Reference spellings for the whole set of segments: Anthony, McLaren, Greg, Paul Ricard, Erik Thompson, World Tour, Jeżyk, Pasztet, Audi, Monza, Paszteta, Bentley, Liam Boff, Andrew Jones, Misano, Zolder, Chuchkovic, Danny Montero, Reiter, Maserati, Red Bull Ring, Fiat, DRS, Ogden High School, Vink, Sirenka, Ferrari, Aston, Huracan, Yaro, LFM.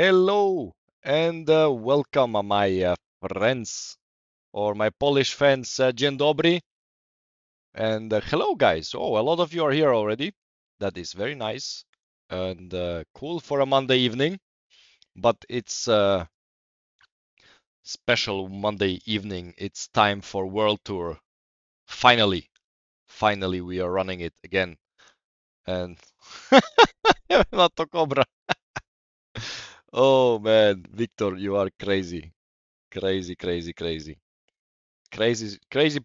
Hello and welcome my friends, or my Polish fans, dzień dobry. And hello guys. Oh, a lot of you are here already. That is very nice and cool for a Monday evening. But it's a special Monday evening. It's time for World Tour. Finally we are running it again. And not to Cobra. Oh man, Victor, you are crazy. Crazy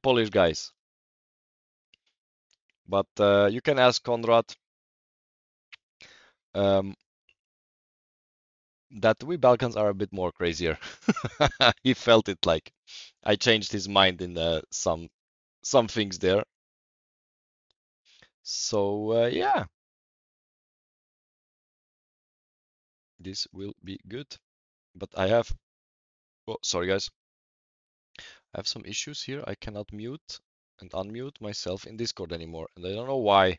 Polish guys. But you can ask Konrad that we Balkans are a bit more crazier. He felt it like I changed his mind in some things there. So yeah. This will be good, but I have, oh sorry guys, I have some issues here. I cannot mute and unmute myself in Discord anymore, and I don't know why.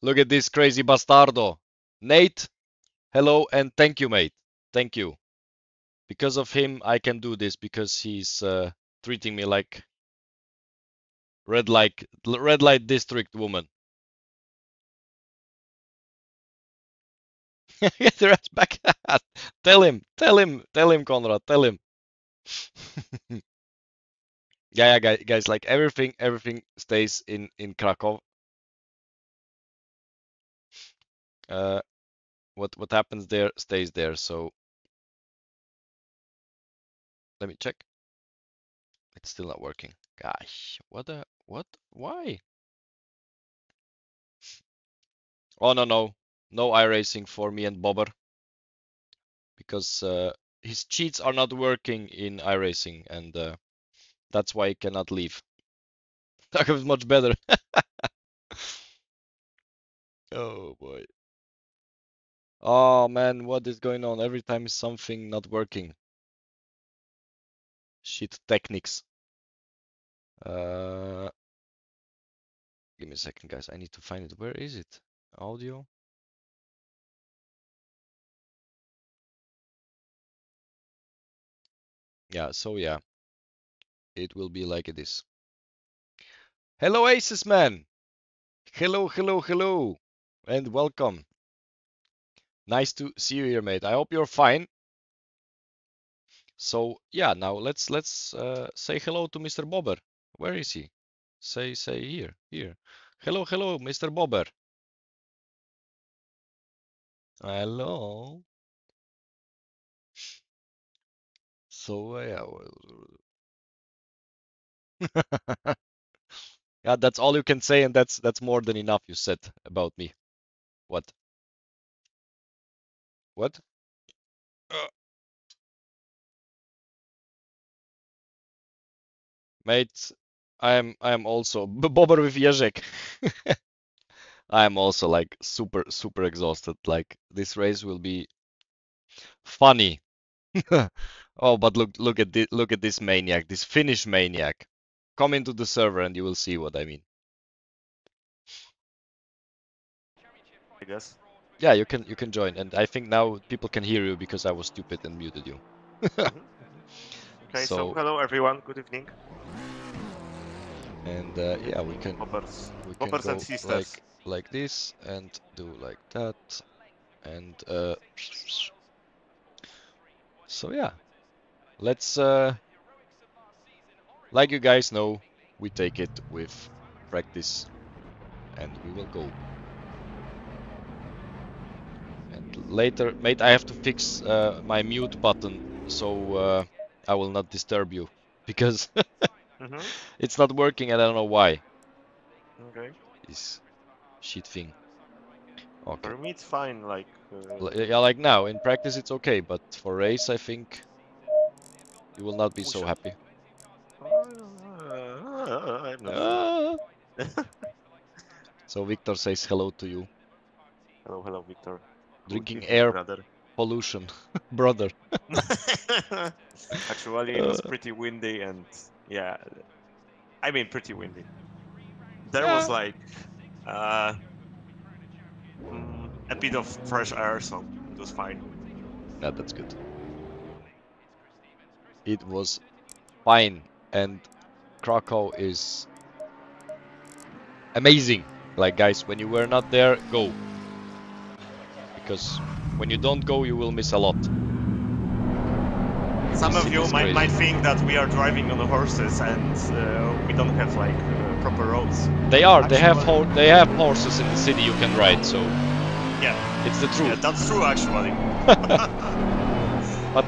Look at this crazy bastardo. Nate, hello and thank you mate, thank you. Because of him I can do this, because he's treating me like red light district woman. Get the rats back. Tell him, Konrad, tell him. Yeah, guys, like everything stays in Krakow. What happens there stays there. So let me check. It's still not working. Gosh, why? Oh, no iRacing for me and Bobber, because his cheats are not working in iRacing, and that's why he cannot leave. Krakow is much better. Oh boy. Oh man, what is going on? Every time is something not working. Shit techniques. Give me a second guys, I need to find it. Where is it? Audio. Yeah, so yeah, it will be like it is. Hello Aces man. Hello and welcome. Nice to see you here mate. I hope you're fine. So yeah, now let's say hello to Mr. Bobber. Where is he? Say here. Hello, Mr. Bobber. Hello. So yeah. Yeah, that's all you can say, and that's more than enough you said about me. What? Mate, I am also Bobber with Jeżyk. I am also like super exhausted. Like this race will be funny. Oh, but look at this maniac, this Finnish maniac. Come into the server and you will see what I mean. I guess. Yeah, you can join, and I think now people can hear you because I was stupid and muted you. Okay, so hello everyone. Good evening. And yeah, we can go like this and do like that, and so yeah, let's like you guys know, we take it with practice, and we will go. And later, mate, I have to fix my mute button, so I will not disturb you because. Mm-hmm. It's not working and I don't know why. Okay. This shit thing. Okay. For me it's fine, like... yeah, like now, in practice it's okay, but for race I think... you will not be so happy. I'm not sure. So Victor says hello to you. Hello Victor. Drinking air brother. Pollution. Brother. Actually it was pretty windy and... Yeah, I mean pretty windy. There was like A bit of fresh air, so it was fine. Yeah, that's good. It was fine, and Krakow is amazing. Like, guys, when you were not there, go. Because when you don't go, you will miss a lot. Some of you might think that we are driving on the horses and we don't have like proper roads. They are. Actually, they have horses in the city you can ride. So yeah, it's the truth. Yeah, that's true actually. but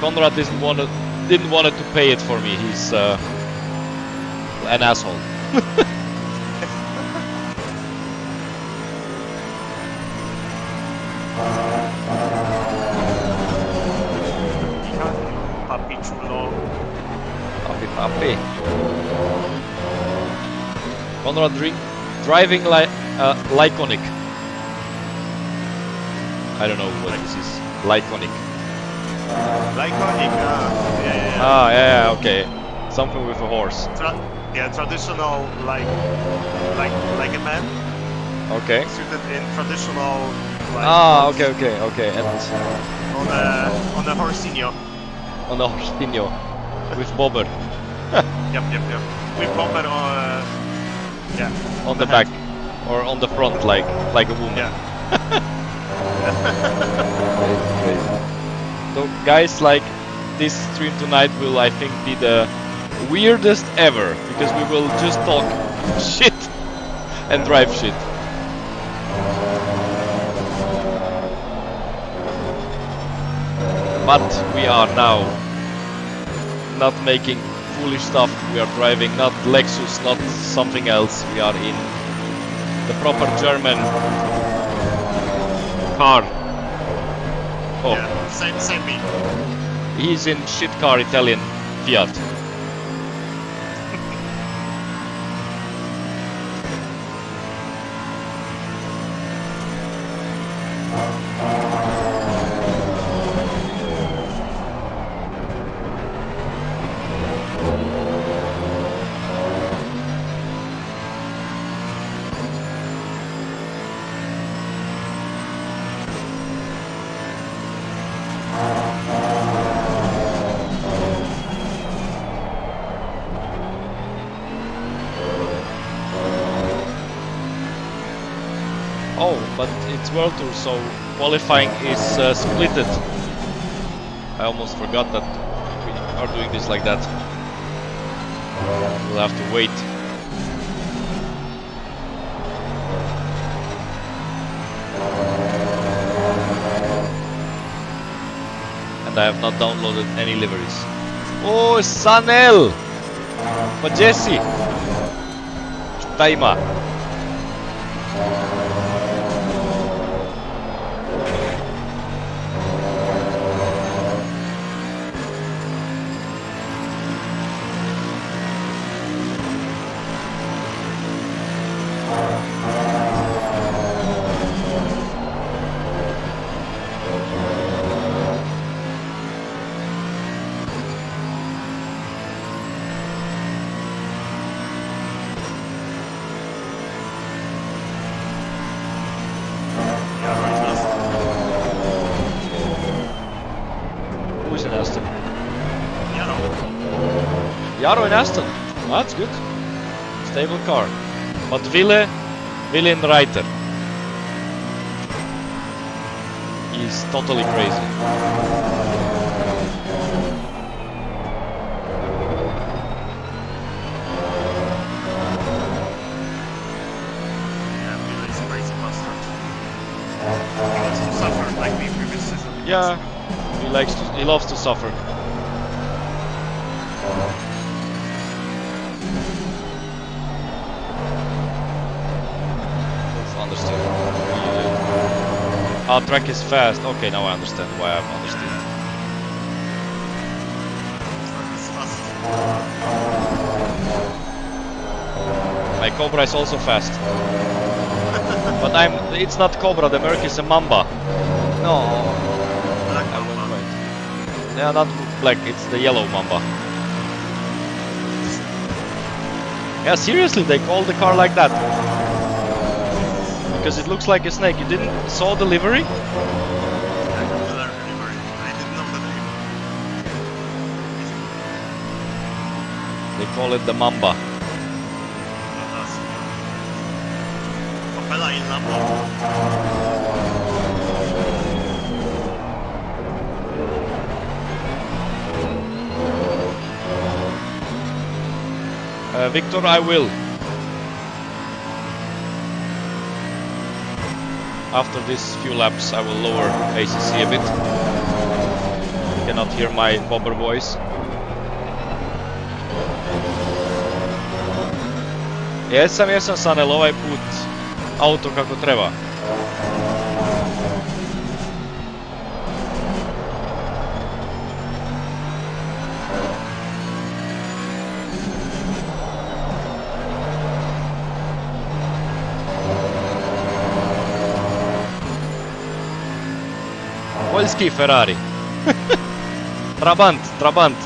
Konrad didn't want to pay it for me. He's an asshole. Papi. Konrad driving like Lyconic. I don't know what this is. Lyconic. Lyconic. Yeah. Ah, yeah. Okay. Something with a horse. Traditional, like a man. Okay. Suited in traditional. Like, okay. And on a horsinho. On a horsinho, with Bobber. Yep. We bump it on, on the back, or on the front, like a woman. Yeah. So guys, like, this stream tonight will, I think, be the weirdest ever, because we will just talk shit and drive shit. But we are now not making foolish stuff. We are driving not Lexus, not something else. We are in the proper German car. Oh, yeah, same me. He's in shit car Italian Fiat. World Tour, so qualifying is splitted. I almost forgot that we are doing this like that. We'll have to wait. And I have not downloaded any liveries. Oh, Sanel! Majesi! Taima! Yaro in Aston, that's good, stable car, but Ville in Reiter, he's totally crazy. Yeah, Ville is a crazy bastard, he likes to suffer like the previous season. Yeah, he loves to suffer. Our track is fast. Okay, now I understand why I'm understood. My Cobra is also fast, but it's not Cobra. The Merc is a Mamba. No, black Mamba. Yeah, not black. It's the yellow Mamba. Yeah, seriously, they call the car like that. Because it looks like a snake. You didn't saw the livery? They call it the Mamba. Victor, I will. After these few laps, I will lower ACC a bit. You cannot hear my Bobber voice. Jesam Sanel, ovaj put auto kako treba. Poljski Ferrari. Trabant, Trabant.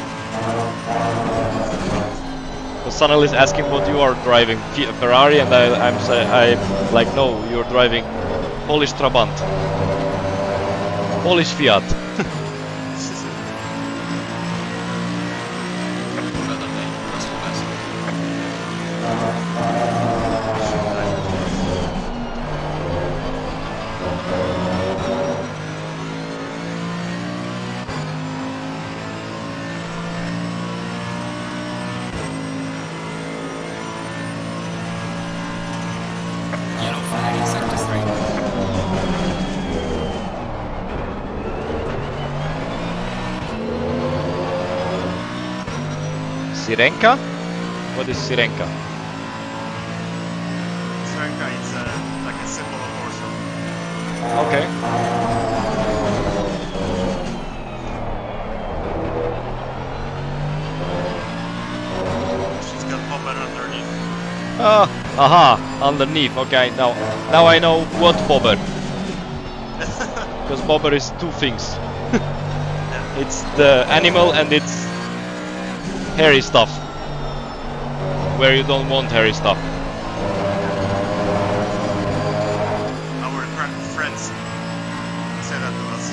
Sanel is asking what you are driving, Ferrari, and I'm like, no, you're driving Polish Trabant, Polish Fiat. Sirenka? What is Sirenka? Sirenka is like a symbol of Warsaw. Okay. She's got Bobber underneath. Ah, aha, underneath. Okay, now I know what Bobber. Because Bobber is two things. Yeah. It's the animal and it's hairy stuff, where you don't want hairy stuff. Our friends say that to us.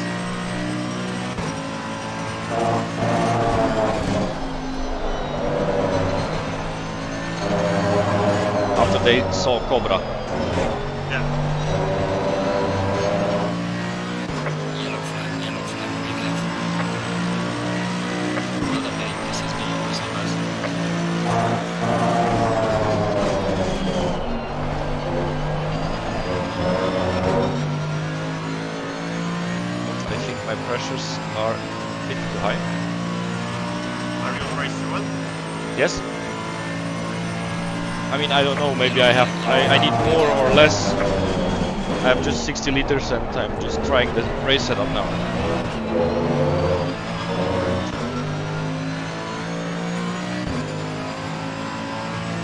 After they saw Cobra. Yeah. Yes? I mean, I don't know, maybe I need more or less. I have just 60 liters and I'm just trying the race setup now.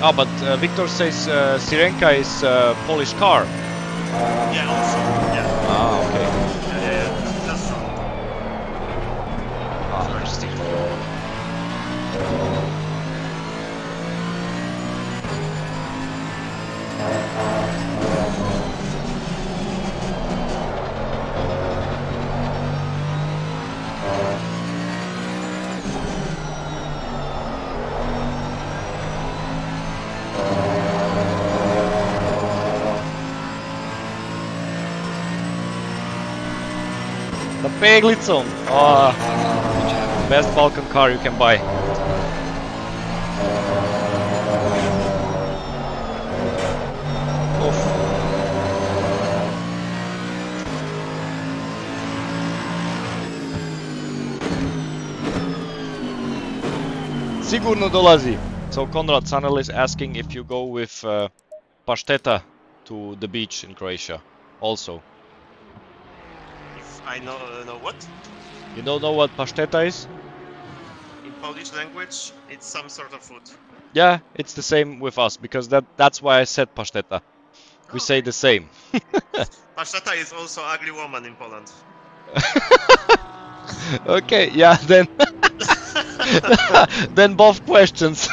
Ah, but Victor says Sirenka is a Polish car. Yeah, also, yeah. Ah, okay. Yeah, that's so. Ah, interesting. Peglitzum! Oh, best Balkan car you can buy. Oof. Sigurno dolazi. So Konrad, Sanel is asking if you go with Paszteta to the beach in Croatia also. I know what? You don't know what Paszteta is? In Polish language, it's some sort of food. Yeah, it's the same with us, because that's why I said Paszteta. We say the same. Paszteta is also ugly woman in Poland. Okay, yeah, then... then both questions.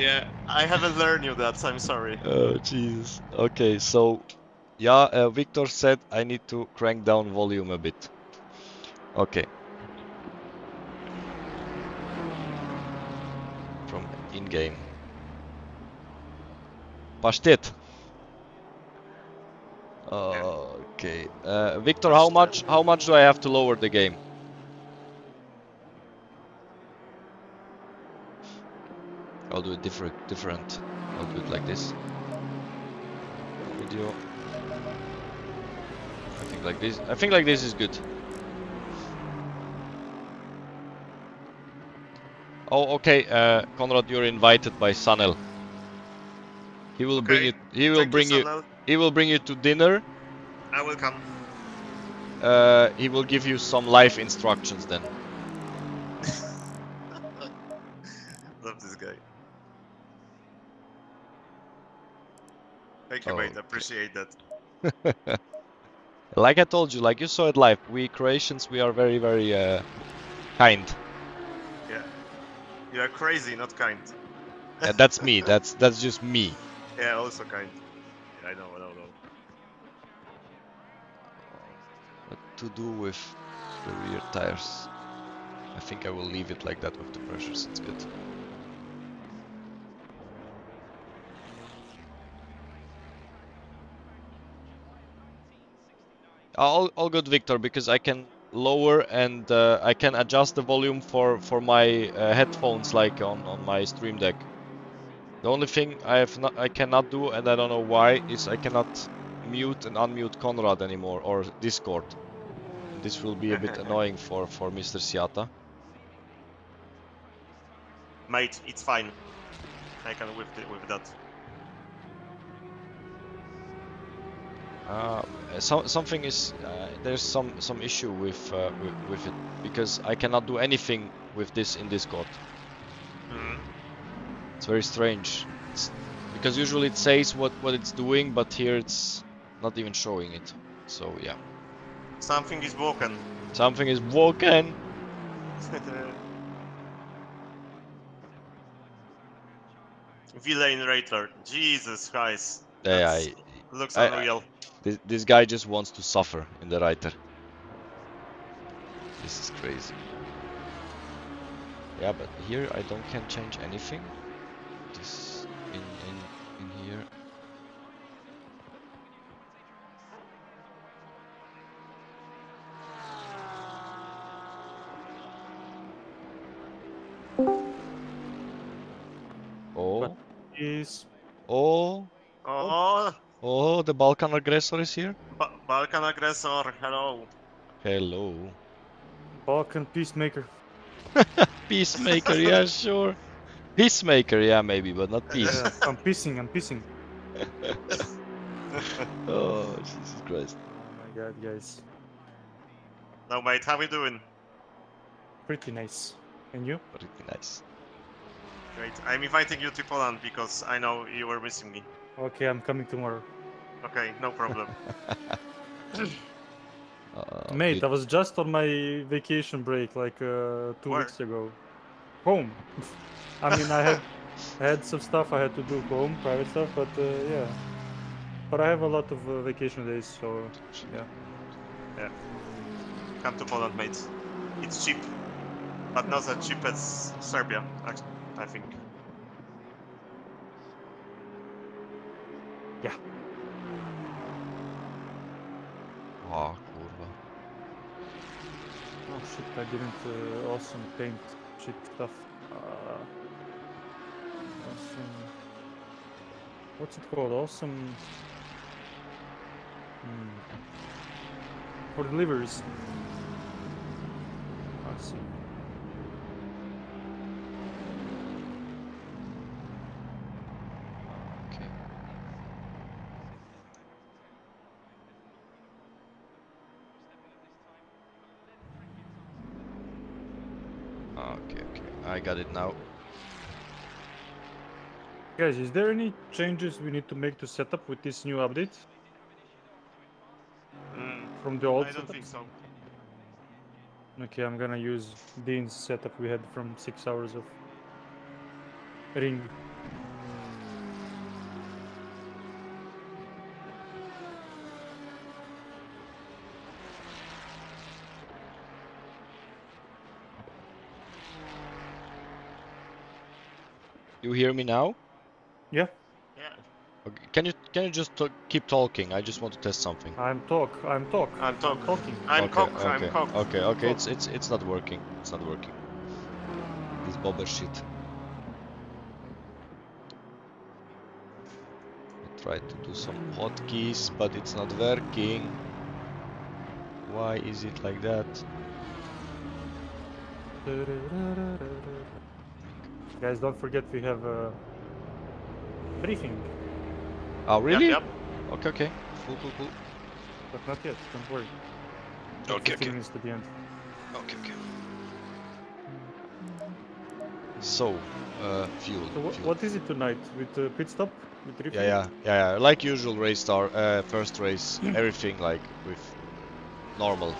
Yeah, I haven't learned you that, I'm sorry. Oh, Jesus. Okay, so... Yeah, Victor said I need to crank down volume a bit. Okay. From in-game. Pasztet! Okay. Victor, how much do I have to lower the game? I'll do it different. I'll do it like this. Video. I think like this. I think like this is good. Oh, okay. Konrad, you're invited by Sanel. He will bring you. He will He will bring you to dinner. I will come. He will give you some life instructions then. Love this guy. Thank you, mate. Appreciate that. Like I told you, like you saw it live. We Croatians, we are very, very kind. Yeah. You are crazy, not kind. Yeah, that's me. That's just me. Yeah, also kind. Yeah, I know. What to do with the rear tires? I think I will leave it like that with the pressures. It's good. All good, Victor, because I can lower and I can adjust the volume for my headphones, like on my stream deck. The only thing I cannot do, and I don't know why, is I cannot mute and unmute Konrad anymore, or Discord. This will be a bit annoying for Mr. Siata. Mate, it's fine. I can whip it with that. Something is there's some issue with it, because I cannot do anything with this in Discord. Mm-hmm. It's very strange, because usually it says what it's doing, but here it's not even showing it. So yeah. Something is broken. Something is broken. Ville in Rater, Jesus Christ. That's... Yeah. Looks unreal. This guy just wants to suffer in the writer. This is crazy. Yeah, but here I can't change anything. This in here. Oh. Is oh. Oh. Oh, the Balkan aggressor is here? Balkan aggressor, hello. Hello. Balkan peacemaker. Peacemaker, yeah, sure. Peacemaker, yeah, maybe, but not peace. I'm pissing. Oh, Jesus Christ. Oh my God, guys. Now, mate, how we doing? Pretty nice. And you? Pretty nice. Great. I'm inviting you to Poland because I know you were missing me. Okay, I'm coming tomorrow. Okay, no problem. Mate, I was just on my vacation break like 2 weeks ago. Home. I mean, I had some stuff I had to do home, private stuff, but yeah. But I have a lot of vacation days, so yeah. Yeah. Come to Poland, mate. It's cheap, but not as cheap as Serbia, I think. Yeah. Oh, kurwa. Oh shit, I didn't awesome paint shit stuff. Awesome. What's it called? Awesome. For deliveries. Awesome. I got it now. Guys, is there any changes we need to make to setup with this new update? From the old setup? I don't think so. Okay, I'm gonna use Dean's setup we had from 6 hours of ring You hear me now? Yeah. Yeah. Okay. Can you just keep talking? I just want to test something. I'm talking. Okay. It's not working. It's not working. This bobber shit. I tried to do some hotkeys, but it's not working. Why is it like that? Guys, don't forget we have a briefing. Oh, really? Yep. Okay. Cool. But not yet, don't worry. Okay. Minutes to the end. Okay. So, fuel. What is it tonight? With the pit stop? With yeah. Like usual, race star, first race, everything like with normal.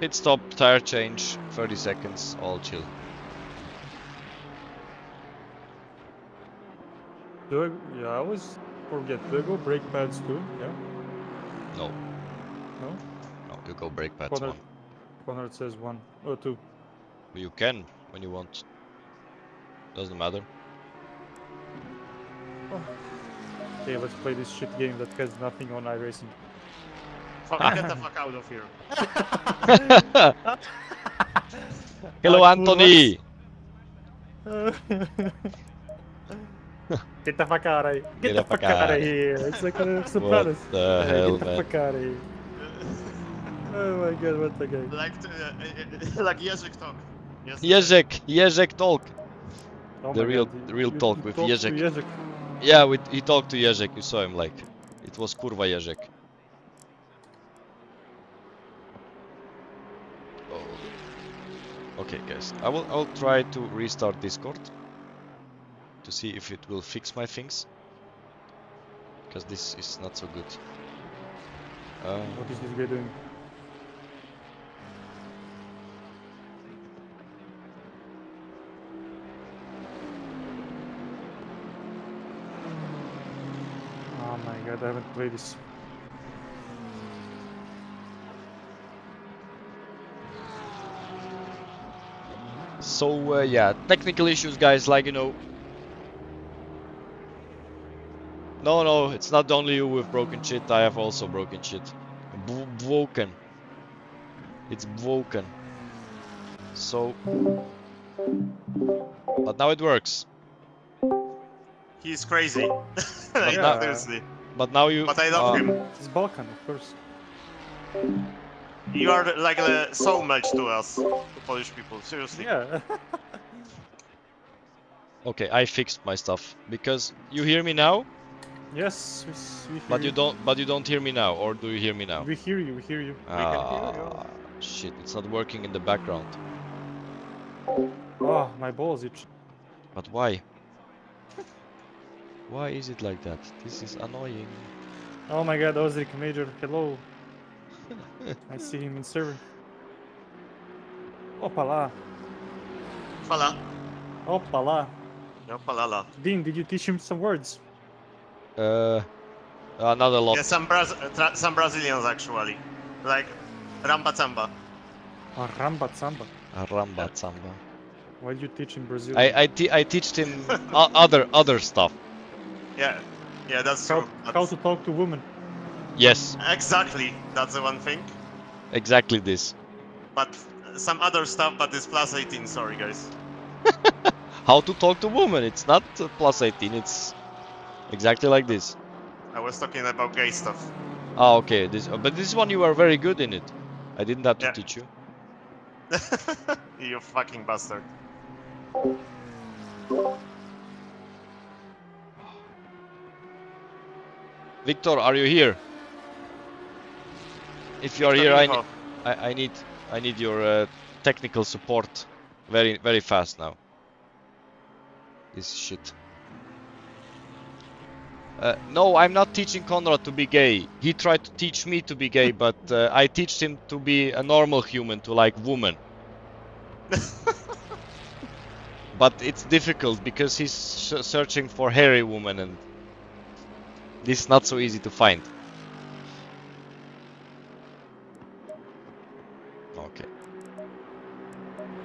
Pit stop, tire change, 30 seconds, all chill. Yeah, I always forget. Do I go brake pads too? Yeah. No, you go brake pads. Konrad says one or two. You can when you want. Doesn't matter. Oh. Okay, let's play this shit game that has nothing on iRacing. Fuck, get the fuck out of here. Hello, Anthony! Get the fuck out of here. Get the fuck out of here. It's like a surprise. What the hell, man. Get the fuck out of here. Oh my god, what the game. Like Jeżyk talk. Jeżyk talk. Oh the real talk with Jeżyk. Yeah, he talked to Jeżyk, you saw him like. It was kurwa Jeżyk. Oh. Okay guys, I'll try to restart Discord to see if it will fix my things. Because this is not so good. What is this guy doing? God, I haven't played this. So yeah, technical issues, guys. Like you know, no, it's not only you with broken shit. I have also broken shit. Broken. It's broken. So, but now it works. He's crazy. Like, yeah. Seriously. But now you. But I love him. It's Balkan, of course. You are like so much to us, to Polish people. Seriously. Yeah. Okay, I fixed my stuff because you hear me now. Yes. We hear you. Don't. But you don't hear me now, or do you hear me now? We hear you. Ah, shit! It's not working in the background. Oh, my balls itch. But why? Why is it like that? This is annoying. Oh my god, Ozrik Major, hello. I see him in server. Opala. Fala. Opala. Opalala. Dean, did you teach him some words? Another lot. Yeah, some Brazilians actually. Like Ramba Tsamba. Oh, Ramba Tsamba. Ramba Tsamba. Why do you teach in Brazil? I teached him other stuff. Yeah, that's true. How to talk to women. Yes. Exactly, that's the one thing. Exactly this. But some other stuff, but it's plus 18, sorry guys. How to talk to women, it's not plus 18, it's exactly like this. I was talking about gay stuff. Ah, okay, but this one you are very good in it. I didn't have to teach you. You fucking bastard. Victor, are you here? If you are here, I need your technical support very, very fast now. This shit. No, I'm not teaching Konrad to be gay. He tried to teach me to be gay, but I teach him to be a normal human, to like woman. But it's difficult because he's searching for hairy woman and. This is not so easy to find. Okay.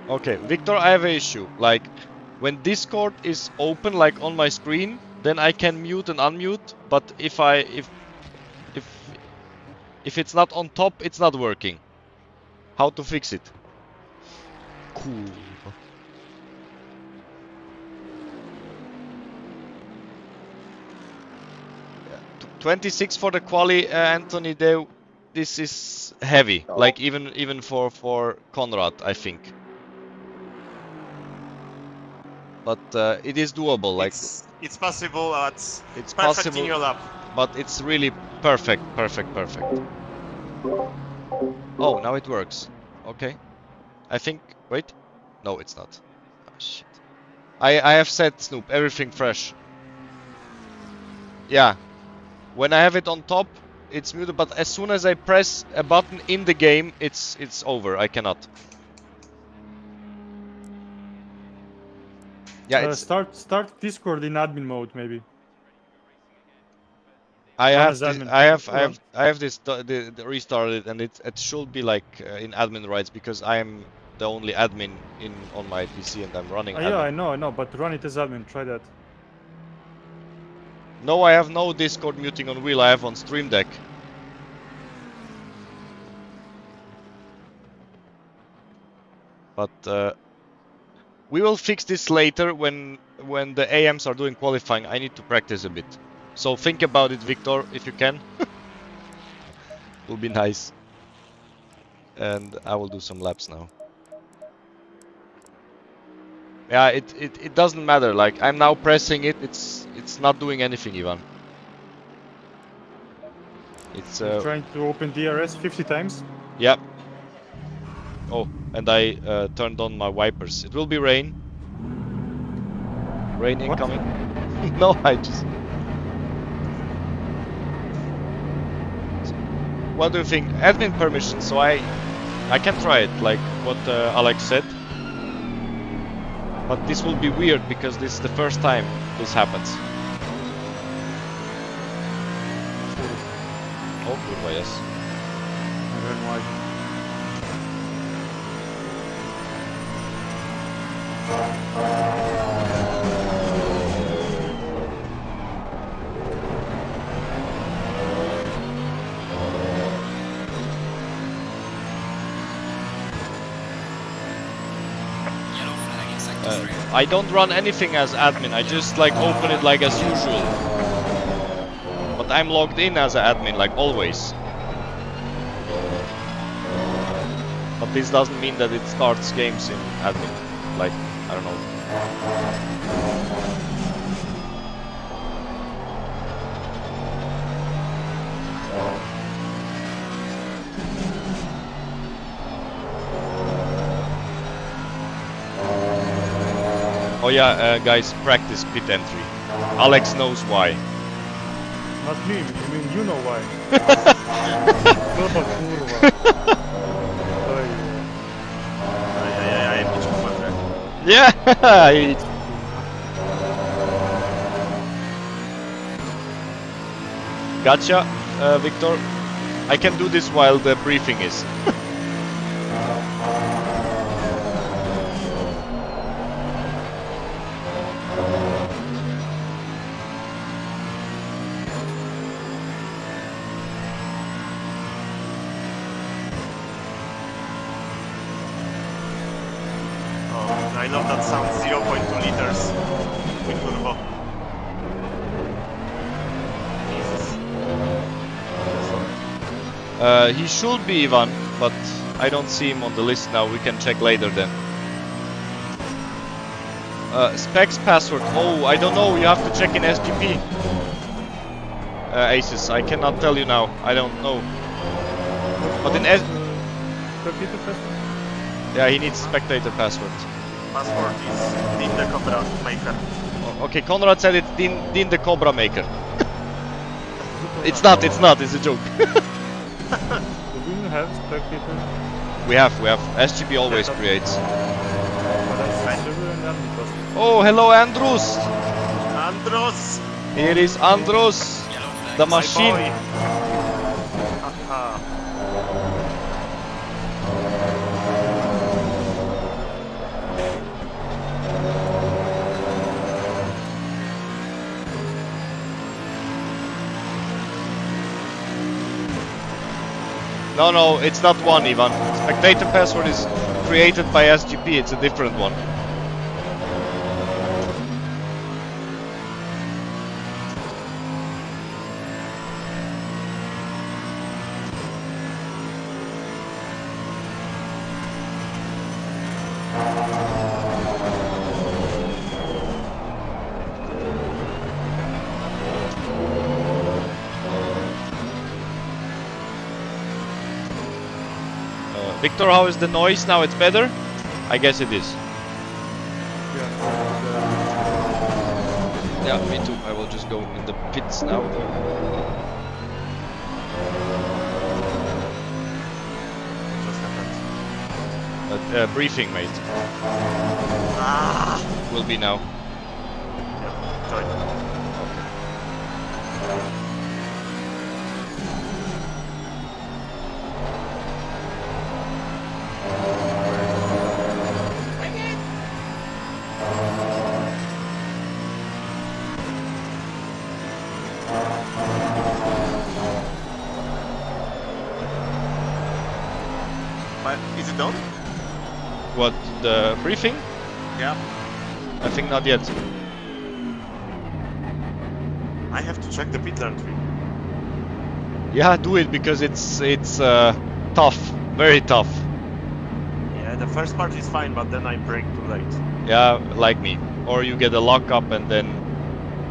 Okay, Victor, I have an issue. Like, When Discord is open, like on my screen, then I can mute and unmute. But if it's not on top, it's not working. How to fix it? Cool. Yeah. 26 for the quali, Anthony. This is heavy. Oh. Like even for Konrad, I think. But it is doable. Like it's possible. It's perfect possible in your lap. But it's really perfect. Oh, now it works. Okay. I think. Wait. No, it's not. Oh, shit. I have said, Snoop, everything fresh. Yeah. When I have it on top, it's muted. But as soon as I press a button in the game, it's over. I cannot. Yeah. Start Discord in admin mode, maybe. I have this restarted, and it should be like in admin rights, because I am the only admin on my PC and I'm running. Yeah, I know, but run it as admin. Try that. No, I have no Discord muting on wheel. I have on Stream Deck. But we will fix this later when the AMs are doing qualifying. I need to practice a bit. So think about it, Victor, if you can. It will be nice. And I will do some laps now. Yeah, it doesn't matter. Like, I'm now pressing it. It's not doing anything, Ivan. It's trying to open DRS 50 times. Yeah. Oh, and I turned on my wipers. It will be rain. Rain incoming. No, I just. What do you think? Admin permission, so I can try it, like what Alex said. But this will be weird, because this is the first time this happens. Oh, kurwa, yes. I don't know I don't run anything as admin, I just like open it like as usual. But I'm logged in as an admin, like always. But this doesn't mean that it starts games in admin, like, I don't know. Oh yeah, guys, practice pit entry. Alex knows why. Not me, I mean you know why. Yeah! Gotcha, Victor. I can do this while the briefing is. He should be Ivan, but I don't see him on the list now. We can check later then. Specs password. Oh, I don't know. You have to check in SGP. Aces, I cannot tell you now. I don't know. But in S. Yeah, he needs spectator password. Password is Din the Cobra Maker. Oh, okay, Konrad said it's Din the Cobra Maker. It's not. It's a joke. Do we have spectator? We have. SGP always creates. Oh, hello, Andrus! Andrus! Here is Andrus! The machine! No, no, it's not one, Ivan. Spectator password is created by SGP, it's a different one. Victor, how is the noise now? It's better? I guess it is. Yeah, me too. I will just go in the pits now. What just happened? Briefing, mate. Ah. Will be now. Yeah, join. What, the briefing? Yeah. I think not yet. I have to check the pit lane tree. Yeah, do it because it's tough, very tough. Yeah, the first part is fine, but then I brake too late. Yeah, like me. Or you get a lockup and then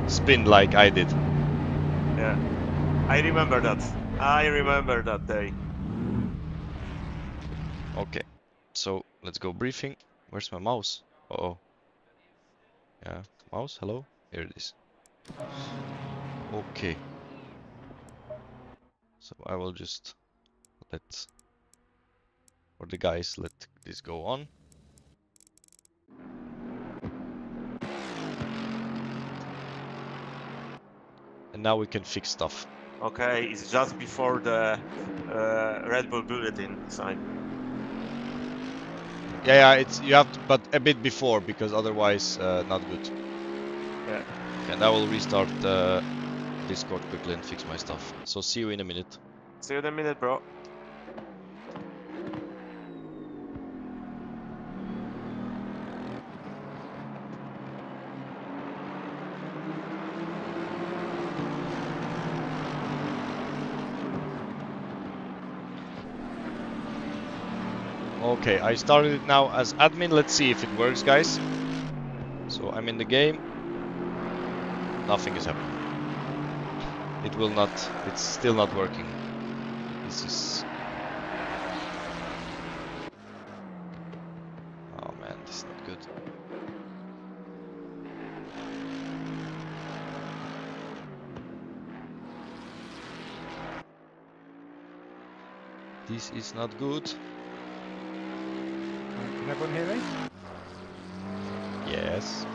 spin like I did. Yeah, I remember that. I remember that day. Okay, so let's go briefing. Where's my mouse? Uh-oh. Yeah, mouse, hello? Here it is. Okay. So I will just let this go on. And now we can fix stuff. Okay, it's just before the Red Bull bulletin sign. Yeah, it's you have to, but a bit before because otherwise not good. Yeah. And I will restart Discord quickly and fix my stuff. So see you in a minute. See you in a minute, bro. Okay, I started it now as admin. Let's see if it works, guys. So I'm in the game. Nothing is happening. It will not. It's still not working. This is. Oh man, this is not good. This is not good. Can everyone hear me? Yes.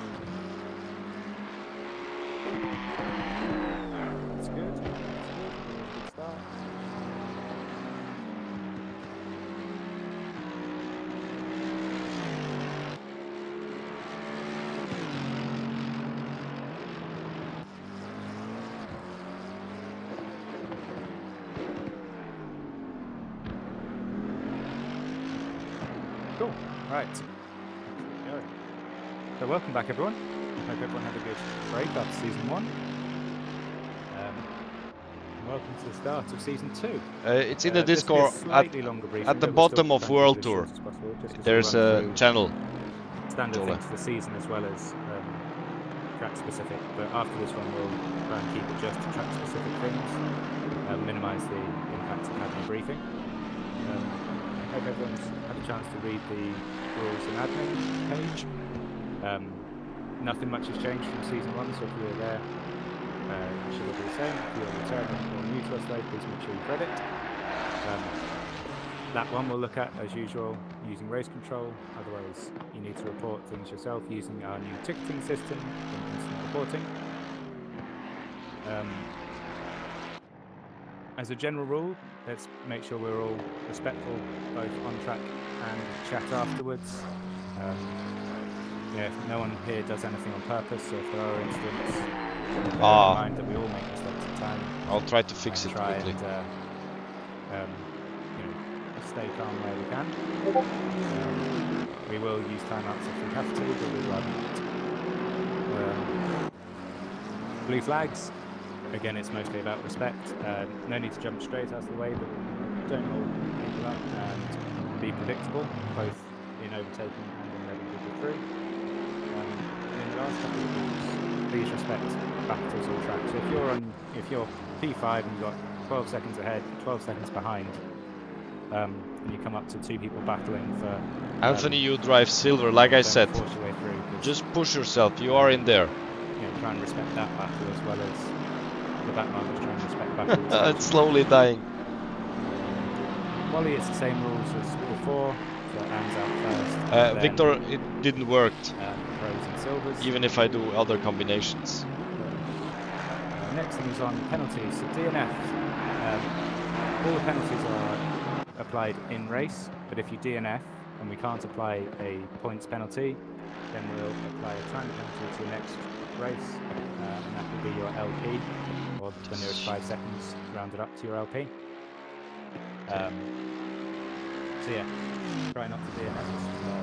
That's good. That's good. Good start. Cool. Right. Go. So welcome back, everyone. Hope everyone had a good break after season one. Welcome to the start of season two. It's in the Discord at the bottom of World Tour. There's a channel. Standard things for the season as well as track specific. But after this one, we'll try and keep it just to track specific things, minimise the impact of having a briefing. I hope everyone's had a chance to read the rules and admin page. Nothing much has changed from season one, so if you were there, you should all be the same. If you are returning or new to us though, please make sure you read it. That one we'll look at, as usual, using race control. Otherwise, you need to report things yourself using our new ticketing system and instant reporting. As a general rule, let's make sure we're all respectful, both on track and chat afterwards. Yeah, no one here does anything on purpose, so if there are incidents, bear in mind that we all make mistakes at time. I'll try to fix it quickly. And, stay calm where we can. We will use timeouts if we have to, but we'd rather not. Blue flags. Again, it's mostly about respect. No need to jump straight out of the way, but don't hold people up and be predictable, both in overtaking and in letting people through. In the last couple of laps, please respect battles or tracks. So if you're P5 and you've got 12 seconds ahead, 12 seconds behind, and you come up to two people battling for... Anthony, you drive silver, like I said. Just push yourself, you are in there. You know, try and respect that battle as well as the back line is trying to respect battles. It's slowly dying. Molly, it's the same rules as before, so hands out first. Victor, it didn't work. Pros and silvers. Even if I do other combinations. Next thing is on penalties, so DNF. All the penalties are applied in race, but if you DNF and we can't apply a points penalty, then we'll apply a time penalty to the next race, and that will be your LP, or when there is 5 seconds rounded up to your LP. So yeah, try not to DNF because you don't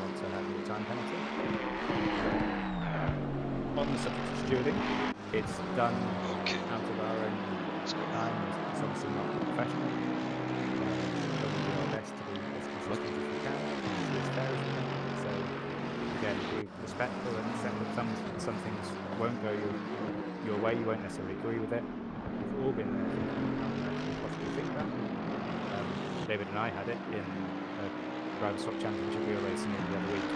want to have your time penalty. On the subject of stewarding, it's done out of our own time. It's obviously not professional. But we do our best to be as consistent as we can, and as fair as we can. So again, be respectful and accept that some things won't go your way. You won't necessarily agree with it. We've all been there. Possibly think that. David and I had it in a driver stock championship we were racing in the other week.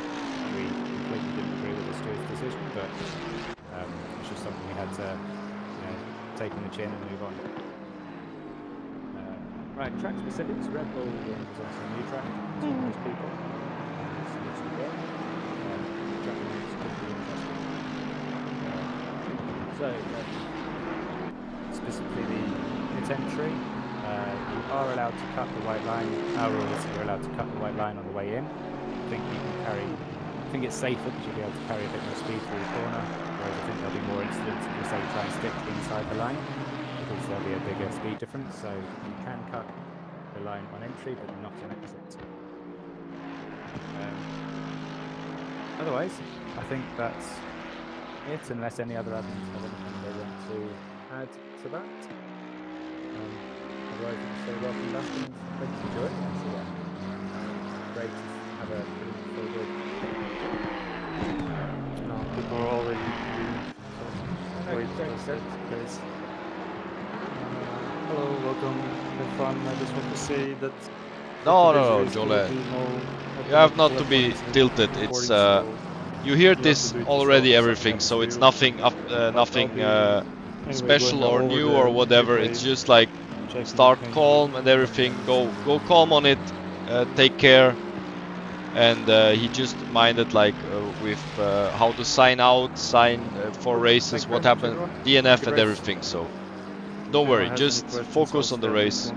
We completely didn't agree with the steward's decision, but it's just something we had to take on the chin and move on. Right, track specifics. Red Bull is obviously a new track to most people. So it's a good track is could be interesting. So, specifically the pit entry, you are allowed to cut the white line. Our rule is you're allowed to cut the white line on the way in. I think you can carry. I think it's safer because you'll be able to carry a bit more speed through the corner, whereas I think there'll be more incidents if you say try and stick inside the line, because there'll be a bigger speed difference. So you can cut the line on entry, but not on exit. Otherwise, I think that's it, unless any other admins have anything they want to add to that. Otherwise, so welcome back and thanks for joining us again. Great to have a pretty good. People are already waiting for us at the place. Hello, welcome, have fun. I just want to say that... No, Jole. You have not to be tilted, it's... you hear this already everything, so it's nothing special or new or whatever. It's just like, start calm and everything, go calm on it, take care. And he just minded like with how to sign out, sign for races, what happened, DNF and everything. So don't worry, just focus on the race.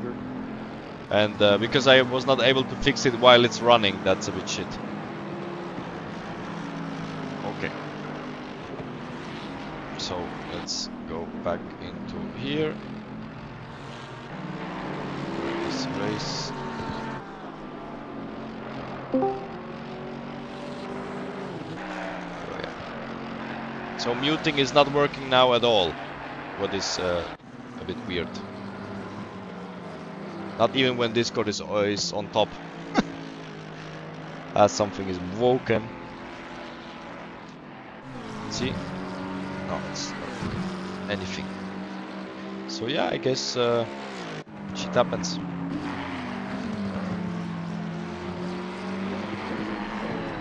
And because I was not able to fix it while it's running, that's a bit shit. Okay. So let's go back into here. This race. So muting is not working now at all, what is a bit weird. Not even when Discord is on top. Something is broken. See? No, it's not anything. So yeah, I guess shit happens.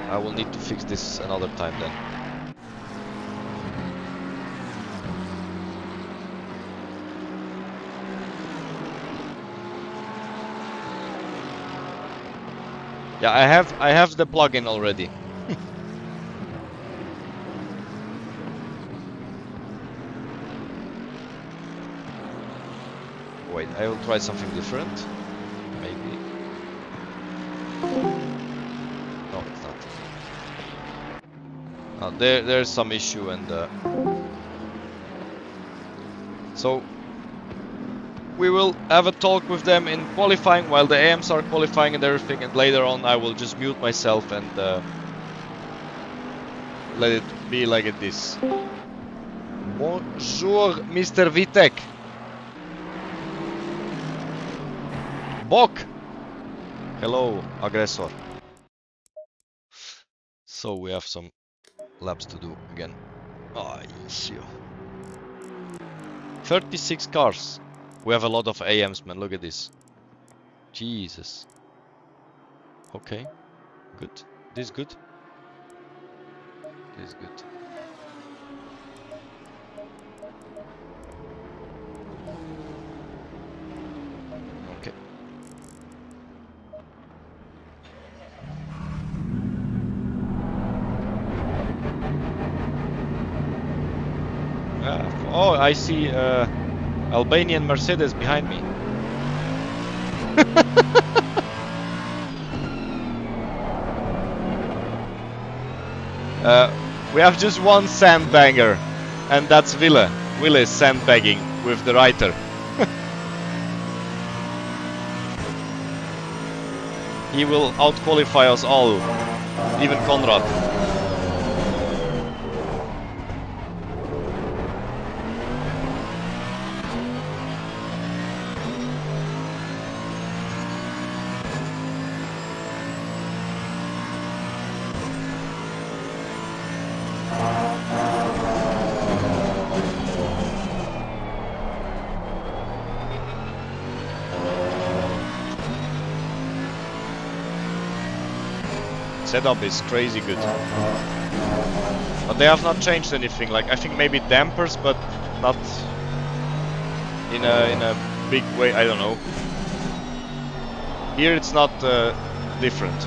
I will need to fix this another time then. Yeah, I have the plugin already. Wait, I will try something different. Maybe. No, it's not. Oh, there's some issue and so we will have a talk with them in qualifying while the AMs are qualifying and everything, and later on I will just mute myself and let it be like it is. Bonjour, Mr. Vitek. Bok! Hello, aggressor. So we have some laps to do again. Oh, issue. 36 cars. We have a lot of AMs, man. Look at this. Jesus. Okay. Good. This good. This good. Okay. Oh, I see. Albanian Mercedes behind me. We have just one sandbanger, and that's Ville. Ville is sandbagging with the writer. He will outqualify us all, even Konrad. Setup is crazy good, but they have not changed anything. Like, I think maybe dampers, but not in a big way. I don't know. Here it's not different.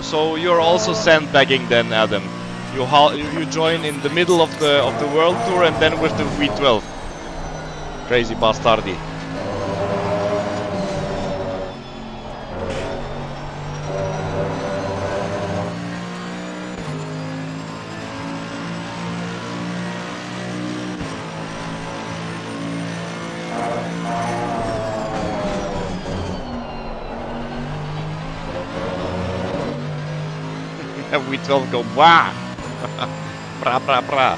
So you're also sandbagging then, Adam. You join in the middle of the World Tour and then with the V12. Crazy bastardi. V12 go wah! Pra pra pra!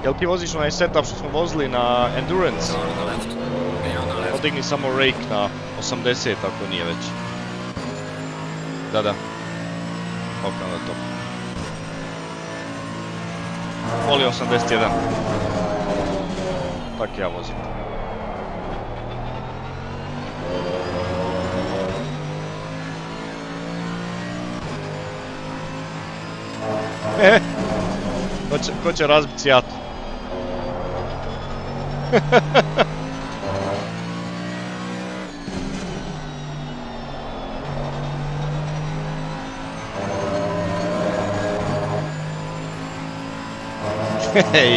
Jel ti voziš onaj setup što smo vozili na Endurance? Podigni samo rake na 80 ako nije već. Da, da. Okno na top. Poli 81. Tak ja vozim. Ko će razbiti jatu?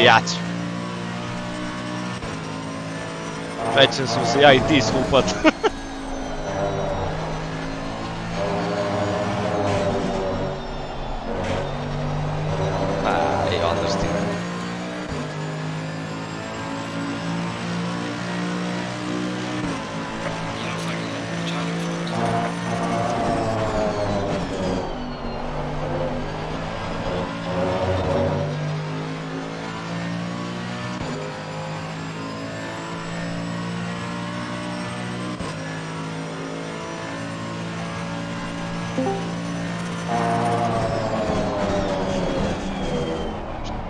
Jač. Večer smo se ja I ti skupat. I understand.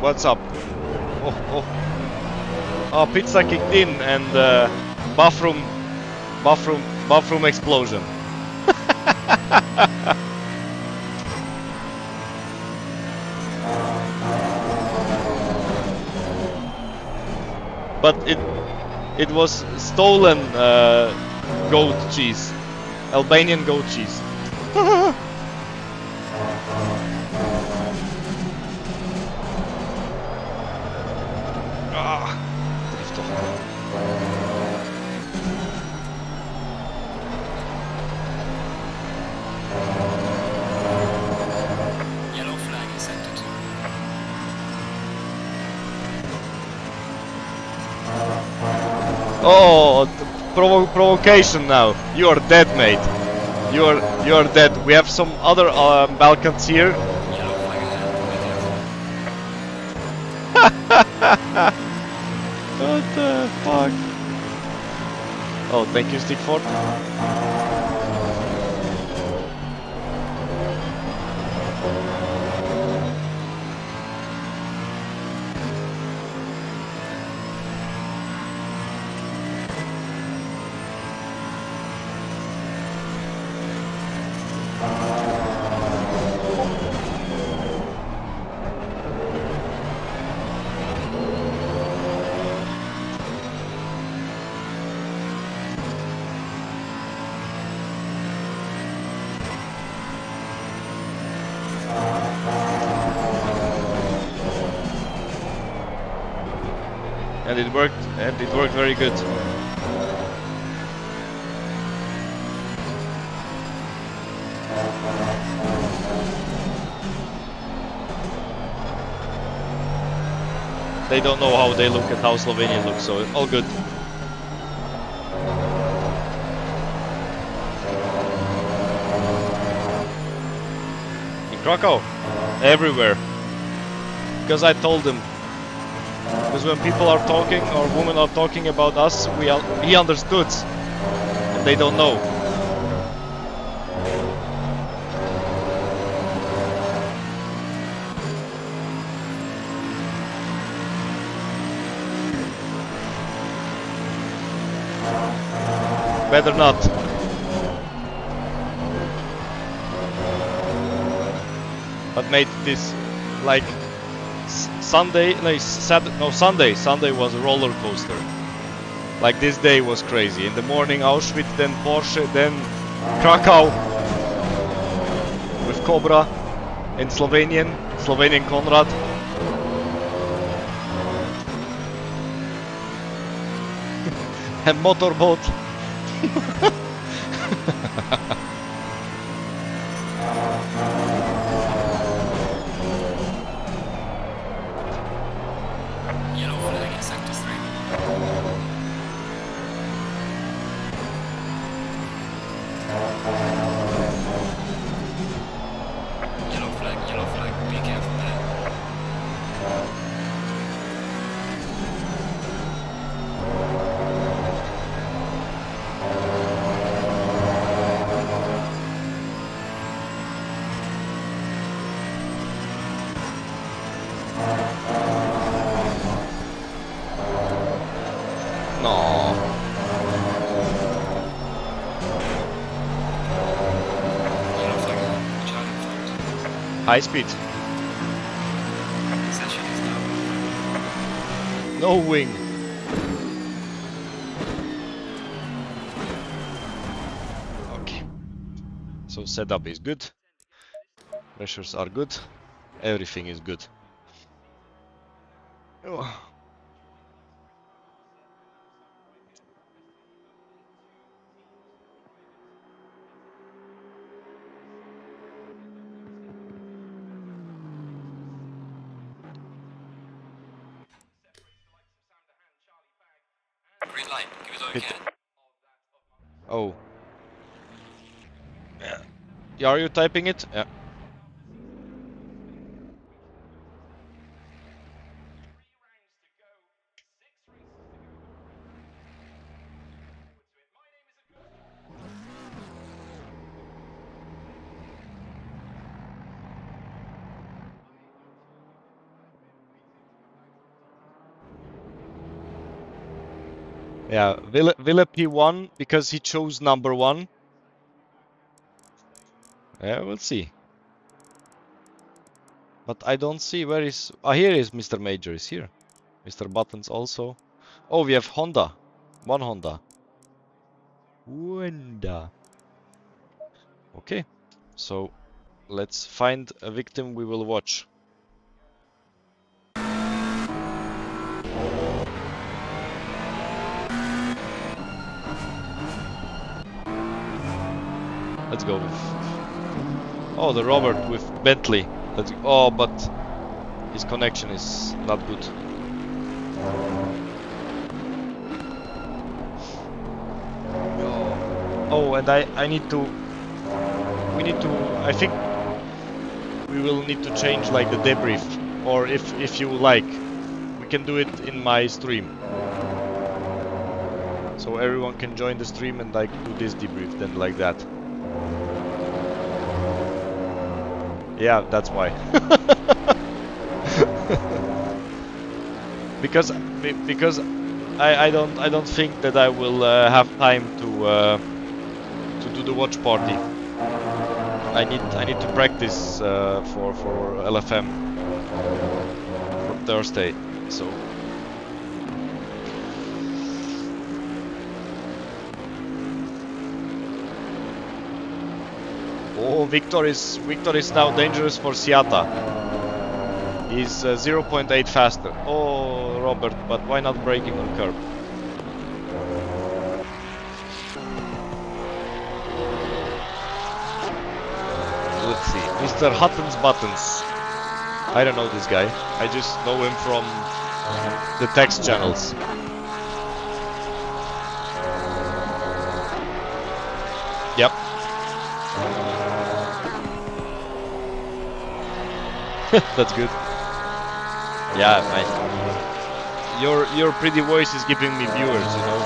What's up? Oh, oh. Oh, pizza kicked in and bathroom explosion. But it was stolen goat cheese, Albanian goat cheese. Oh, provocation now. You are dead, mate. You are dead. We have some other Balkans here. What the fuck? Oh, thank you, Stickford. And it worked, and it worked very good. They don't know how they look and how Slovenia looks, so all good. In Krakow, everywhere, because I told them. Because when people are talking or women are talking about us, he understood. And they don't know. Better not. But made this like. Sunday was a roller coaster. Like this day was crazy. In the morning Auschwitz, then Porsche, then Krakow with Cobra and Slovenian Konrad. And motorboat. High speed. No wing. Okay. So setup is good. Pressures are good. Everything is good. Oh. Oh. Yeah. Are you typing it? Yeah. Yeah, Ville P1 because he chose number 1. Yeah, we'll see. But I don't see where is. Ah, here is Mr. Major is here. Mr. Buttons also. Oh, we have Honda. One Honda. Honda. Okay, so let's find a victim we will watch. Let's go with... Oh, the Robert with Bentley. Let's go. Oh, but his connection is not good. Oh, and I need to... We need to... I think we will need to change like the debrief, or if you like, we can do it in my stream. So everyone can join the stream and like do this debrief then like that. Yeah, that's why. Because I don't think that I will have time to do the watch party. I need to practice for LFM from Thursday. So. Oh, Victor is now dangerous for Seata. He's 0.8 faster. Oh, Robert, but why not braking on curb? Let's see, Mr. Hutton's Buttons. I don't know this guy. I just know him from the text channels. Yep. That's good. Yeah, nice. Your pretty voice is giving me viewers, you know.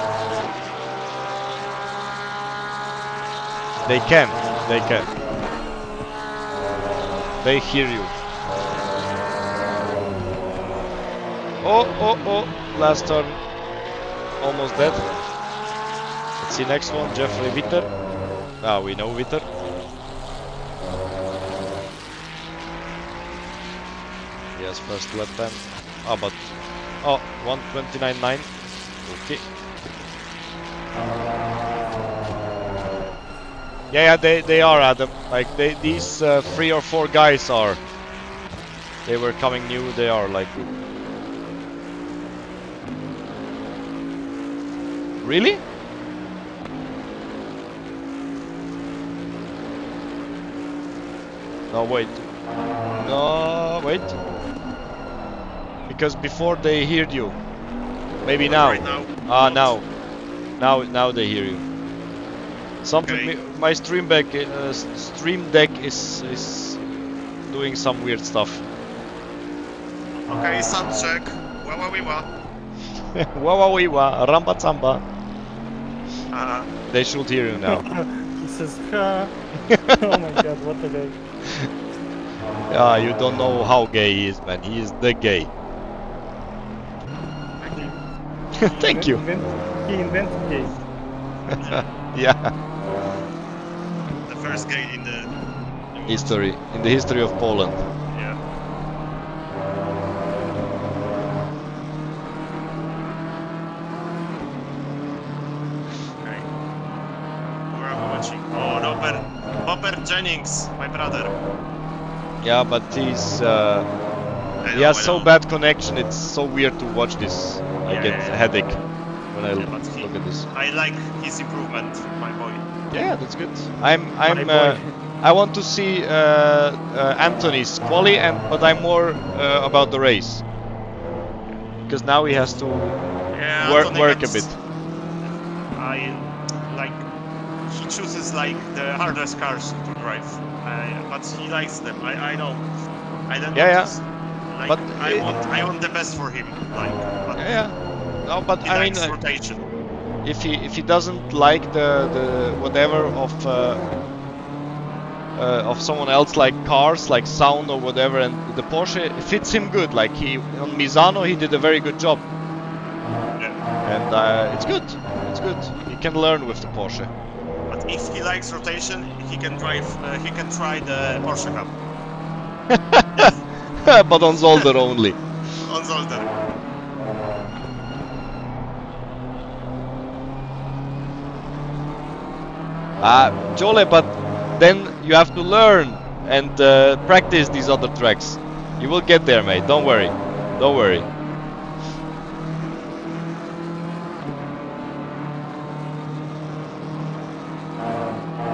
They can. They hear you. Oh, last turn. Almost dead. Let's see next one, Jeffrey Witter. Ah, we know Witter. Yes, first lap time. Ah, but... Oh, 1:29.9. Okay. Yeah, they are, Adam. Like, these 3 or 4 guys are... They were coming new, they are, like... Really? No, wait. No, wait. Because before they heard you. Maybe now. Right now. Ah, now they hear you. Something. Okay. My stream deck is doing some weird stuff. Okay, sound check. Wawa wiwa. Wawa wiwa. Ramba tsamba. They should hear you now. He says, ha. Oh my god, what the heck? Ah, you don't know how gay he is, man. He is the gay. Thank you. He invented gay. Yeah. The first gay in the history. In the history of Poland. Yeah. Okay. Where are we watching? Oh, Robert Jennings, my brother. Yeah, but he's... he has so bad connection, it's so weird to watch this. I get a headache when I look at this. I like his improvement, my boy. Yeah, that's good. I want to see Anthony's quali, but I'm more about the race. Because now he has to work a bit. I like... He chooses like the hardest cars to drive. But he likes them. I know. I don't. Yeah. Like, but I want the best for him. Like. But No, but he likes rotation. If he doesn't like the whatever of someone else, like cars, like sound or whatever, and the Porsche fits him good. Like on Misano, he did a very good job. Yeah. And it's good. It's good. He can learn with the Porsche. But if he likes rotation, he can drive. He can try the Porsche Cup. But on Zolder only. On Zolder. Jole, but then you have to learn and practice these other tracks. You will get there, mate. Don't worry. Don't worry.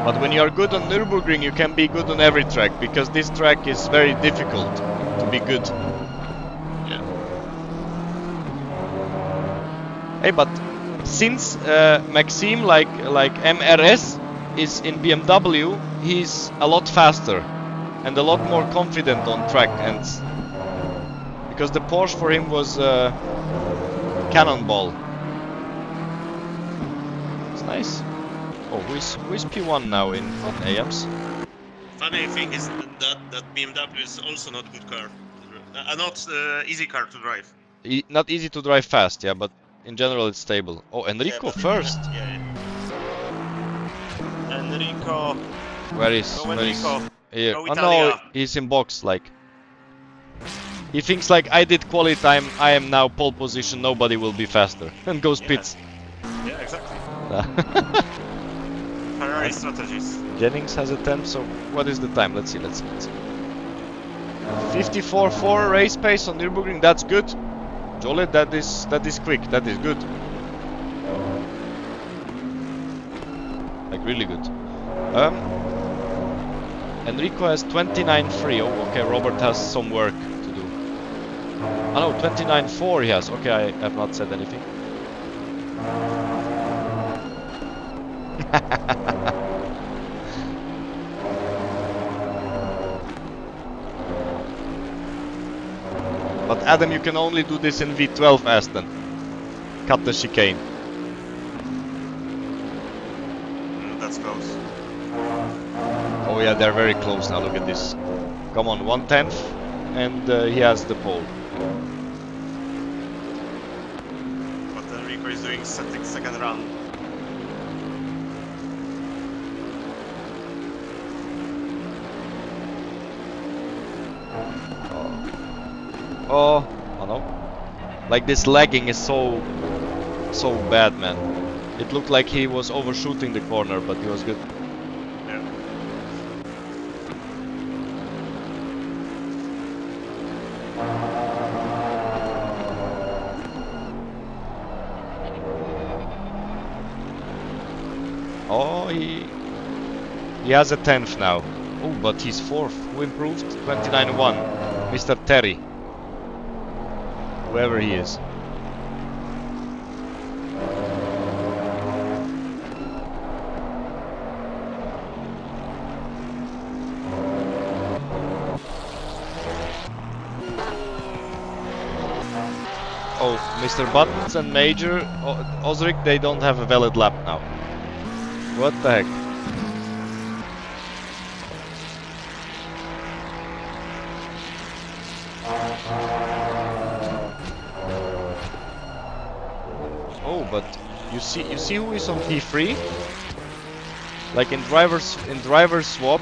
But when you are good on Nürburgring, you can be good on every track, because this track is very difficult to be good. Yeah. Hey, but since Maxime, like MRS, is in BMW, he's a lot faster and a lot more confident on track, and because the Porsche for him was a cannonball. It's nice. Oh, who is P1 now in AMs? Funny thing is that BMW is also not a good car, not easy car to drive. Not easy to drive fast, yeah, but in general it's stable. Oh, Enrico, yeah, first! Yeah. Enrico... Where is Enrico? Here. Oh no, he's in box, like... He thinks like, I did quali time, I am now pole position, nobody will be faster. And goes pits. Yeah, exactly. Ferrari strategies. Jennings has a 10, so what is the time? Let's see, let's see, let's see. 54.4 race pace on Nürburgring, that's good. Jolly, that is quick, that is good. Like really good. Enrico has 29.3, oh okay, Robert has some work to do. Oh no, 29.4 he has, okay, I have not said anything. But Adam, you can only do this in V12 Aston. Cut the chicane. That's close. Oh yeah, they're very close now, look at this. Come on, 1/10 and he has the pole. What Enrico is doing, setting second round. Oh, oh no. Like this lagging is so bad, man. It looked like he was overshooting the corner, but he was good. Yeah. Oh, he has a 10th now. Oh, but he's 4th. Who improved? 29.1. Mr. Terry. Whoever he is. Oh, Mr. Buttons and Major Osric, they don't have a valid lap now. What the heck? You see who is on P3? Like in driver's swap,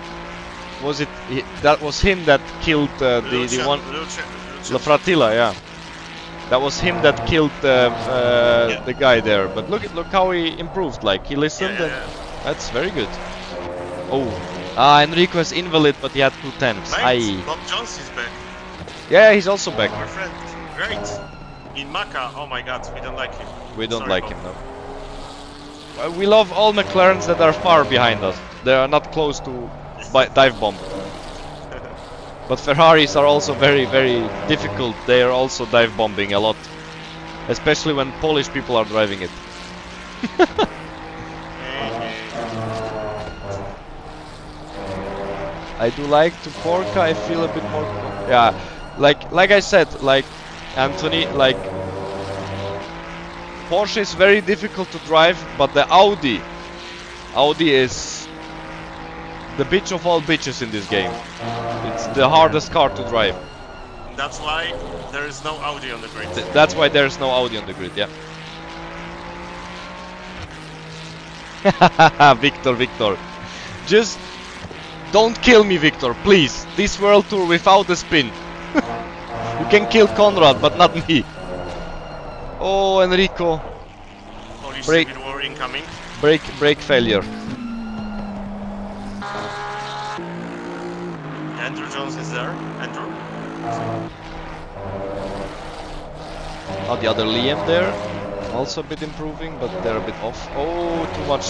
was it that was him that killed the Fratilla? Yeah, that was him that killed the guy there. But look how he improved. Like he listened. And that's very good. Oh, Enrico is invalid, but he had 2/10. Bob Jones is back. Yeah, he's also back. Our friend, great in Maca. Oh my God, we don't like him. We don't like him now. We love all McLarens that are far behind us. They are not close to dive bomb. But Ferraris are also very, very difficult. They are also dive bombing a lot. Especially when Polish people are driving it. I do like to Porca, I feel a bit more... Yeah, like I said, like Anthony, like... Porsche is very difficult to drive, but the Audi is the bitch of all bitches in this game. It's the hardest car to drive. That's why there is no Audi on the grid. That's why there is no Audi on the grid, yeah. Victor. Just don't kill me, Victor, please. This World Tour without a spin. You can kill Konrad, but not me. Oh, Enrico. Brake failure. Andrew Jones is there. Andrew. Oh, the other Liam there. Also a bit improving, but they're a bit off. Oh, too much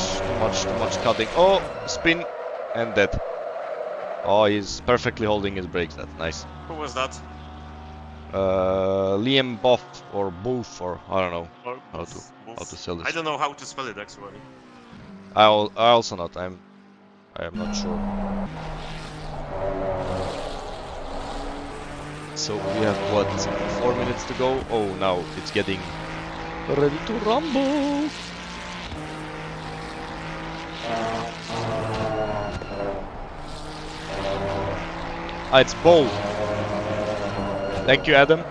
cutting. Oh, spin and dead. Oh, he's perfectly holding his brakes. That's nice. Who was that? Liam Boff or Boof, or I don't know how to spell this. I don't know how to spell it actually. I also not. I'm I am not sure. So we have what, 4 minutes to go? Oh, now it's getting ready to rumble. Ah, it's Paul. Thank you, Adam.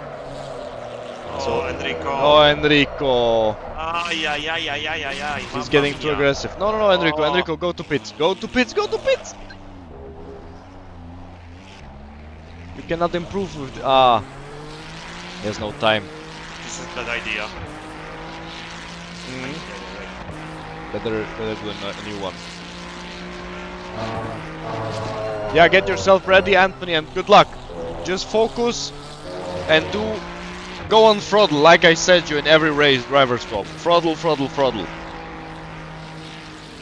So Enrico. Oh, Enrico. Yeah. He's getting too aggressive. No, no, Enrico, Enrico, go to pits. Go to pits, go to pits. You cannot improve with the, there's no time. This is a bad idea. Better do a new one. Yeah, get yourself ready, Anthony, and good luck. Just focus and do. Go on throttle, like I said you in every race, driver's club. Throttle, throttle, throttle.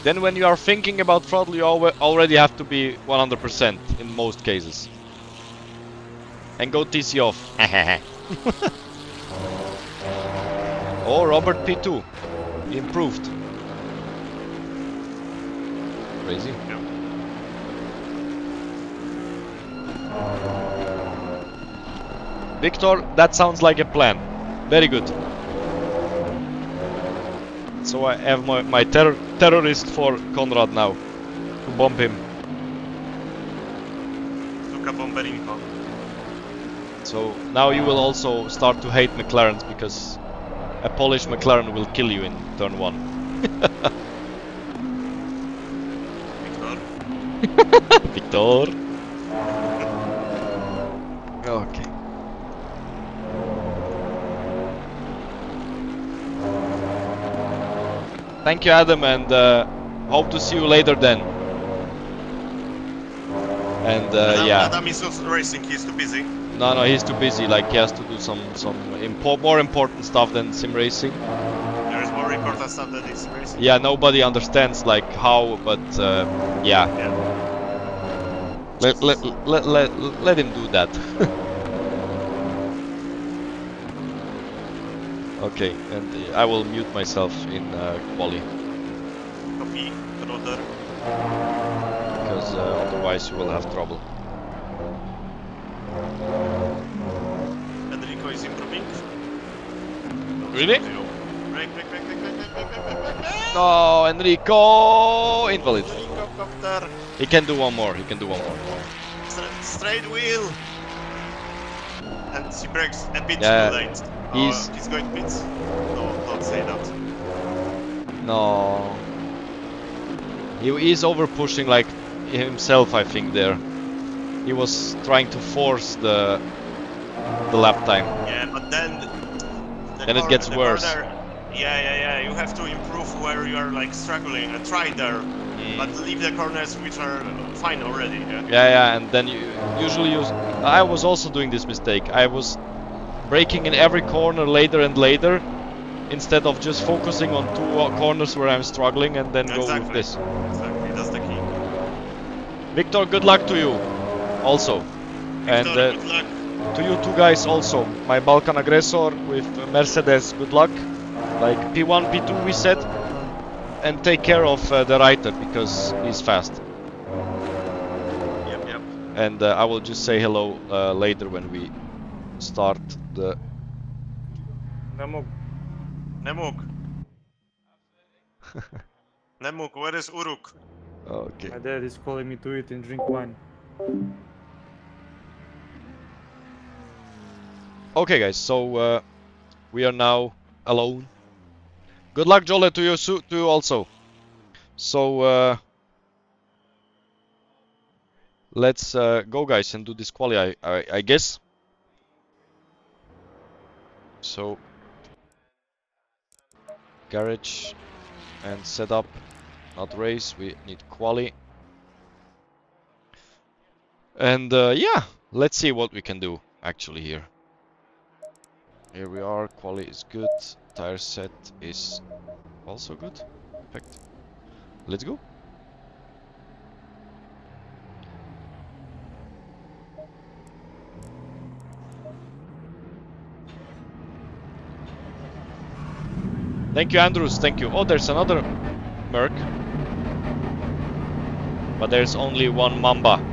Then when you are thinking about throttle, you already have to be 100% in most cases. And go TC off. Oh, Robert P2. He improved. Crazy. Yeah. Victor, that sounds like a plan. Very good. So I have my terrorist for Konrad now. To bomb him. So now you will also start to hate McLarens because a Polish McLaren will kill you in turn one. Victor. Victor. Okay. Thank you, Adam, and hope to see you later then. And yeah. Adam is not racing, he's too busy. No, no, he's too busy, like he has to do some more important stuff than sim racing. There is more important stuff than sim racing. Yeah, nobody understands like how, but yeah. Let him do that. Okay, and I will mute myself in quali. Copy, Roder. Because otherwise you will have trouble. Enrico is improving. Really? No, Enrico! Invalid. He can do one more, he can do one more. Straight wheel! And he breaks a bit too late. He's going pits. No, don't say that. No. He is over pushing like himself, I think, there. He was trying to force the lap time. Yeah, but then the it gets worse. Yeah. You have to improve where you are like struggling. Try there, but leave the corners which are fine already. Yeah. And then you usually use. I was also doing this mistake. I was braking in every corner later and later instead of just focusing on two corners where I'm struggling and then go with this. Exactly, that's the key. Victor, good luck to you also. Victor, and good luck to you two guys also. My Balkan Aggressor with Mercedes, good luck. Like P1, P2 we said. And take care of the writer because he's fast. Yep. And I will just say hello later when we start the... Nemuk. Nemuk, where is Uruk? Okay. My dad is calling me to eat and drink wine. Okay guys, so we are now alone. Good luck, Jole, to you also. So let's go guys and do this quali, I guess. So, garage and setup, not race, we need quali. And yeah, let's see what we can do actually here. Here we are, quali is good, tire set is also good. Perfect. Let's go. Thank you, Andrews, thank you. Oh, there's another Merc. but there's only one Mamba.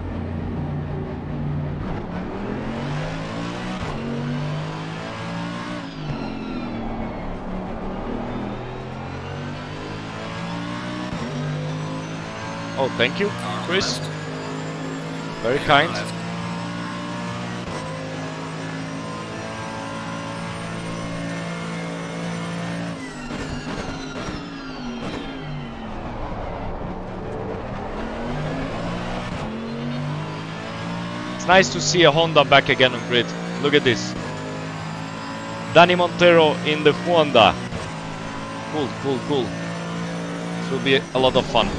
Oh, thank you, Chris. Very kind. It's nice to see a Honda back again on grid. Look at this. Danny Montero in the Honda. Cool, cool, cool. This will be a lot of fun.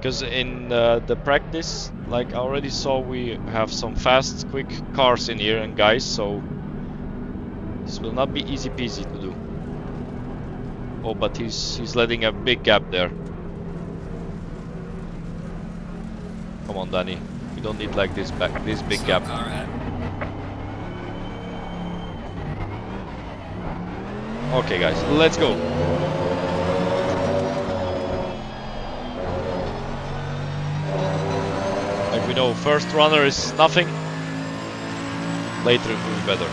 Because in the practice, like I already saw, we have some fast, quick cars in here and guys, so this will not be easy peasy to do. Oh, but he's letting a big gap there. Come on, Danny, you don't need like this back, this big gap. Okay, guys, let's go. No, first runner is nothing. Later it will be better.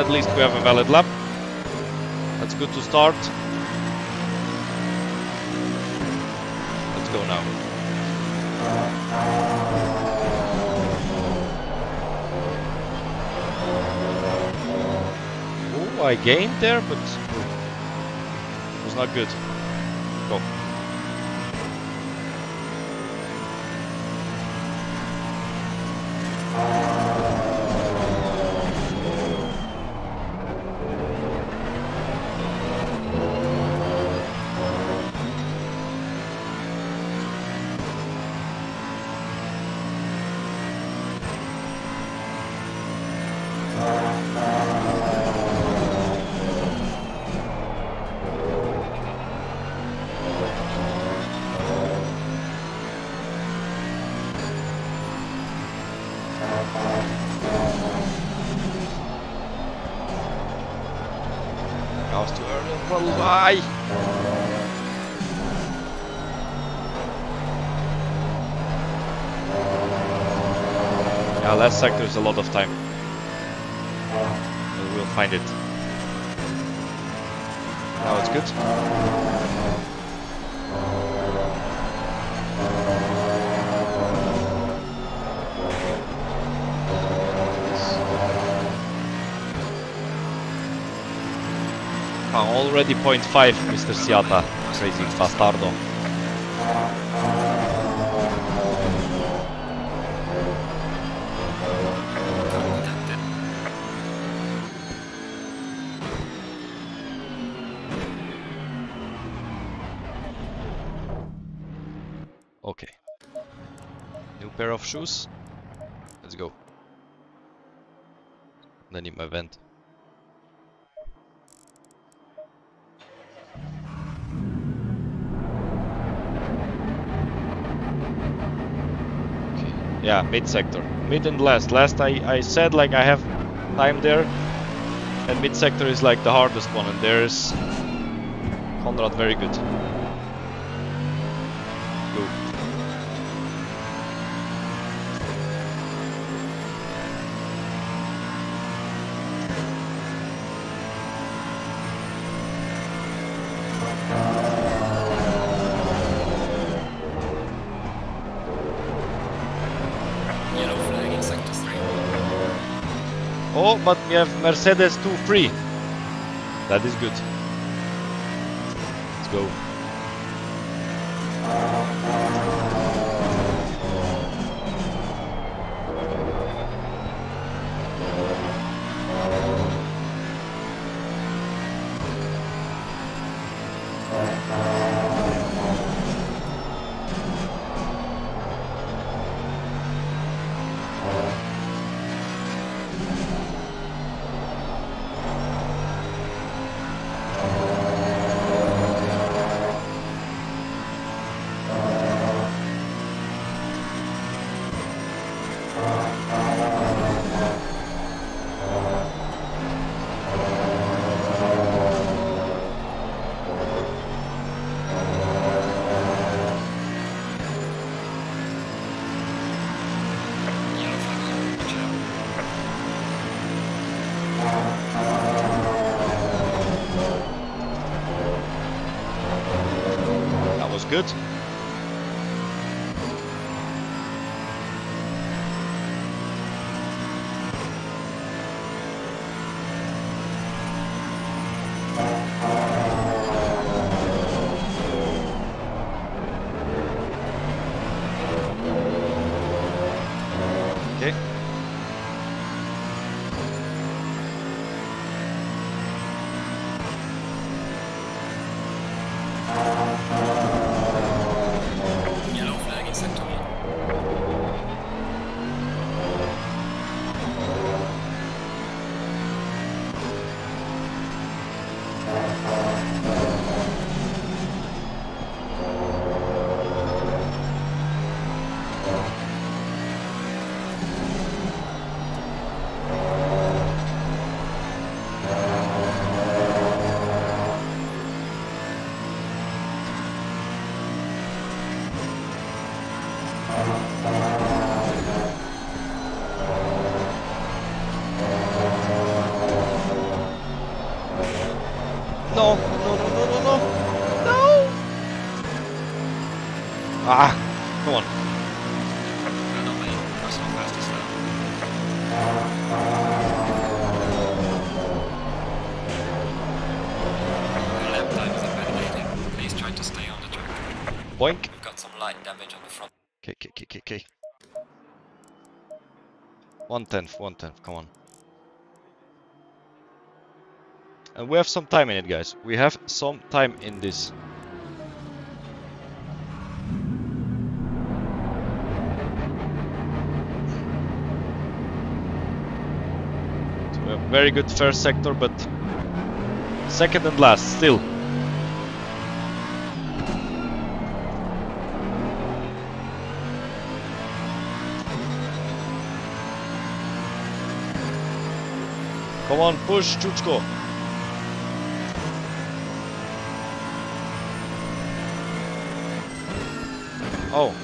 At least we have a valid lap. That's good to start. Let's go now. Oh, I gained there, but it was not good. Go. Last sector is a lot of time. But we'll find it. Now it's good. Already 0.5, Mr. Ciata. Crazy bastardo. new pair of shoes. Let's go. I need my vent. Okay. Yeah, mid sector. Mid and last. Last I said like I have time there. And mid sector is like the hardest one, and there's Konrad very good. Go. Oh, but we have Mercedes 2-3. That is good. Let's go. Good. Okay. Okay. 1/10, 1/10, come on. And we have some time in it, guys. We have some time in this. So we have very good first sector, but second and last still. Come on, push, Chuchko. Oh.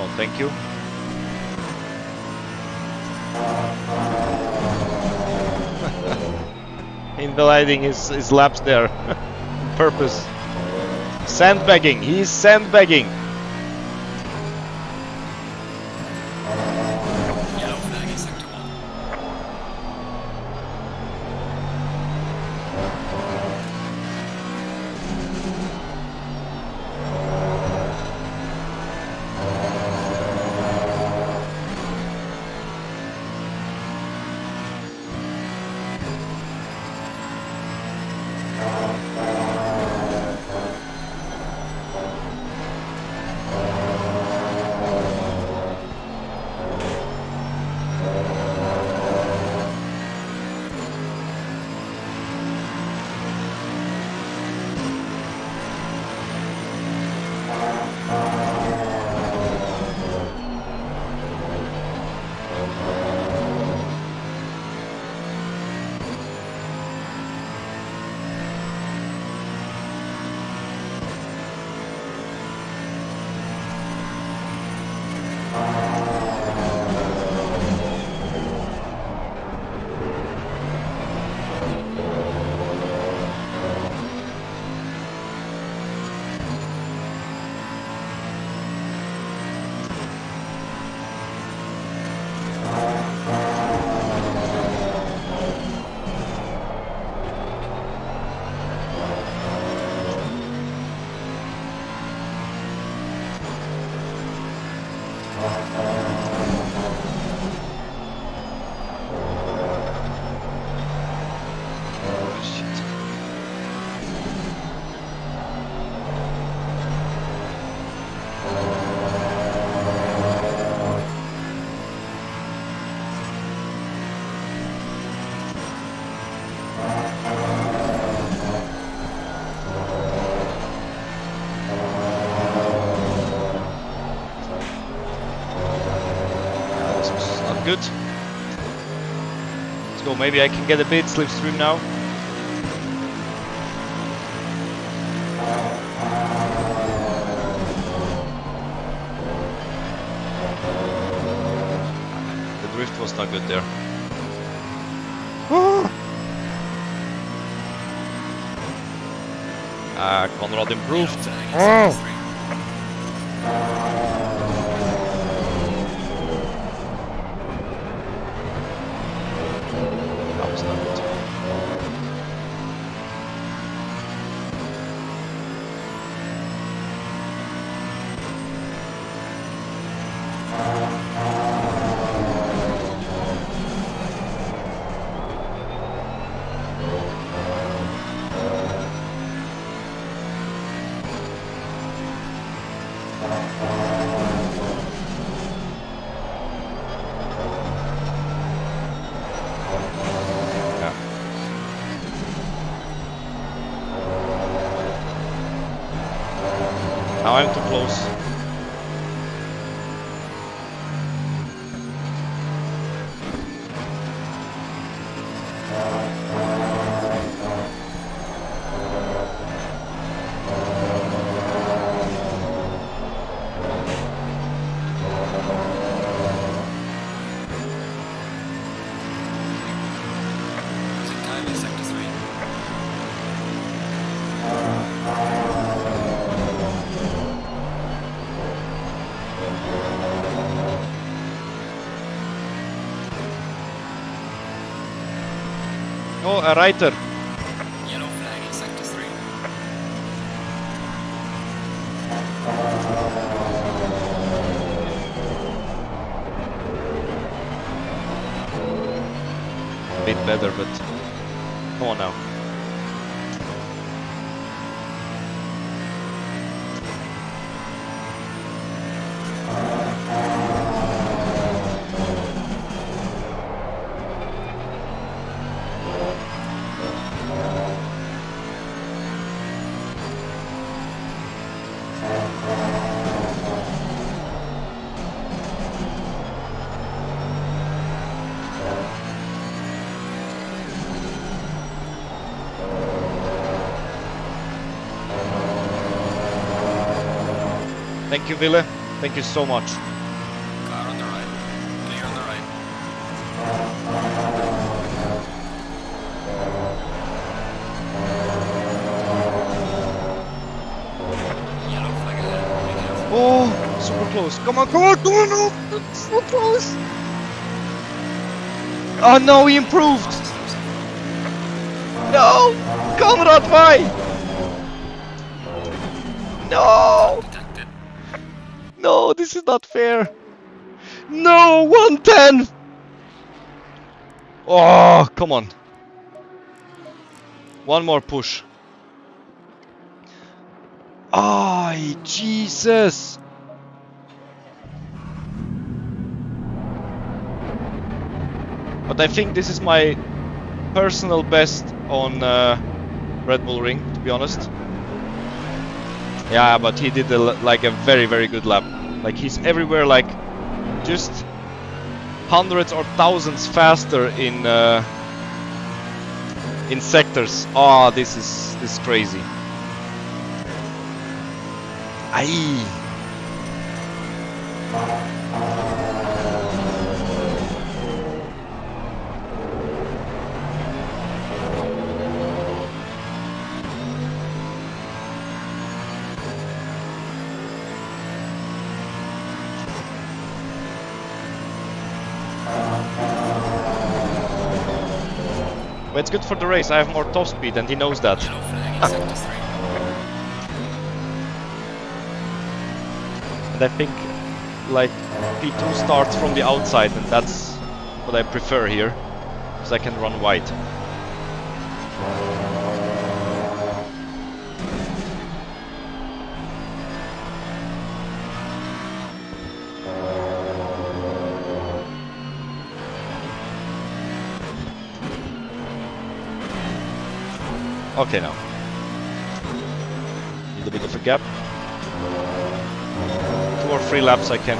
Oh, thank you. Invalidating his laps there. Purpose. Sandbagging. He's sandbagging. good. Let's go, maybe I can get a bit slipstream now. The drift was not good there. Konrad improved. Oh. A writer. Yellow flag in sector 3. A bit better, but come on now. Thank you, Ville. Thank you so much. Car on the right. Clear on the right. Yellow flag ahead. Oh, super close. Come on, come on, come on! Oh, so close! Oh no, he improved! No! Konrad, why? No! No, this is not fair. No, 110. Oh, come on. One more push. Ay, Jesus. But I think this is my personal best on Red Bull Ring, to be honest. Yeah, but he did like a very, very good lap. Like, he's everywhere, like, just hundreds or thousands faster in sectors. Oh, this is crazy. Aye. It's good for the race, I have more top speed and he knows that. And I think like P2 starts from the outside and that's what I prefer here, because I can run wide. Okay, now. Need a bit of a gap. 2 or 3 laps I can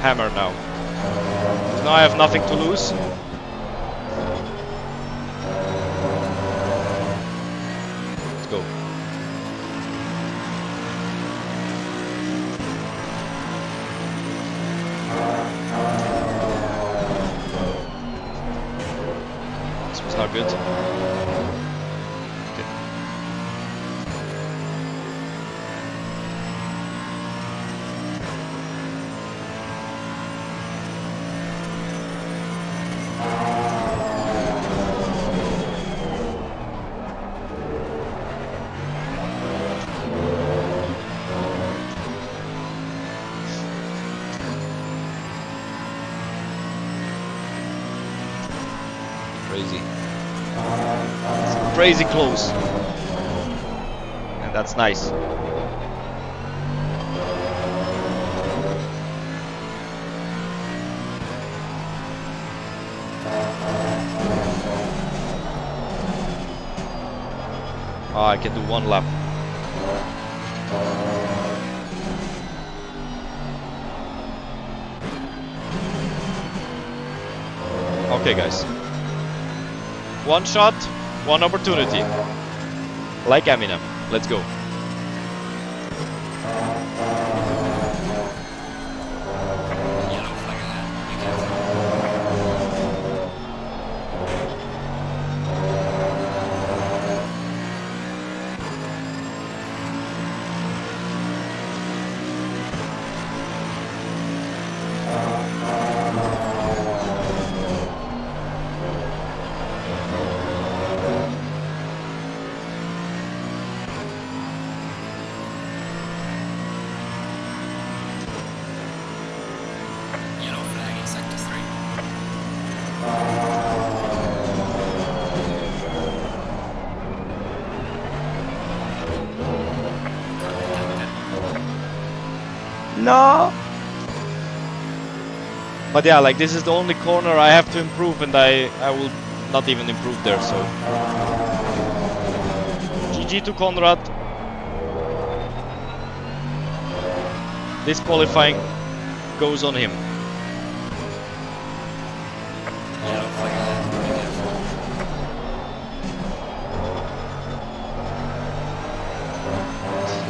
hammer now. Now I have nothing to lose. Let's go. This was not good. Crazy close, and that's nice. Oh, I can do one lap. Okay, guys, one shot. One opportunity, like Eminem. Let's go. But yeah, like this is the only corner I have to improve, and I will not even improve there, so... GG to Konrad. This qualifying goes on him.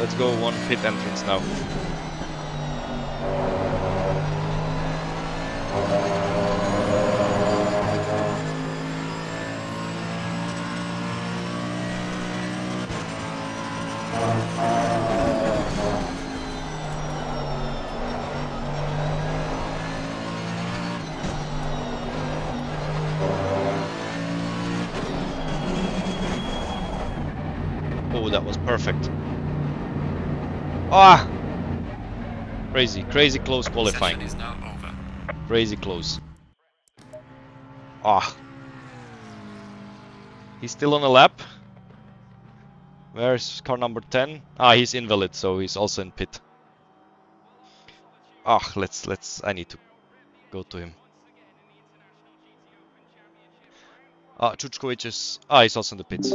Let's go one pit entrance now. Ah! Crazy, crazy close qualifying. Session is now over. Crazy close. Ah! He's still on a lap. Where's car number 10? Ah, he's invalid, so he's also in pit. Ah, let's. I need to go to him. Ah, Chuchkovic is. Ah, he's also in the pits.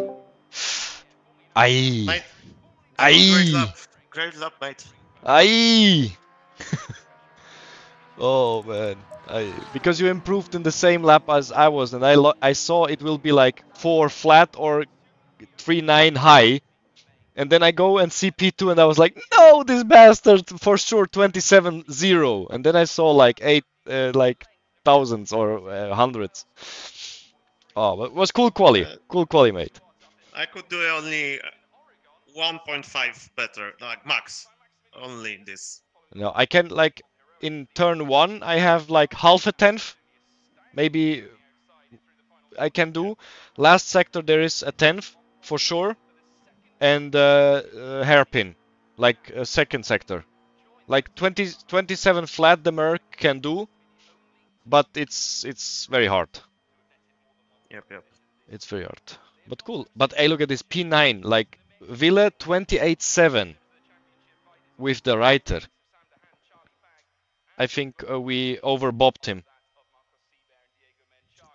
Aye. Aye. Great lap, mate. Aye. Oh man, because you improved in the same lap as I was, and I saw it will be like 4 flat or 3.9 high, and then I go and see P2, and I was like, no, this bastard for sure 27-0, and then I saw like 8 like thousands or hundreds. Oh, but it was cool quali, mate. I could do only 1.5 better, like max, only this. No, I can, like, in turn 1 I have like half a tenth, maybe I can do. Last sector there is a tenth for sure, and hairpin, like a second sector. Like 27 flat the Merc can do, but it's very hard. Yep. It's very hard, but cool. But hey, look at this P9, like Ville 28-7 with the writer. I think we overbobbed him.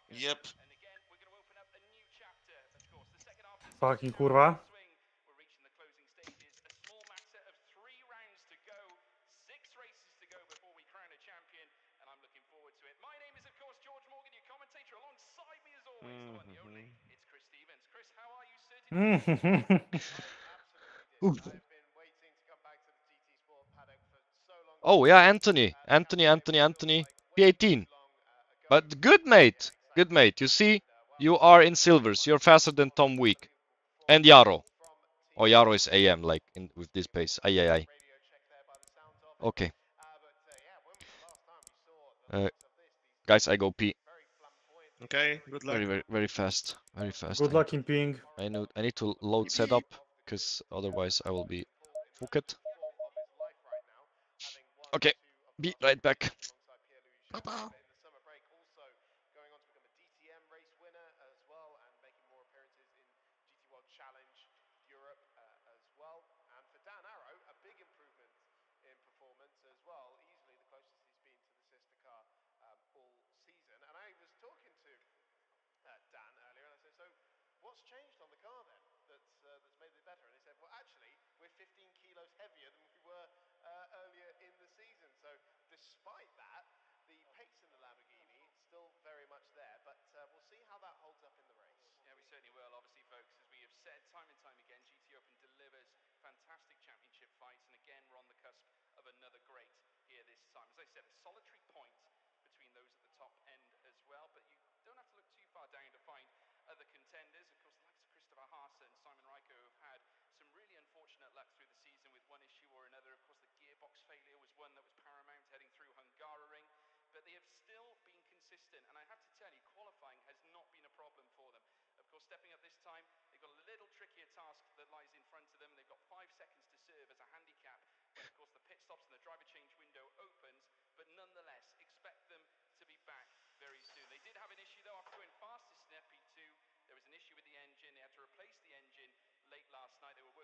Yep. Fucking kurwa. Oh yeah, Anthony, P18. But good mate, you see, you are in silvers, you're faster than Tom Week. And Yaro. Oh, Yaro is AM, like, with this pace. Aye, aye, aye. Okay. Guys, I go pee. Okay, good luck. Very, very, very fast. Very fast. Good luck in peeing. I know. I need to load setup, because otherwise I will be fucked. Okay, be right back. Bye-bye.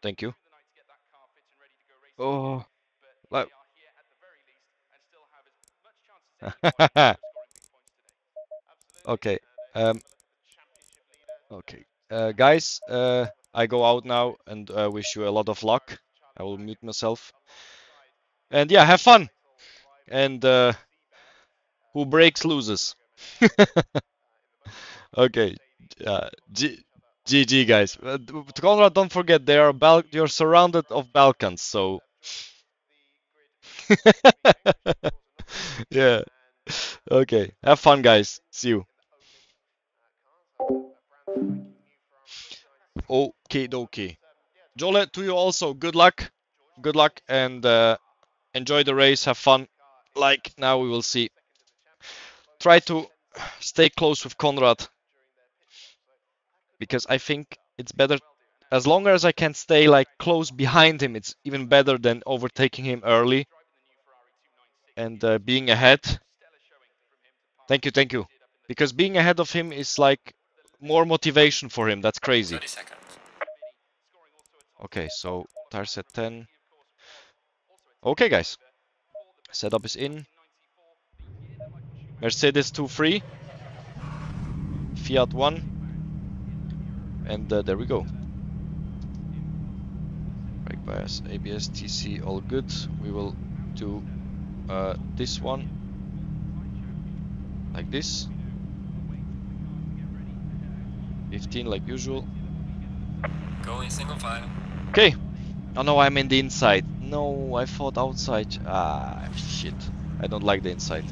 Thank you. Oh, like... Okay. Okay. Guys, I go out now and wish you a lot of luck. I will mute myself. And yeah, have fun. And who breaks loses. Okay. GG guys. Konrad, don't forget they are you're surrounded of Balkans, so yeah. Okay, have fun guys. See you. Okay, dokie. Jole, to you also. Good luck. Good luck and enjoy the race. Have fun. Like now we will see. Try to stay close with Konrad. Because I think it's better, as long as I can stay like close behind him, it's even better than overtaking him early and being ahead. Thank you, thank you. Because being ahead of him is like more motivation for him. That's crazy. Okay, so tire set 10. Okay, guys. Setup is in. Mercedes 2-3. Fiat 1. And there we go. Brake bias, ABS, TC, all good. We will do this one like this. 15 like usual. Going single file. Okay. Oh no, I'm in the inside. No, I thought outside. Ah, shit. I don't like the inside.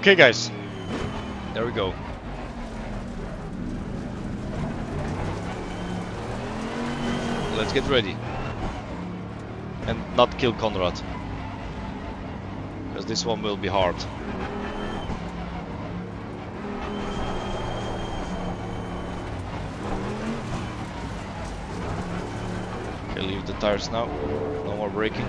Okay guys, there we go. Let's get ready and not kill Konrad, because this one will be hard. Okay, leave the tires now, no more braking.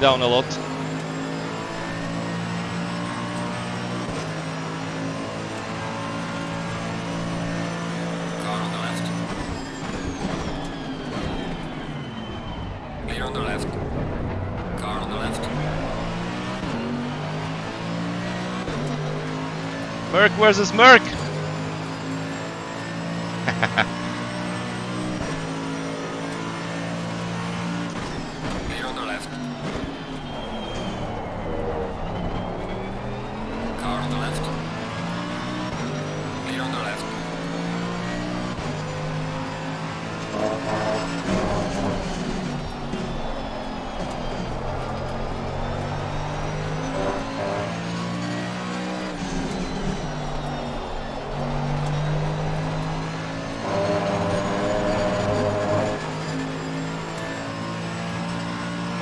Down a lot. Car on the left. Clear on the left. Car on the left. Merc versus Merc.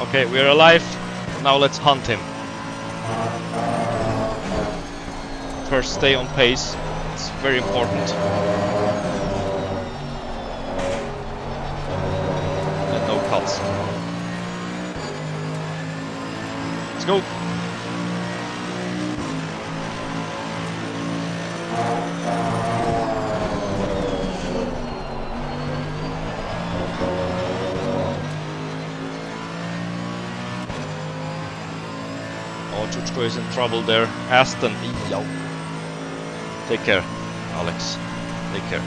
Okay, we are alive. Now let's hunt him. First, stay on pace. It's very important. And no cuts. Let's go. Chuchko is in trouble there. Aston, yo. Take care, Alex. Take care.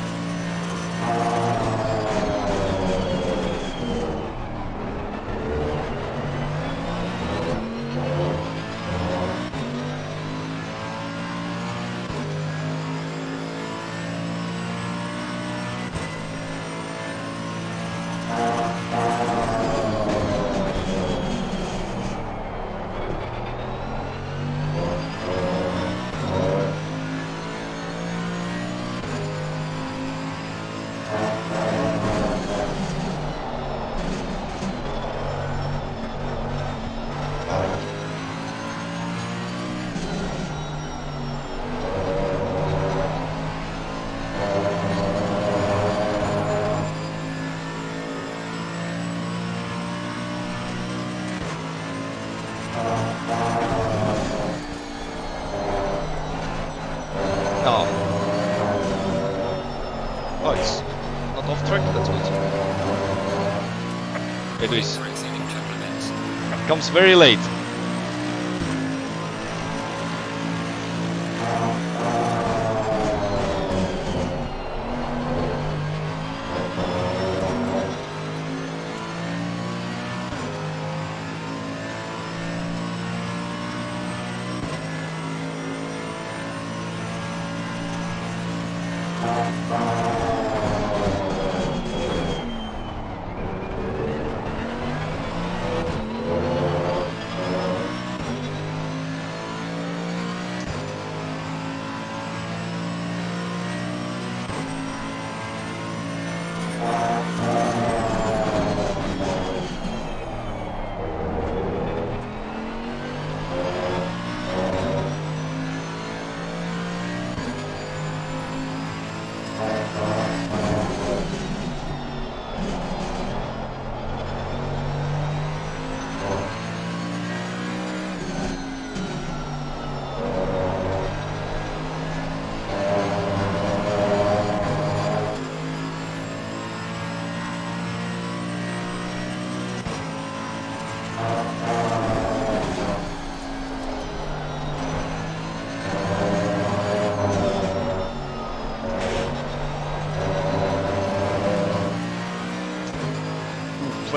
Comes very late.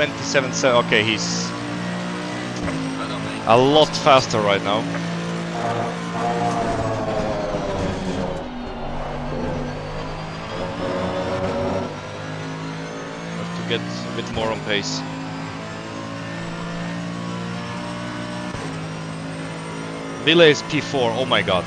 27, so okay, he's a lot faster right now. Have to get a bit more on pace. Ville is P4, oh my god.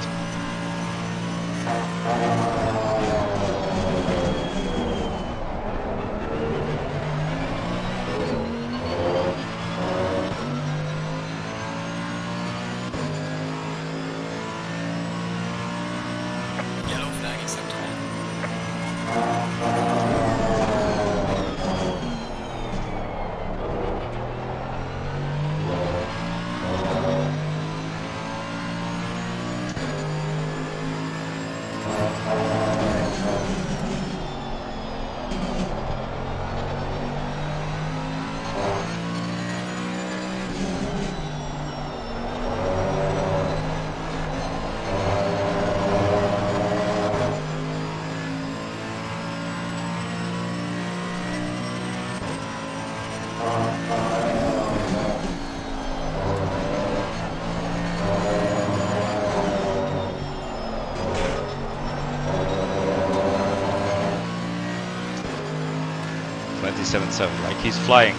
Like he's flying.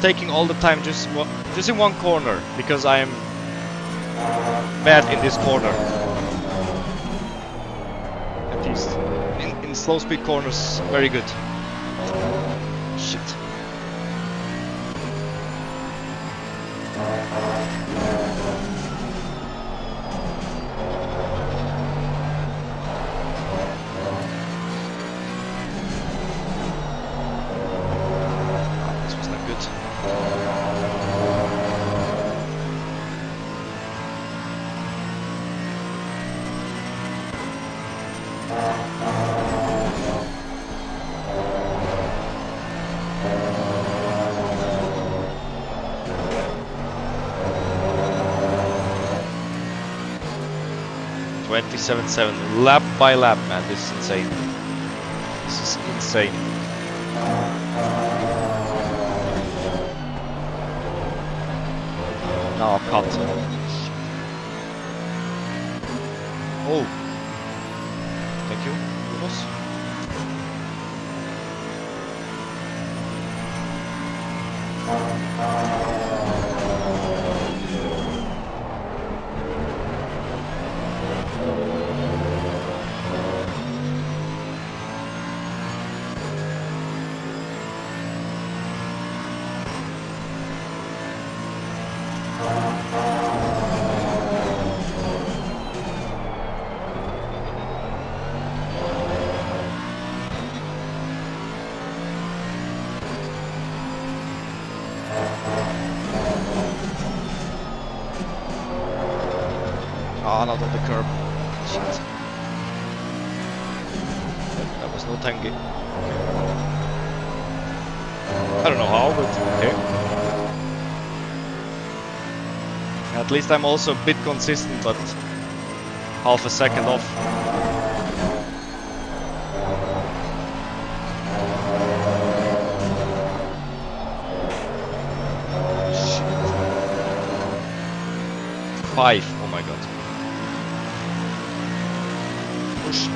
Taking all the time just in one corner, because I am bad in this corner. At least in slow speed corners, very good. Shit. Seven, lap by lap, man. This is insane. This is insane. No, I've cut. Oh, thank you. At least I'm also a bit consistent, but half a second off. Shit. 5, oh my god. Push.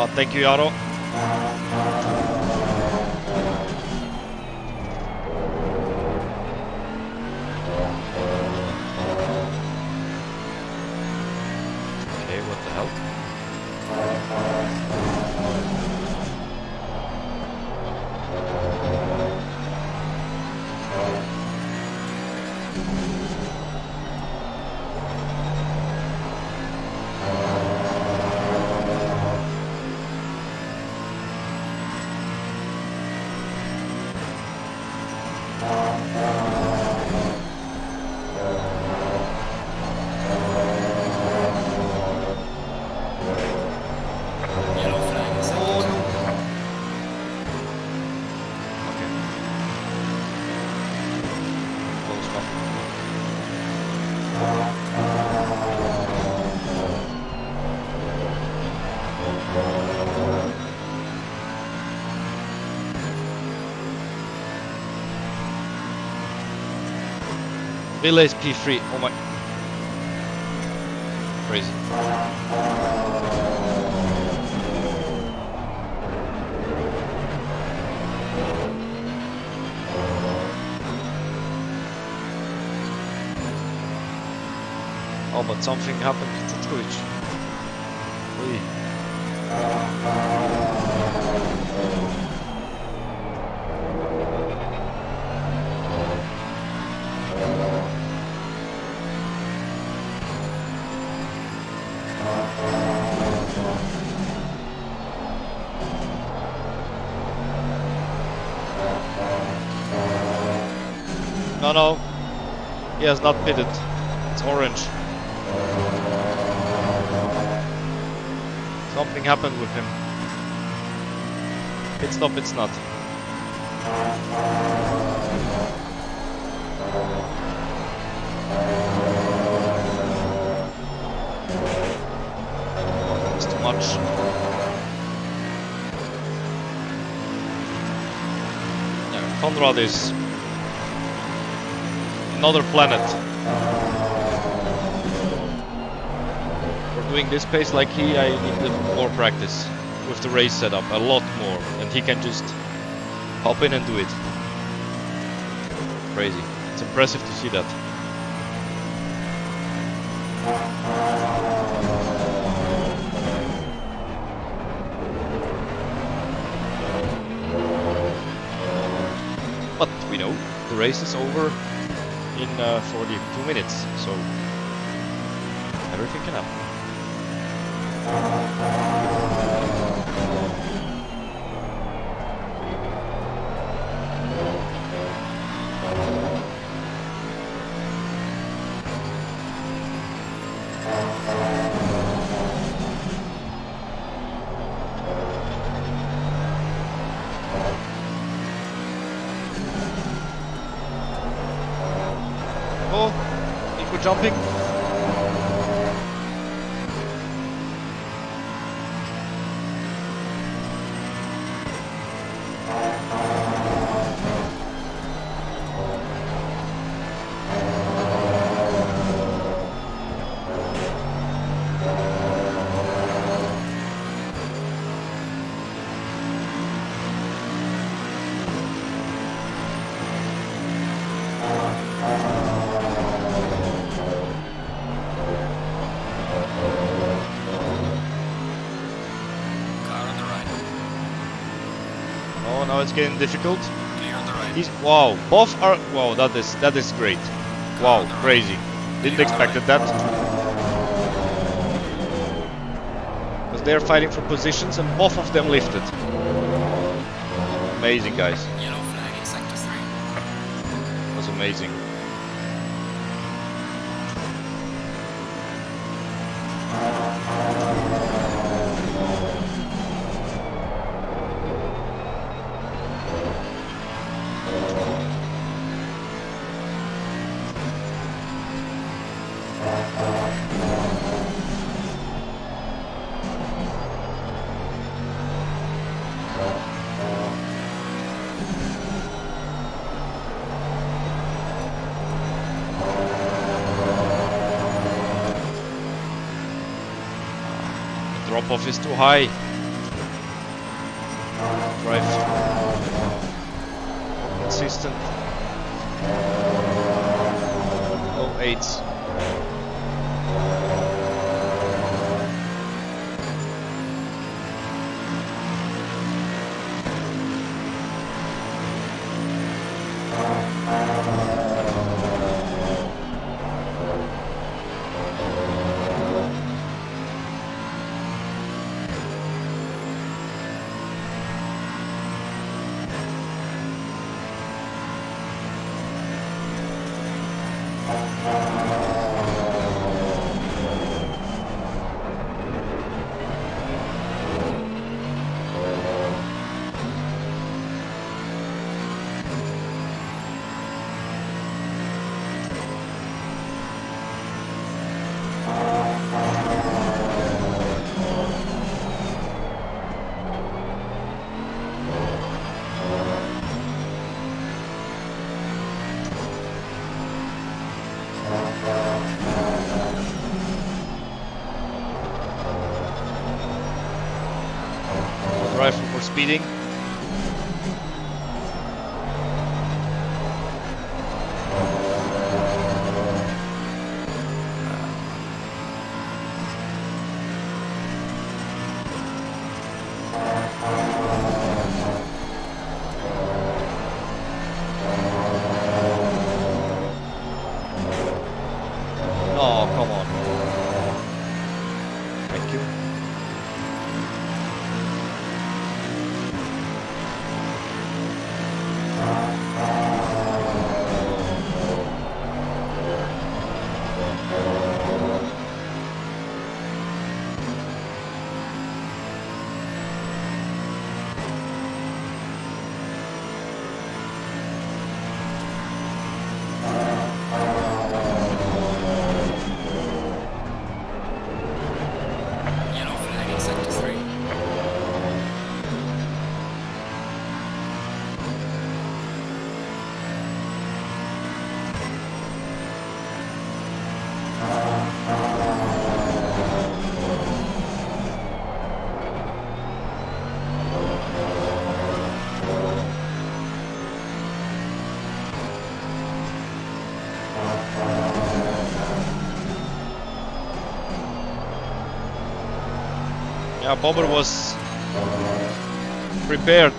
Oh, thank you, Yaro. Ville is P3, oh my. reason. Oh, but something happened to Twitch. No, no, he has not pitted. It's orange. Something happened with him. Pit stop, it's not. It's too much. Yeah, Konrad is another planet. For doing this pace like he, I need more practice with the race setup, a lot more, and he can just hop in and do it. Crazy. It's impressive to see that. But we know the race is over in 42 minutes, so everything can happen. Oh, Nico jumping. It's getting difficult. Clear on the right. He's, wow, both are, wow, that is great. Wow, crazy. Didn't expect that. Because they're fighting for positions and both of them lifted. Amazing, guys. Yellow flag in sector 3. That was amazing. Off is too high. Drive consistent. No eights. speeding. Yeah, Bobber was prepared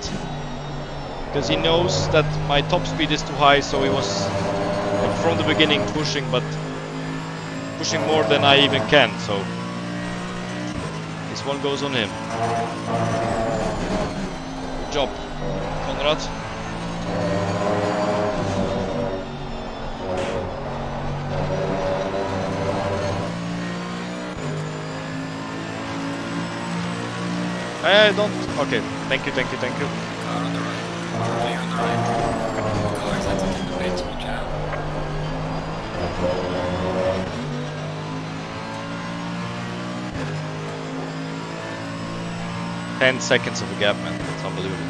because he knows that my top speed is too high, so he was like, from the beginning pushing, but pushing more than I even can, so this one goes on him. Good job, Konrad. I don't... Okay, thank you. Car on the right. Clear on the right. Cars that's in the way to the jam. Yeah. 10 seconds of a gap, man. That's unbelievable.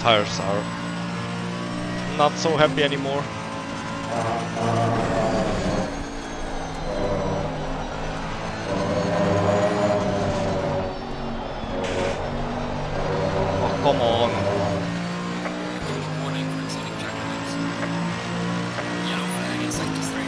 Tires are not so happy anymore. Oh, come on. Warning for exceeding track limits. Yellow flag in sector 3.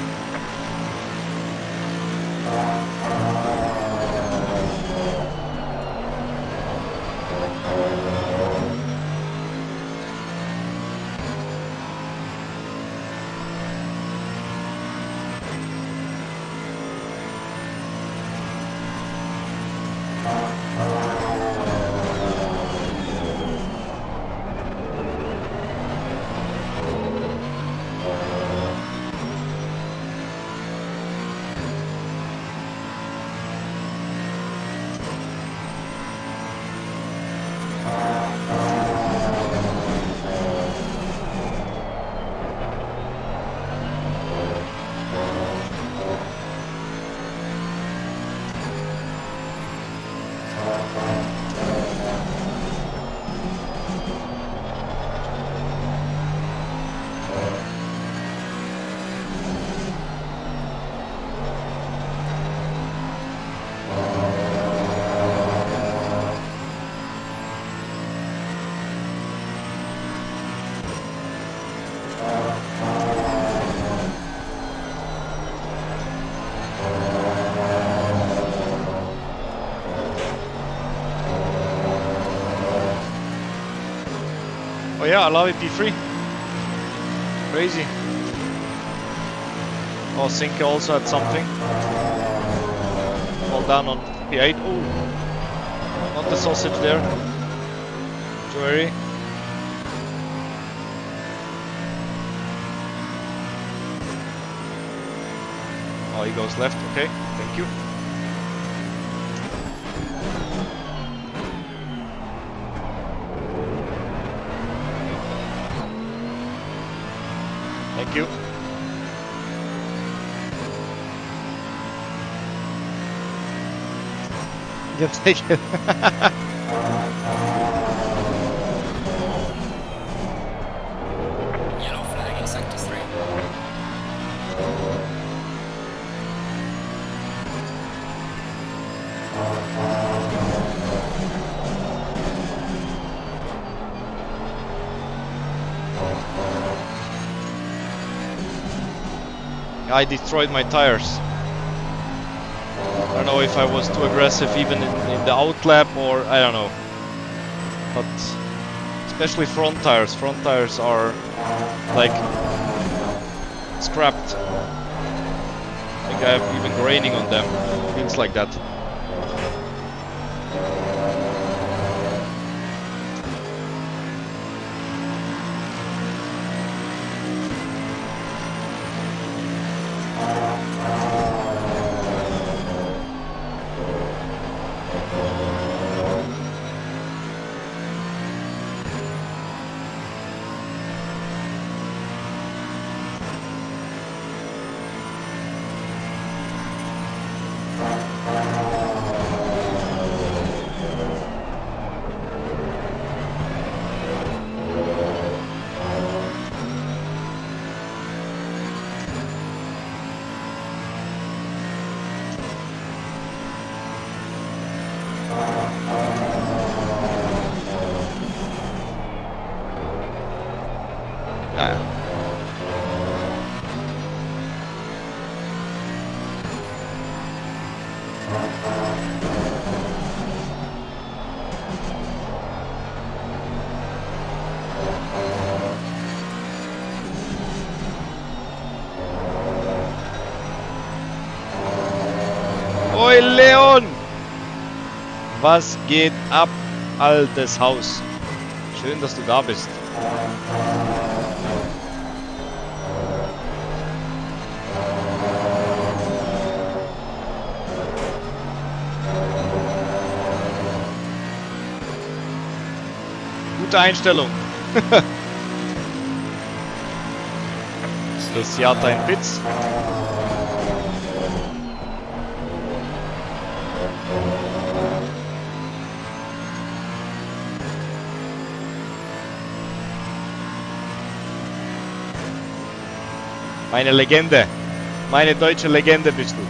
Yeah, I love it, P3. Crazy. Oh, Zinke also had something. All down on P8. Oh, not the sausage there. Jewelry. Oh, he goes left. Okay, thank you. Thank you. Yes, thank you. Yellow flag in sector 3. I destroyed my tires. I don't know if I was too aggressive even in the outlap, or I don't know. But especially front tires are like scrapped. I think I have even graining on them, things like that. Was geht ab, altes Haus? Schön, dass du da bist. Gute Einstellung. Das Jahr dein Pitz. Meine Legende, meine deutsche Legende bist du.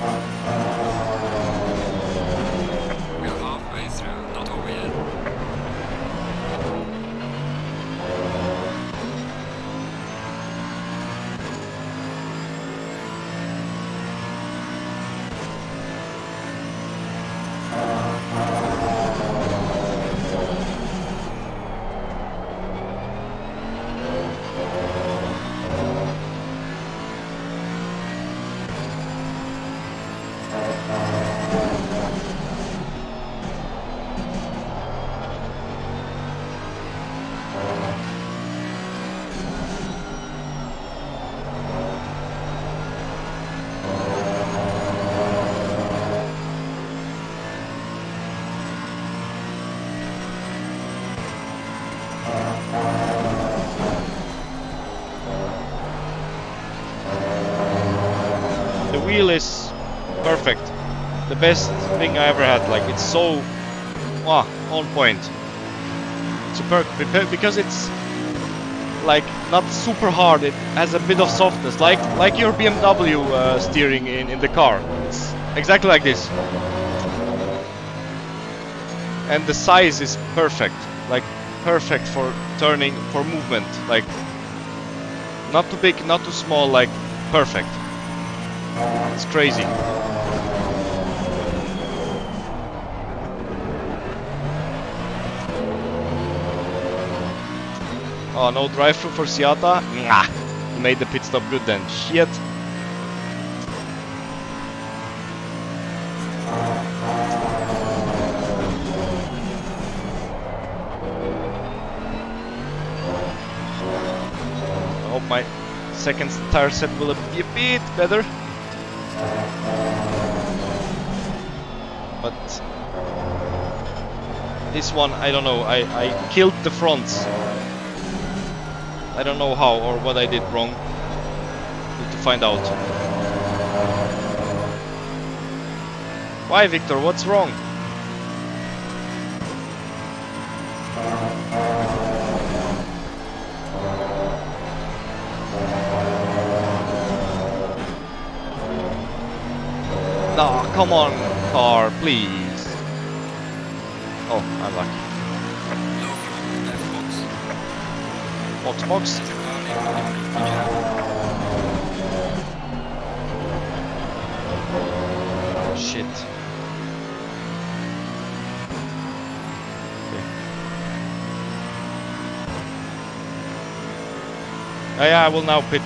Best thing I ever had, like it's so on point. It's perfect because it's like not super hard, it has a bit of softness, like your BMW steering in the car. It's exactly like this. And the size is perfect, like perfect for turning, for movement, like not too big, not too small, like perfect. It's crazy. Oh, no drive-thru for Seata? Nah, he made the pit stop good then. Shit. my second tire set will be a bit better. But this one, I don't know, I killed the fronts. I don't know how or what I did wrong. Need to find out. Why, Victor? What's wrong? Nah, come on, car, please. Oh, I'm lucky. Box, box. Shit. Oh yeah, I will now pit.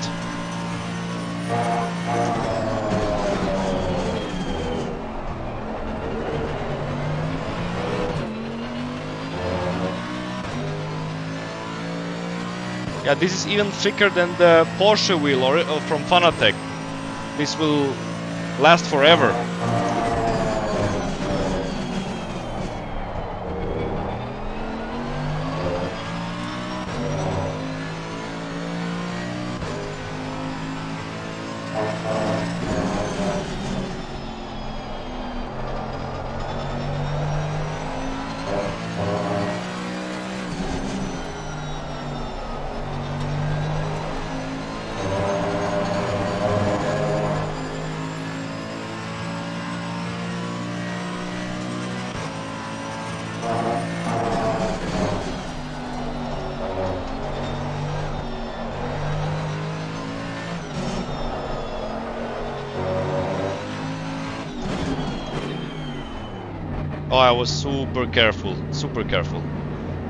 Yeah, this is even thicker than the Porsche wheel or from Fanatec. This will last forever. Oh, I was super careful,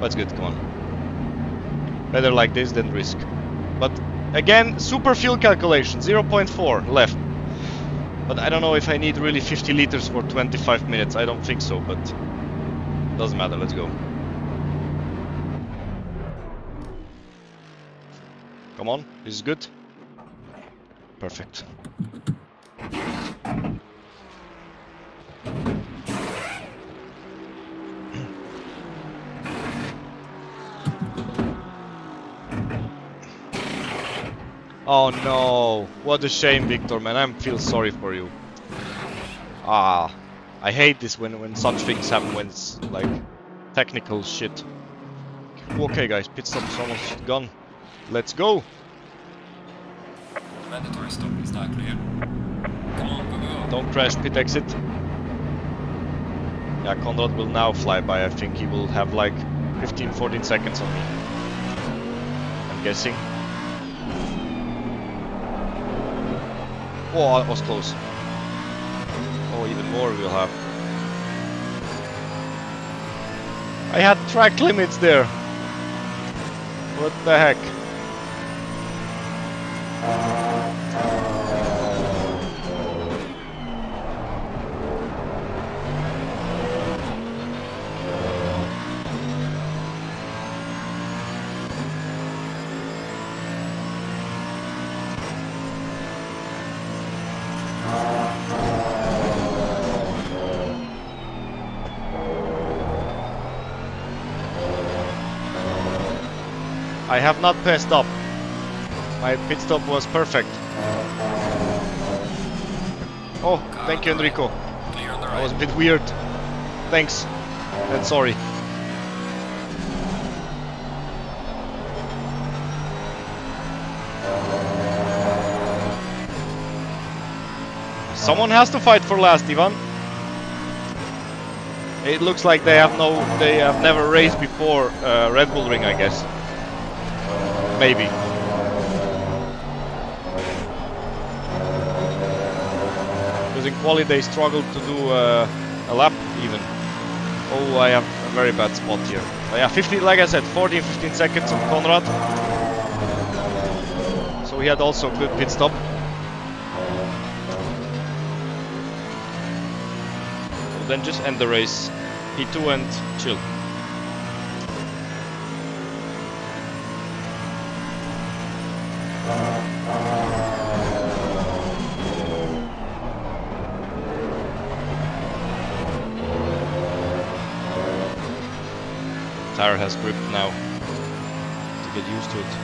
that's good, come on. Better like this than risk. But again, super fuel calculation, 0.4 left. But I don't know if I need really 50 liters for 25 minutes, I don't think so, but doesn't matter, let's go. Come on, this is good. Perfect. Oh no, what a shame, Victor, man, I feel sorry for you. Ah, I hate this when such things happen, when it's like technical shit. Okay guys, pit stop is almost gone. Let's go! Mandatory stop is not clear. Come on, go. Don't crash, pit exit. Yeah, Konrad will now fly by, I think he will have like 15-14 seconds on me. I'm guessing. Oh, that was close. Oh, even more we'll have. I had track limits there. What the heck? I have not passed up. My pit stop was perfect. Oh, thank you, Enrico. That was a bit weird. Thanks. And sorry. Someone has to fight for last, Ivan. It looks like they have never raced before Red Bull Ring, I guess. Maybe. Because in quali they struggled to do a lap even. Oh, I have a very bad spot here. But yeah, 50, like I said, 14-15 seconds on Konrad. So he had also a good pit stop. So then just end the race. P2 and chill. Tire has grip now to get used to it.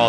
Oh,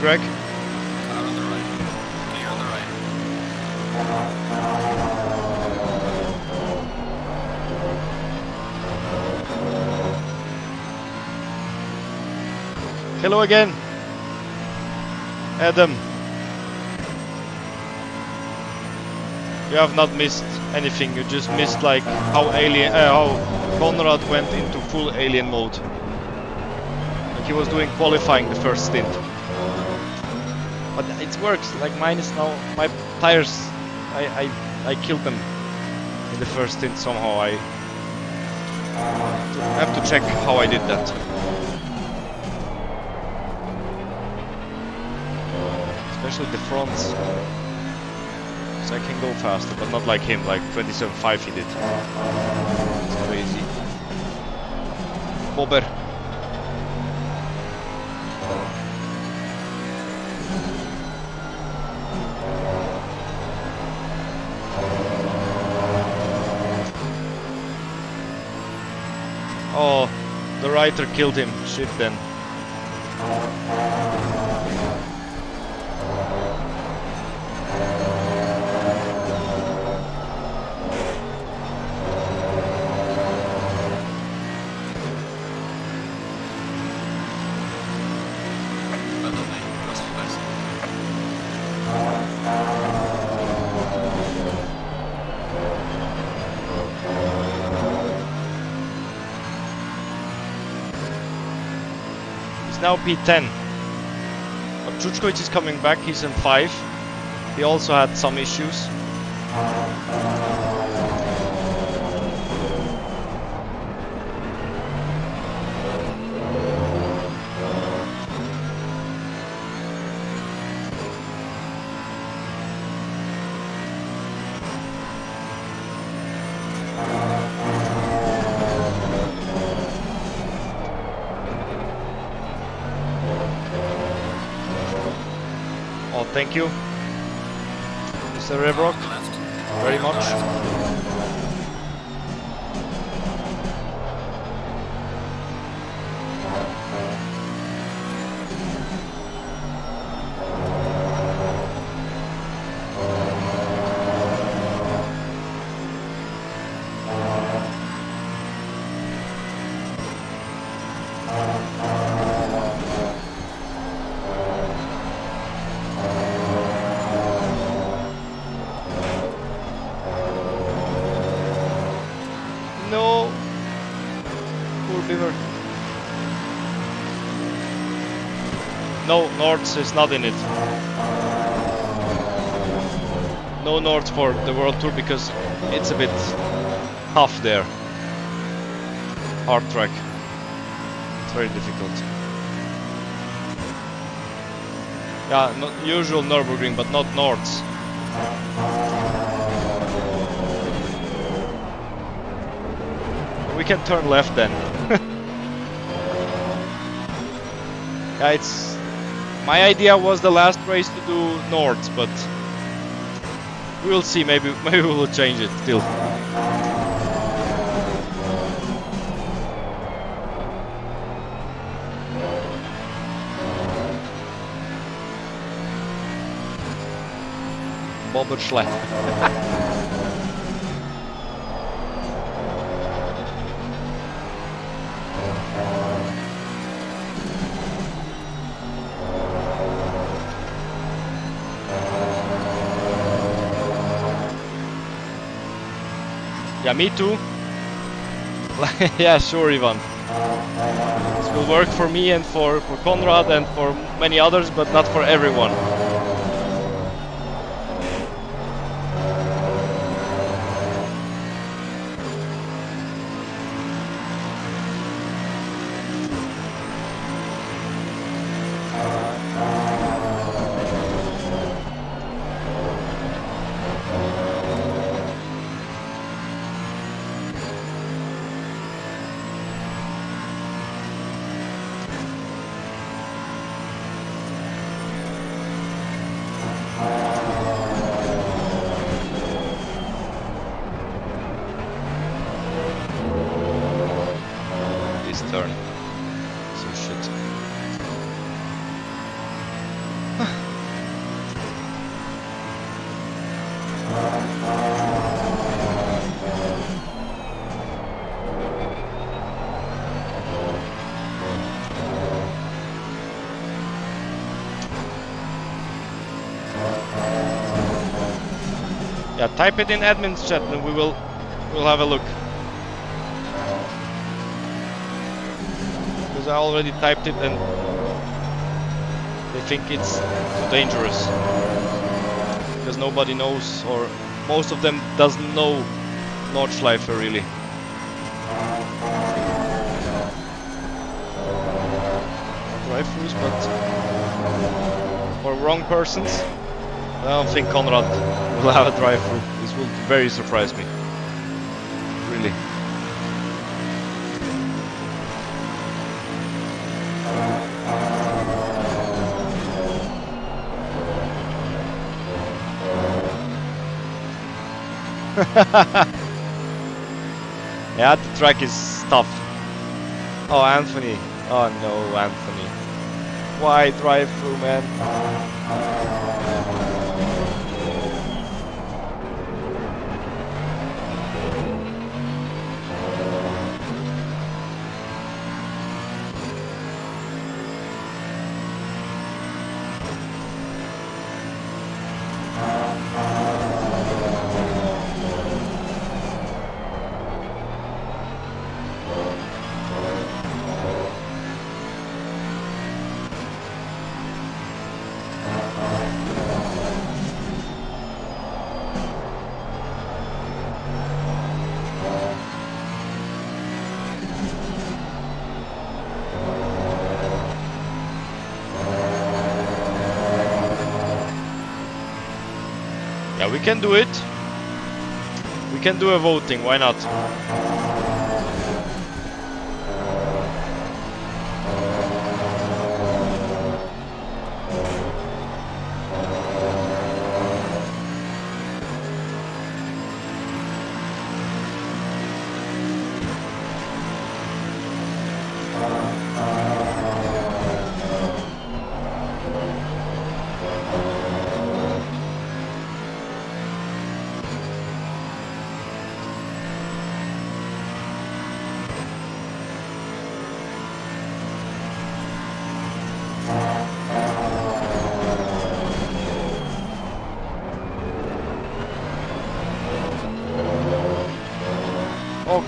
Greg? Car on the right. Clear on the right. Hello again, Adam. You have not missed anything. You just missed like how Konrad went into full alien mode. Like he was doing qualifying the first stint. It works, like mine is now, my tires, I killed them in the first stint somehow. I have to check how I did that. Especially the fronts. So I can go faster, but not like him, like 27.5 he did. It's crazy. Bobber. Oh, the writer killed him. Shit then. Now P10. But Chuchkovic is coming back, he's in 5. He also had some issues. Thank you, Mr. Rebrock, very much. North is not in it. No North for the World Tour because it's a bit tough there. Hard track. It's very difficult. Yeah, not usual Nürburgring, but not Norths. We can turn left then. Yeah, it's. My idea was the last race to do North, but we'll see, maybe we'll change it still. Bobber Schlecht. Yeah, me too. Yeah, sure, Ivan. This will work for me and for Konrad and for many others, but not for everyone. Yeah, type it in admin's chat and we'll have a look. Because I already typed it and they think it's too dangerous. Because nobody knows, or most of them doesn't know Nordschleife really. Drivers, but for wrong persons. I don't think Konrad will have a drive-through. This will very surprise me. Really. Yeah, the track is tough. Oh, Anthony. Oh no, Anthony. Why drive through, man? We can do it. We can do a voting, why not?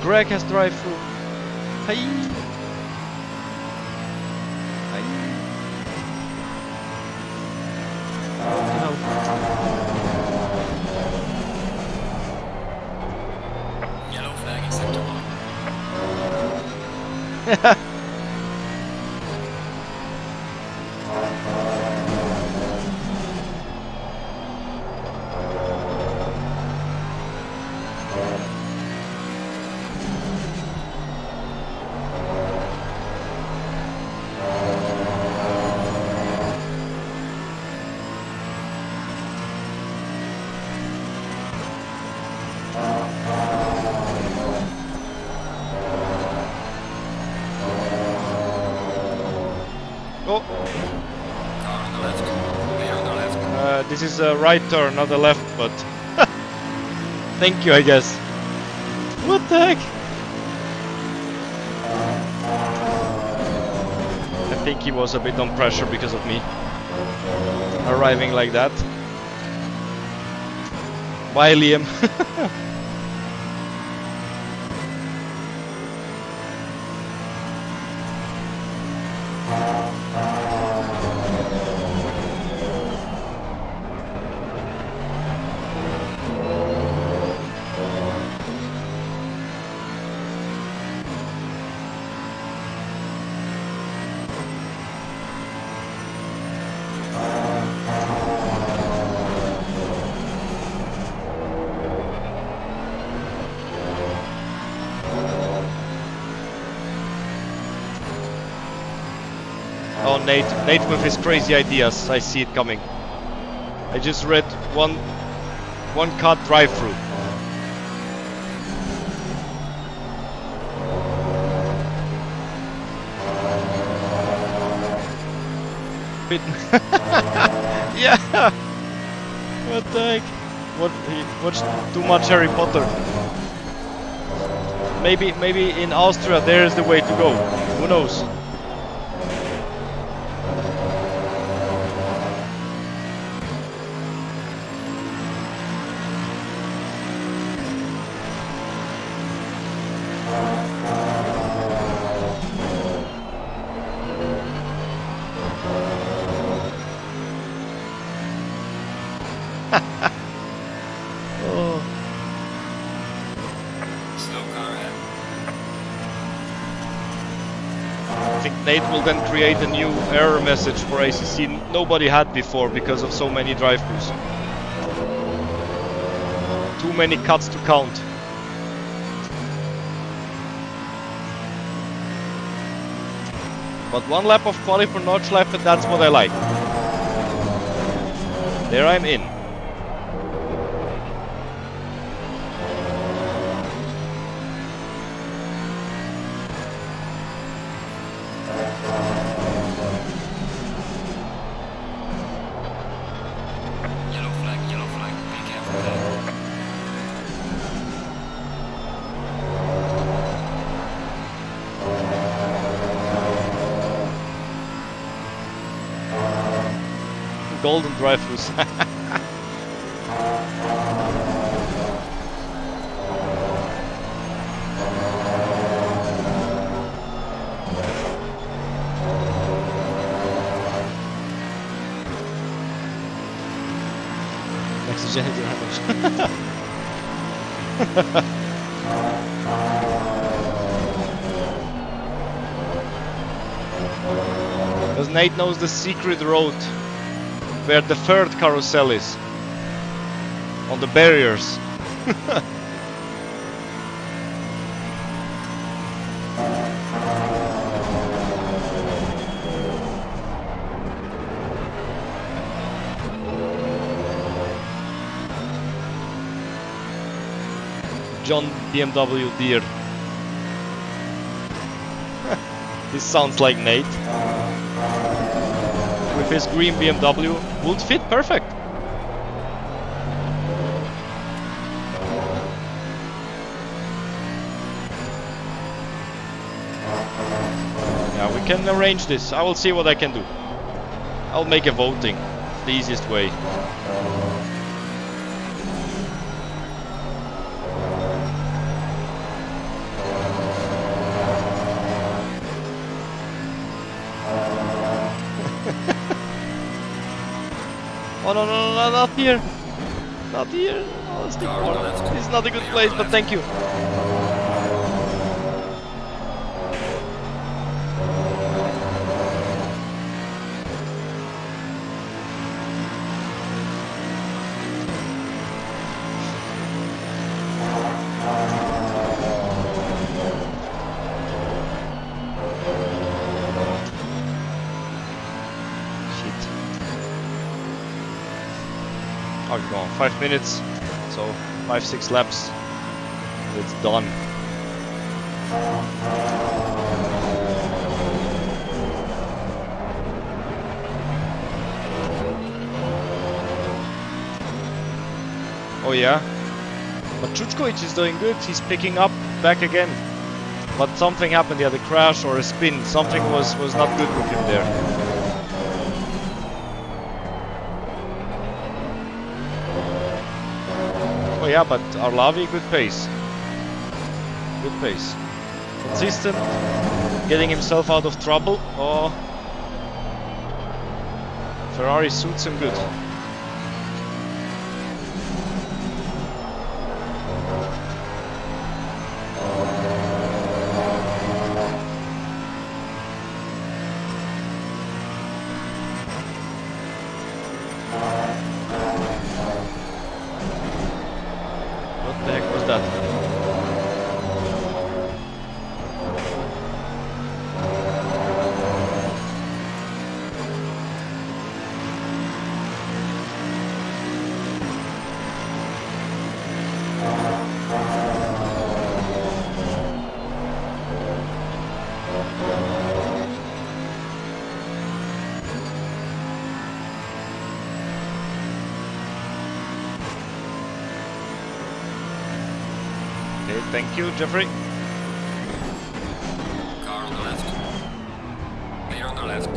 Greg has drive through. Hey. Hey. Yellow flag acceptable. This is a right turn, not a left, but thank you, I guess. What the heck? I think he was a bit on pressure because of me arriving like that. Bye, Liam. Nate with his crazy ideas, I see it coming. I just read one car drive-through. Yeah. What the heck? What, he watched too much Harry Potter. Maybe in Austria there is the way to go. Who knows? Then create a new error message for ACC nobody had before because of so many drive-throughs. Too many cuts to count. But one lap of quali for Nordschleife, and that's what I like. There I'm in. golden drive-thrus. Next to Jenny, how much? Nate knows the secret road where the third carousel is on the barriers. John BMW dear. This sounds like Nate. With his green BMW, would fit perfect. Yeah, we can arrange this. I will see what I can do. I'll make a voting. It's the easiest way. No, no, no, not here. Not here. Oh, it's not, this is not a good place, but thank you. Oh, go on. 5 minutes, so 5-6 laps, it's done. Oh yeah, but Chuchkovic is doing good, he's picking up back again, but something happened, he had a crash or a spin, something was not good with him there. Oh yeah, but Arlavi, good pace. Good pace. Consistent. Getting himself out of trouble. Oh. Ferrari suits him good. Thank you, Jeffrey. Car on the left. Clear on the left.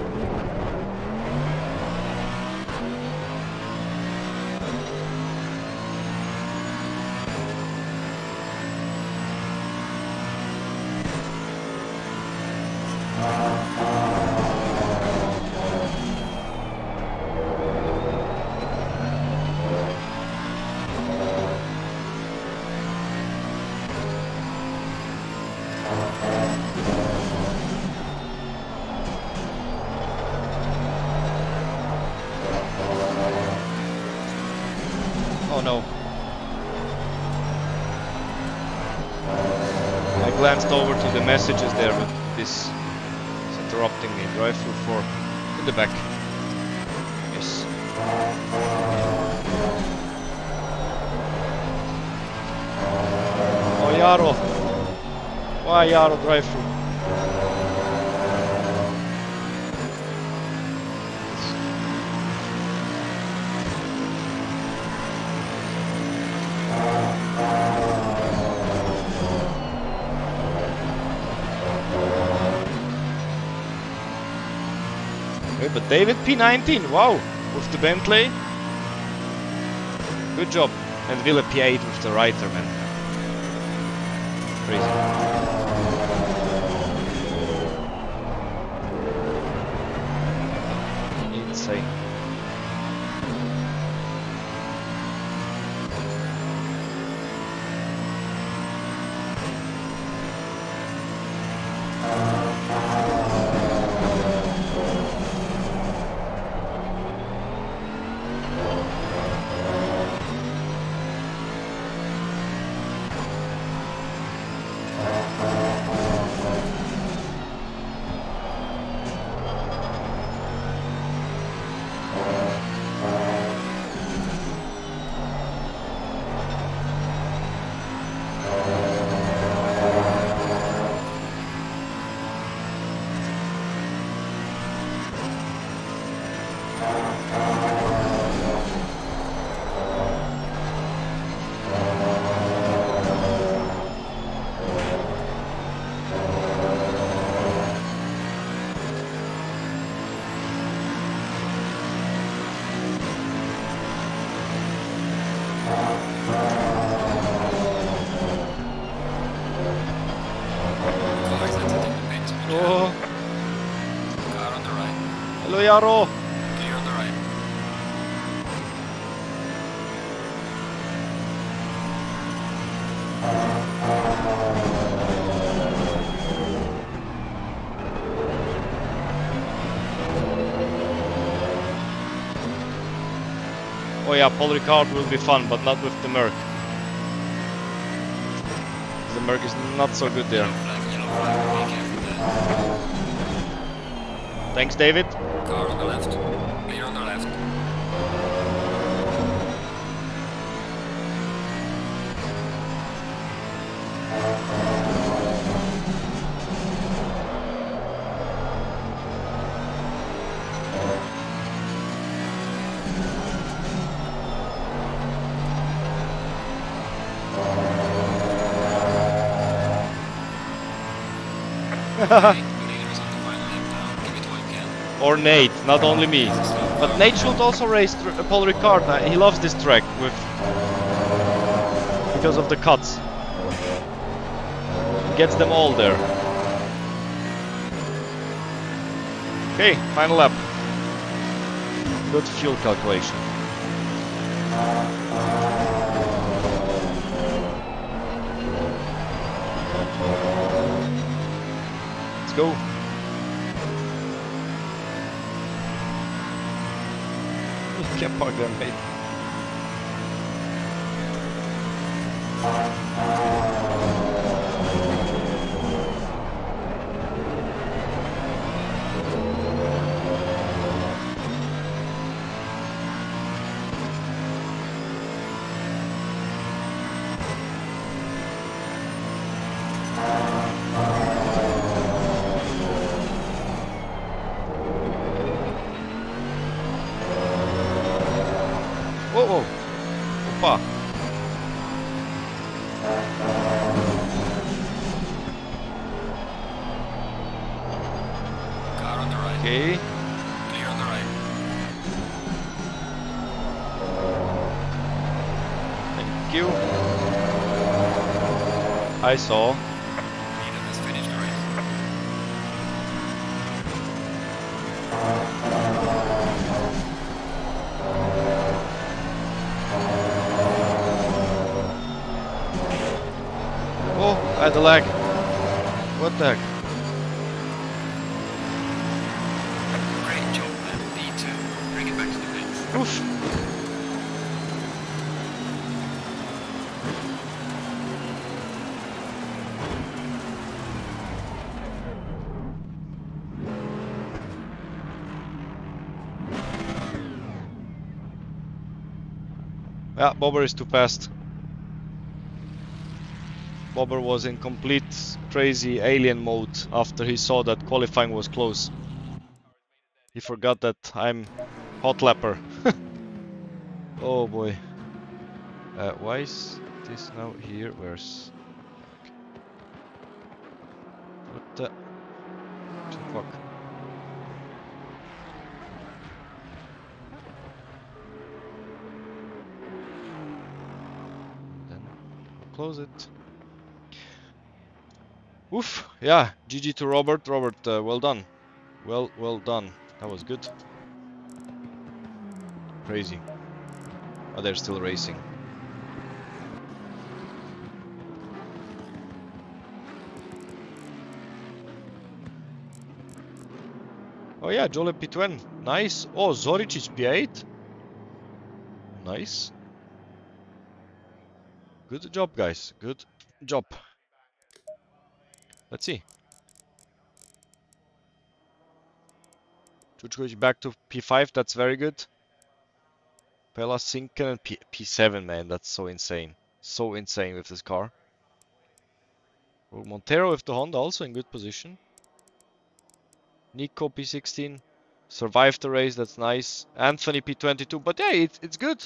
Over to the messages there, but this is interrupting me. Drive through 4 in the back. Yes. Oh, Yaro. Why Yaro drive through? But David P19, wow! with the Bentley. Good job. And Ville P8 with the Reiter, man. Crazy. Insane. Yaro! You're on the right. Oh yeah, Paul Ricard will be fun, but not with the Merc. The Merc is not so good there. Thanks, David. Car on the left. Clear on the left. Haha. Or Nate, not only me. But Nate should also race Paul Ricard. He loves this track with because of the cuts. He gets them all there. Okay, final lap. Good fuel calculation. Let's go. Can't park them, mate. I saw. Oh, I had a lag. What the heck? Yeah, Bobber is too fast. Bobber was in complete crazy alien mode after he saw that qualifying was close. He forgot that I'm hot lapper. Oh boy. Why is this now here? Where's... What the... Fuck. close it. Oof, yeah, GG to Robert. Robert, well done. Well done. That was good. Crazy. Oh, they're still racing. Oh yeah, Jole Pitwen, nice. Oh, Zoric is P8. Nice. Good job, guys. Good job. Let's see. Chuchkovic back to P5. That's very good. Pela Sinken and P7, man. That's so insane. So insane with this car. Montero with the Honda also in good position. Nico P16 survived the race, that's nice. Anthony P22, but yeah, it's good.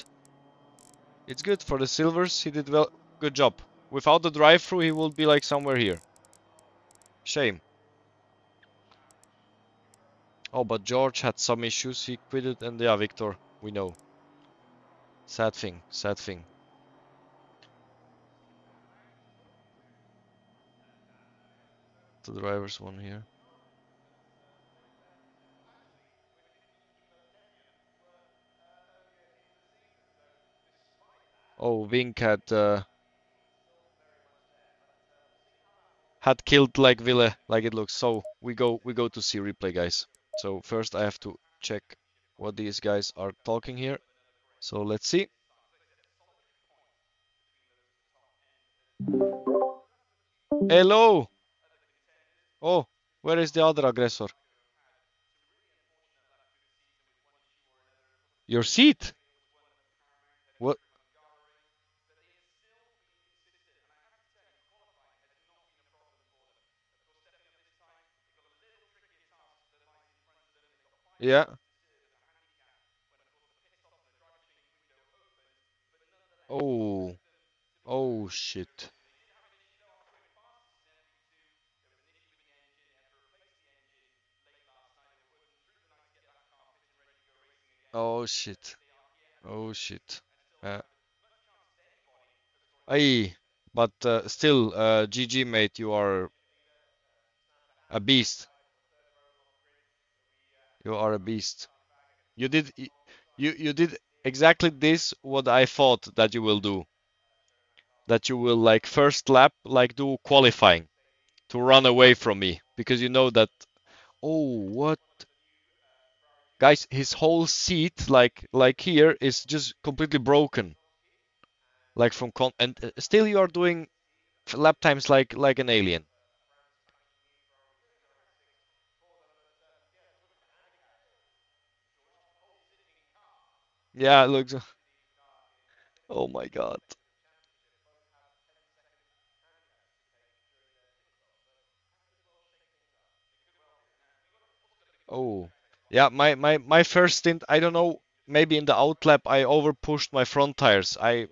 It's good for the silvers. He did well, good job. Without the drive-through, he would be like somewhere here. Shame. Oh, but George had some issues. He quit it, and yeah, Victor, we know. Sad thing. Sad thing. The drivers won here. Oh, Vink had killed like Ville, like it looks. So we go to see replay, guys. So first I have to check what these guys are talking here. So let's see. Hello. Oh, where is the other aggressor? Your seat. What? Yeah. Oh. Oh, shit. Oh, shit. Oh, shit. Aye. But still, GG, mate, you are a beast. You are a beast. You did exactly this what I thought that you will do. That you will like first lap like do qualifying to run away from me because you know that. Oh, what? Guys, his whole seat like here is just completely broken. Like from and still you are doing lap times like an alien. Yeah, it looks. Oh my god. Oh, yeah. My first stint. I don't know. Maybe in the outlap, I overpushed my front tires. I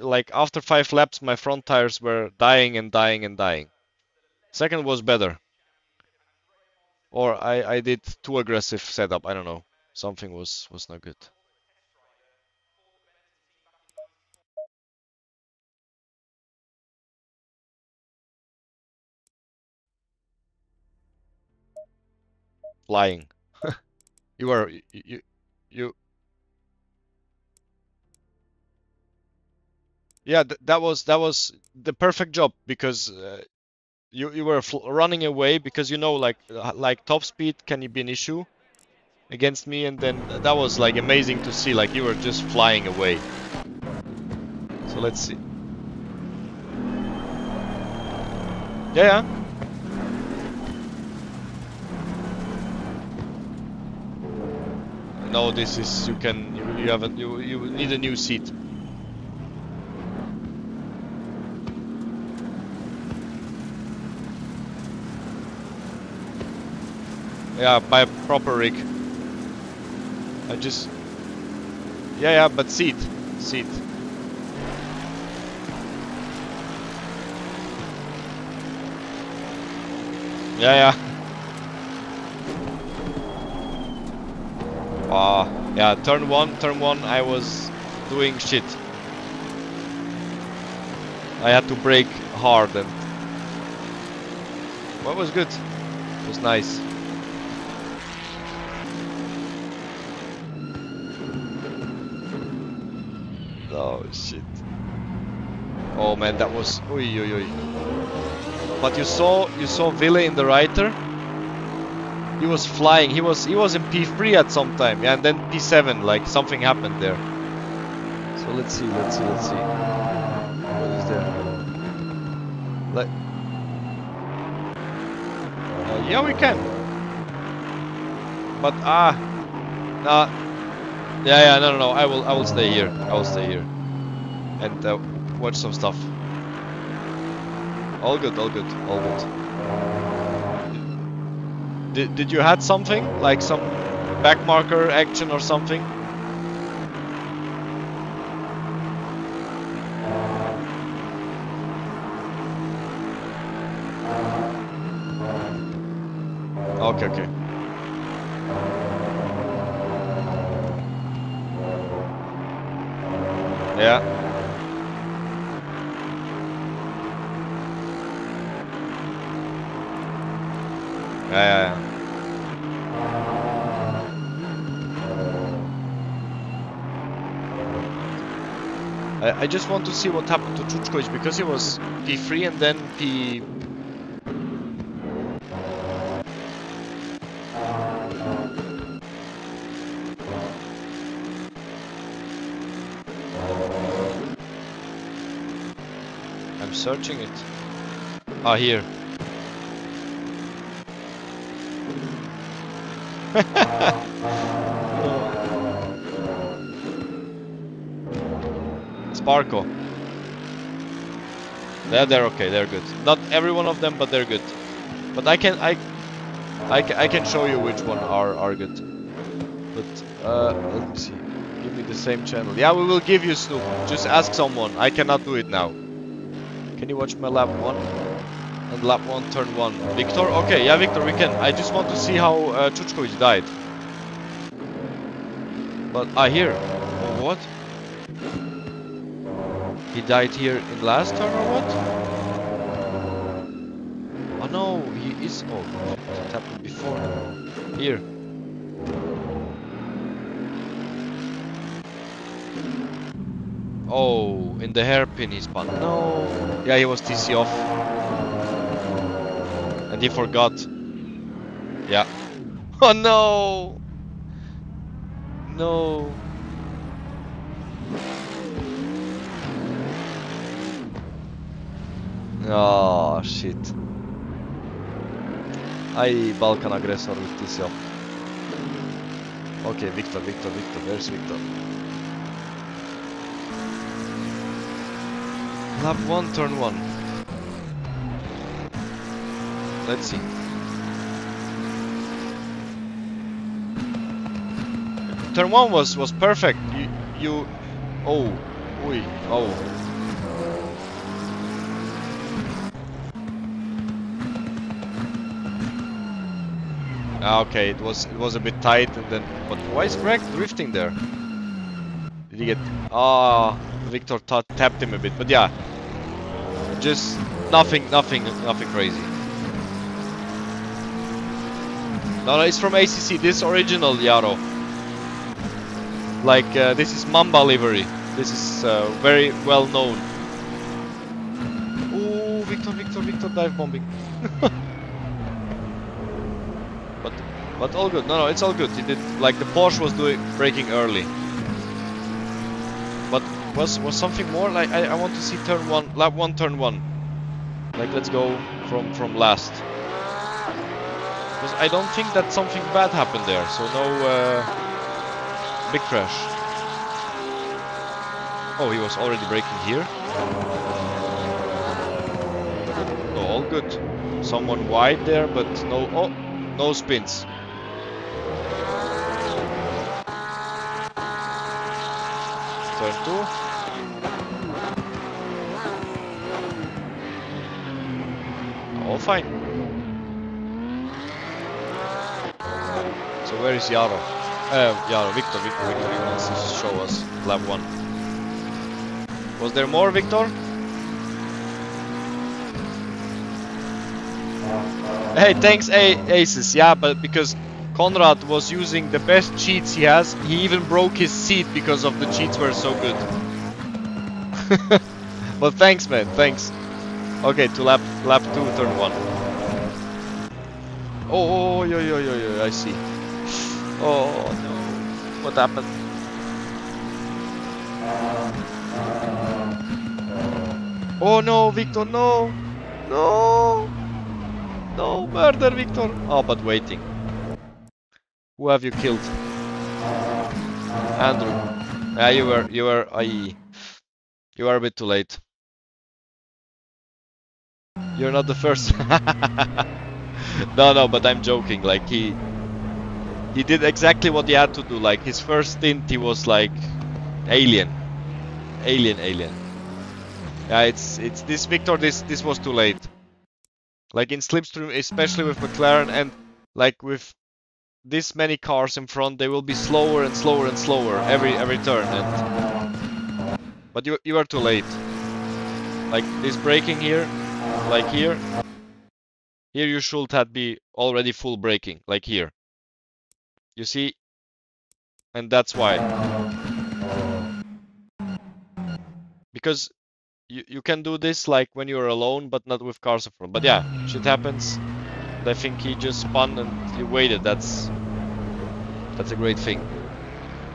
like after 5 laps, my front tires were dying and dying and dying. Second was better. Or I did too aggressive setup. I don't know. Something was not good. Lying. You are you. Yeah, that was the perfect job because you were running away because you know like top speed can be an issue against me, and then that was like amazing to see, like you were just flying away. So let's see. Yeah. Yeah. No, this is you need a new seat. Yeah, by proper rig. I just yeah, but seat. Yeah. Yeah, turn one, I was doing shit. I had to brake hard, and what was good. It was nice. Oh shit. Oh man, that was oi oi oi. But you saw Ville in the Reiter. He was flying. He was in P3 at some time. Yeah, and then P7, like something happened there. So let's see. What is there? Like yeah, we can. But no. I will stay here. And watch some stuff. All good. Did you had something? Like some back marker action or something? Okay. Yeah. Yeah. I just want to see what happened to Chuchkovic, because he was P3 and then P... Searching it. Ah, here. Sparko. They're okay. They're good. Not every one of them, but they're good. But I can show you which one are good. But let me see. Give me the same channel. Yeah, we will give you Snoop. Just ask someone. I cannot do it now. Can you watch my lap 1 and lap 1 turn 1? Victor? Okay, yeah, Victor, we can. I just want to see how Chuchkovic died. But here. What? He died here in last turn or what? Oh no, he is. Oh, it happened before. Here. Oh, in the hairpin he spun. No. Yeah, he was TC off. And he forgot. Yeah. Oh no! No. Oh shit. I Balkan aggressor with TC off. Okay, Victor. Where's Victor? Lap 1, turn 1. Let's see. Turn 1 was perfect. You oh. Ui. Oh. Okay, it was a bit tight, and then but why is Greg drifting there? Did he get Victor tapped him a bit, but yeah. Just nothing crazy. No, it's from ACC. This original Yaro. Like this is Mamba livery. This is very well known. Ooh, Victor dive bombing. but all good. No, it's all good. He did like the Porsche was doing braking early. But was something more like I want to see turn 1, lap 1, turn 1. Like let's go from last. Because I don't think that something bad happened there, so no big crash. Oh, he was already braking here. No, all good. Someone wide there, but no. Oh, no spins. Turn 2. All fine. So where is Yaro? Victor wants to show us lap 1. Was there more, Victor? Hey, thanks Aces. Yeah, but because Konrad was using the best cheats he has, he even broke his seat because of the cheats were so good. Well, thanks, man. Thanks. Okay, to lap 2, turn 1. Oh, yo, yo, yo, yo, I see. Oh no, what happened? Oh no, Victor, no, no, no, murder, Victor. Oh, but waiting. Who have you killed? Andrew. Yeah, you were a bit too late. You're not the first. No, no, but I'm joking. Like he did exactly what he had to do. Like his first stint, he was like alien. Yeah, it's this Victor. This was too late. Like in slipstream, especially with McLaren and like with this many cars in front, they will be slower and slower and slower every turn. And but you are too late. Like this braking here, like here. Here you should have be already full braking, like here. You see? And that's why. Because you can do this like when you're alone, but not with cars in front. But yeah, shit happens. And I think he just spun and he waited. That's a great thing.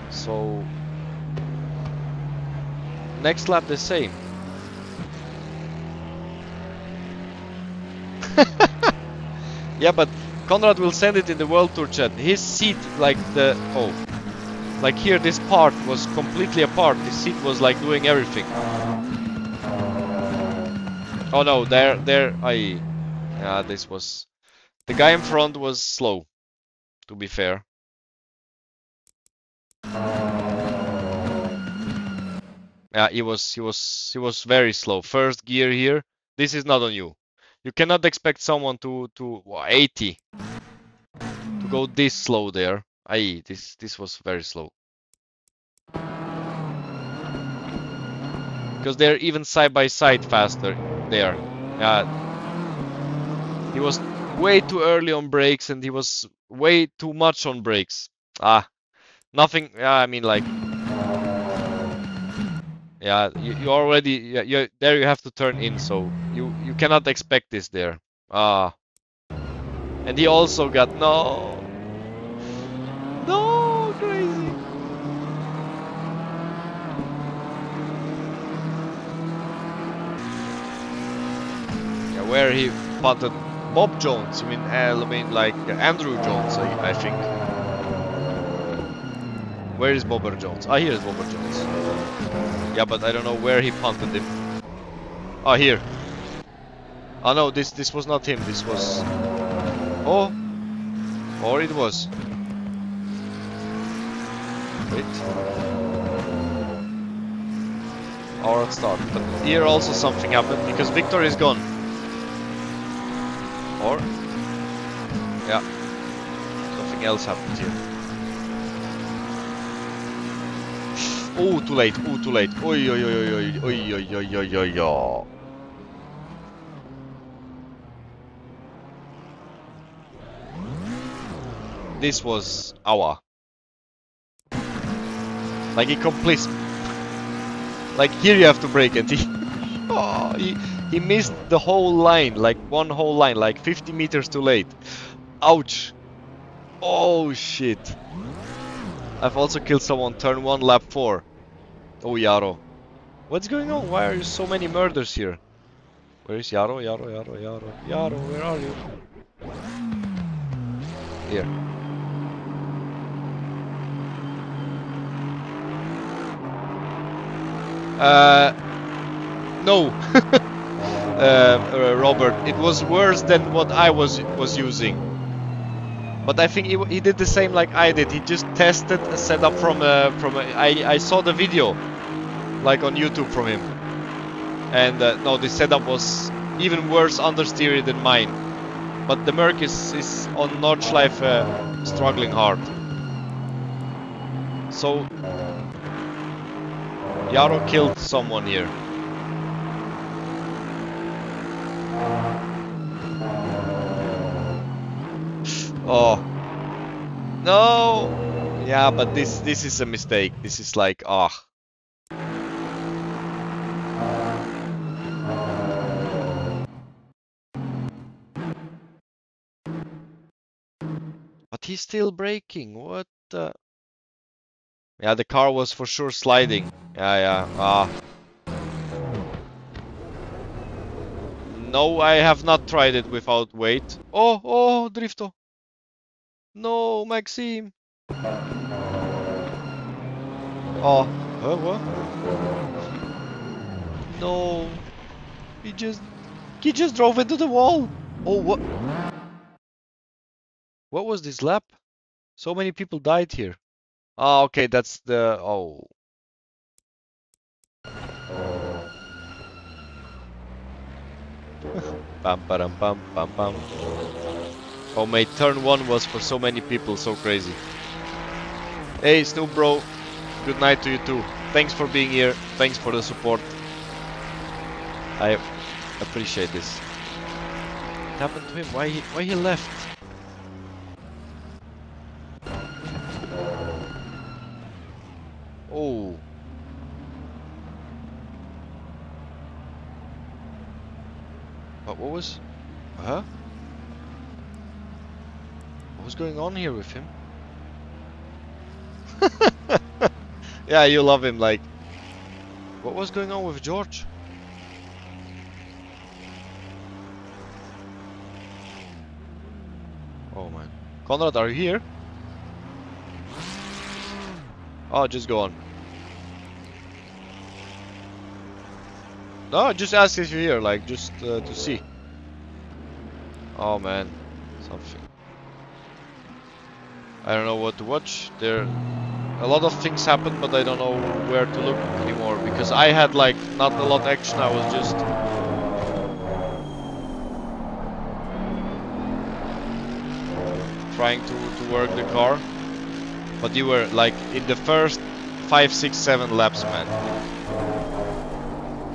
So next lap the same. Yeah, but Konrad will send it in the World Tour chat. His seat, like the... Oh. Like here, this part was completely apart. This seat was like doing everything. Oh no, there. Yeah, this was... The guy in front was slow, to be fair. Yeah, he was very slow. First gear here. This is not on you. You cannot expect someone to 80 to go this slow there. Aye, this was very slow. Because they're even side by side faster there. He was way too early on brakes and he was way too much on brakes. Nothing. I mean, like. Yeah, you already there. You have to turn in, so you cannot expect this there. And he also got no crazy. Yeah, where he punted Bob Jones. I mean like Andrew Jones, I think. Where is Bobber Jones? Here is Bobber Jones. Yeah, but I don't know where he punted him. Oh, here. Oh no, this was not him. This was... Oh! Or it was. Wait. Our start. But here also something happened, because Victor is gone. Or... Yeah. Something else happened here. Oh, too late, Oi, oi, oi, oi, oi, oi, oi, oi, oi, oi. This was our... Like, he completes... Like, here you have to break it. He missed the whole line, like, one whole line, like, 50 meters too late. Ouch. Oh, shit. I've also killed someone, turn 1, lap 4. Oh, Yaro. What's going on? Why are there so many murders here? Where is Yaro? Yaro, where are you? Here. No. Robert, it was worse than what I was using. But I think he did the same like I did. He just tested a setup from a I saw the video, like on YouTube from him. And no, the setup was even worse understeery than mine. But the Merc is on Nordschleife struggling hard. So Yaro killed someone here. Oh. No. Yeah, but this is a mistake. This is like, ah. Oh. But he's still braking. What the? Yeah, the car was for sure sliding. Yeah, yeah. Ah. No, I have not tried it without weight. Oh, oh, Drifto. No, Maxime. Oh, huh, what? No. He just drove into the wall. Oh, what? What was this lap? So many people died here. Ah, oh, okay, that's the... Oh. Bam, bam, bam, bam, bam. Oh, mate, turn one was for so many people so crazy. Hey, Snoop bro, good night to you too. Thanks for being here. Thanks for the support. I appreciate this. What happened to him? Why he left? Oh. What was... Huh? What was going on here with him? Yeah, you love him, like... What was going on with George? Oh man. Konrad, are you here? Oh, just go on. No, just ask if you're here, like, just to see. Oh man, something. I don't know what to watch. There, a lot of things happen, but I don't know where to look anymore because I had like not a lot of action. I was just. Trying to work the car, but you were like in the first 5, 6, 7 laps, man.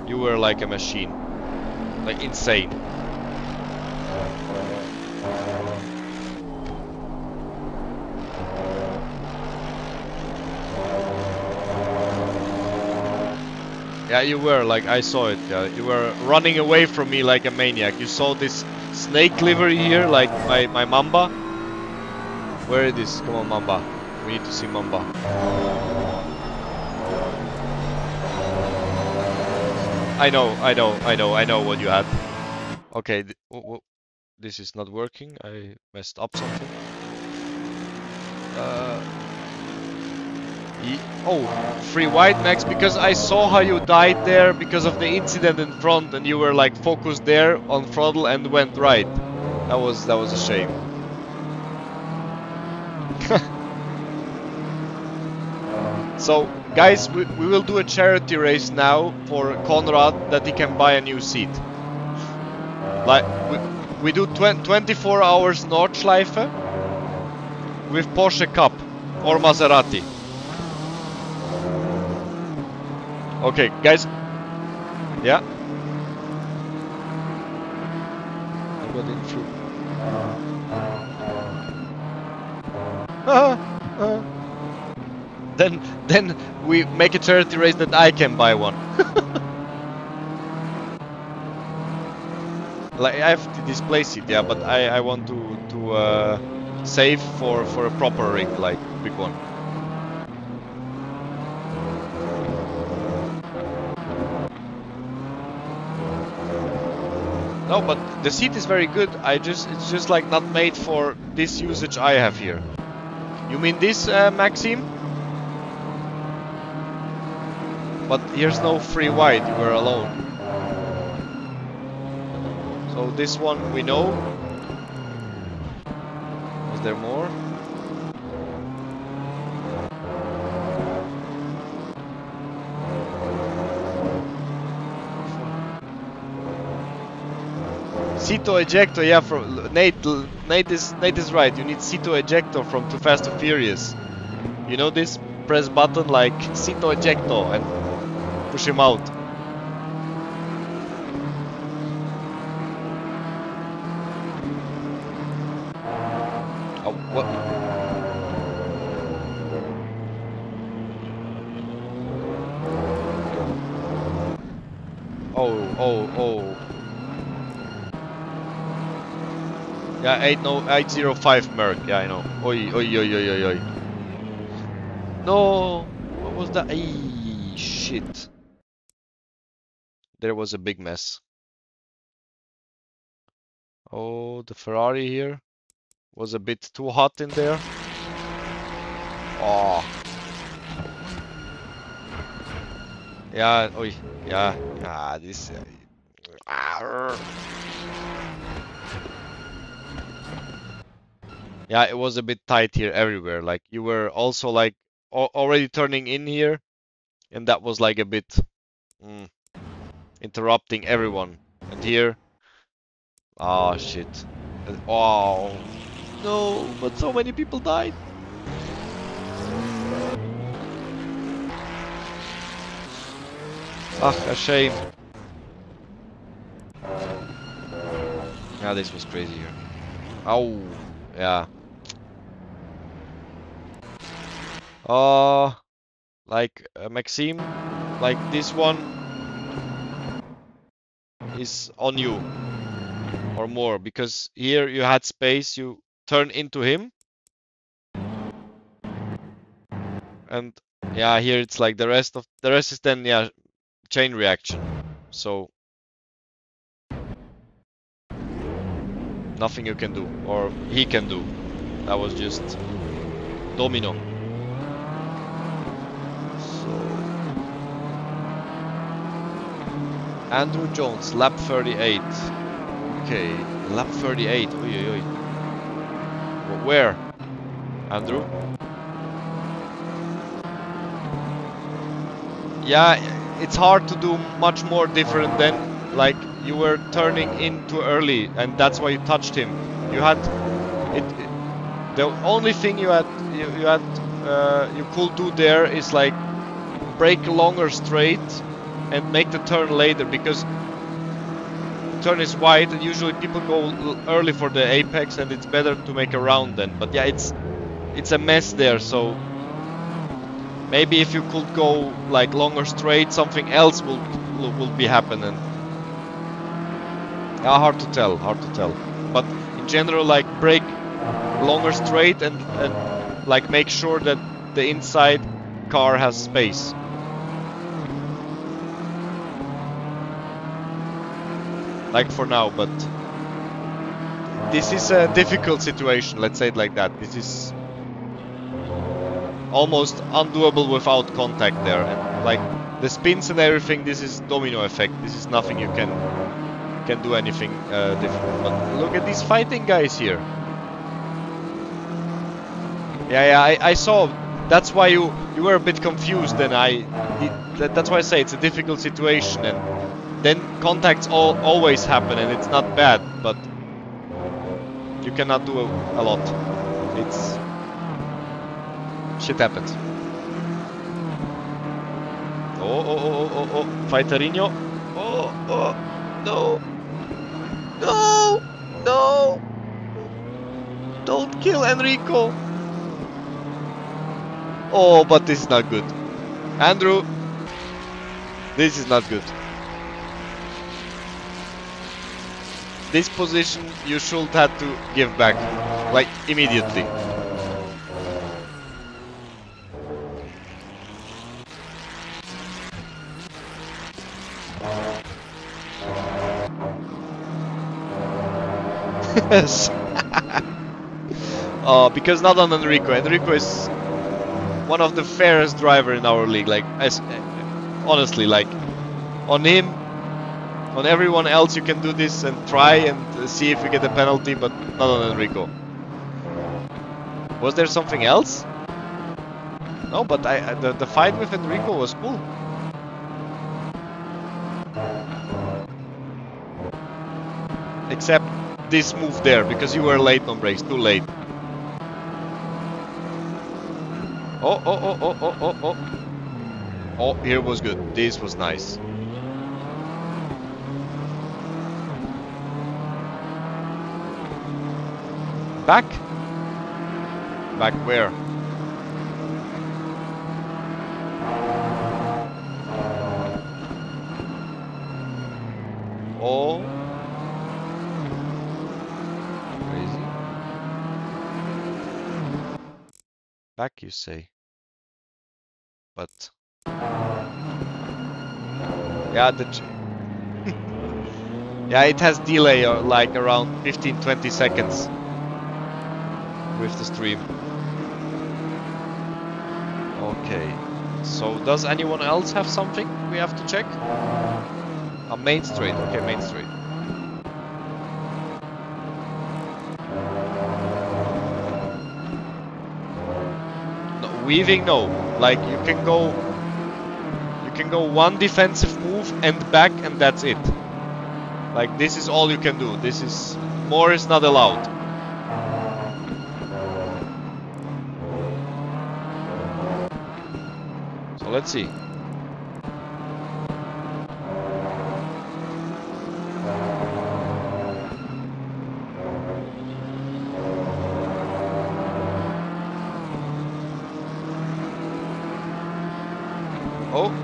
You were like a machine, like insane. Yeah, you were like, I saw it. Yeah, you were running away from me like a maniac. You saw this snake liver here, like my Mamba. Where it is? Come on, Mamba. We need to see Mamba. I know what you had. Okay, this is not working. I messed up something. Oh, free wide, Max, because I saw how you died there because of the incident in front, and you were like focused there on throttle and went right. That was a shame. So, guys, we will do a charity race now for Konrad that he can buy a new seat. Like, we do 24 hours Nordschleife with Porsche Cup or Maserati. Okay, guys. Yeah. I got in through. Then we make a charity race that I can buy one. Like I have to displace it, yeah, but I want to save for a proper rig, like big one. No, but the seat is very good. It's just like not made for this usage I have here. You mean this, Maxime? But here's no free wide, you were alone. So this one we know. Was there more? Sito ejector, yeah, from Nate is right. You need Sito ejector from Too Fast to Furious. You know this? Press button like Sito ejector and push him out. What? Oh, oh, oh. Yeah, 805 Merc. Yeah, I know. Oi, oi, oi, oi, oi, oi. No! What was that? Ay, shit. There was a big mess. Oh, the Ferrari here was a bit too hot in there. Oh. Yeah, oi, yeah, ah, this. Yeah, it was a bit tight here everywhere. Like, you were also like already turning in here, and that was like a bit interrupting everyone. And here, oh shit, oh no, but so many people died. Ah, a shame. Yeah, this was crazy here. Oh, yeah. Like Maxime, like this one is on you or more, because here you had space, you turn into him, and yeah, here it's like the rest is then, yeah, chain reaction, so nothing you can do or he can do. That was just domino. Andrew Jones, lap 38. Okay, lap 38. Oi, oi, oi. Where? Andrew? Yeah, it's hard to do much more different than, like, you were turning in too early, and that's why you touched him. You had it the only thing you could do there is like break longer straight and make the turn later, because the turn is wide and usually people go early for the apex, and it's better to make a round then. But yeah, it's a mess there, so maybe if you could go like longer straight, something else will be happening. Yeah, hard to tell, but in general, like break longer straight and like make sure that the inside car has space. Like for now, but this is a difficult situation, let's say it like that. This is almost undoable without contact there. And like the spins and everything, this is domino effect. This is nothing you can do anything different. But look at these fighting guys here. Yeah, I saw. That's why you were a bit confused, and that's why I say it's a difficult situation. And then contacts always happen, and it's not bad, but you cannot do a lot. It's... shit happens. Oh, oh, oh, oh, oh, Fighterinho. Oh, oh, no. No, no. Don't kill Enrico. Oh, but this is not good. Andrew, this is not good. This position you should have to give back, like immediately. Because not on Enrico. Enrico is one of the fairest drivers in our league. Like, honestly, like on him. On everyone else you can do this and try and see if you get a penalty, but not on Enrico. Was there something else? No, but the fight with Enrico was cool. Except this move there, because you were late on brakes, too late. Oh, oh, oh, oh, oh, oh, oh. Oh, here was good. This was nice. Back? Back where? Oh. Crazy. Back, you say? But... yeah, the... yeah, it has delay like around 15-20 seconds with the stream. Okay, so does anyone else have something we have to check? A main straight, okay, main straight. No, weaving, no. Like you can go one defensive move and back, and that's it. Like this is all you can do. This is more is not allowed. Let's see. Oh.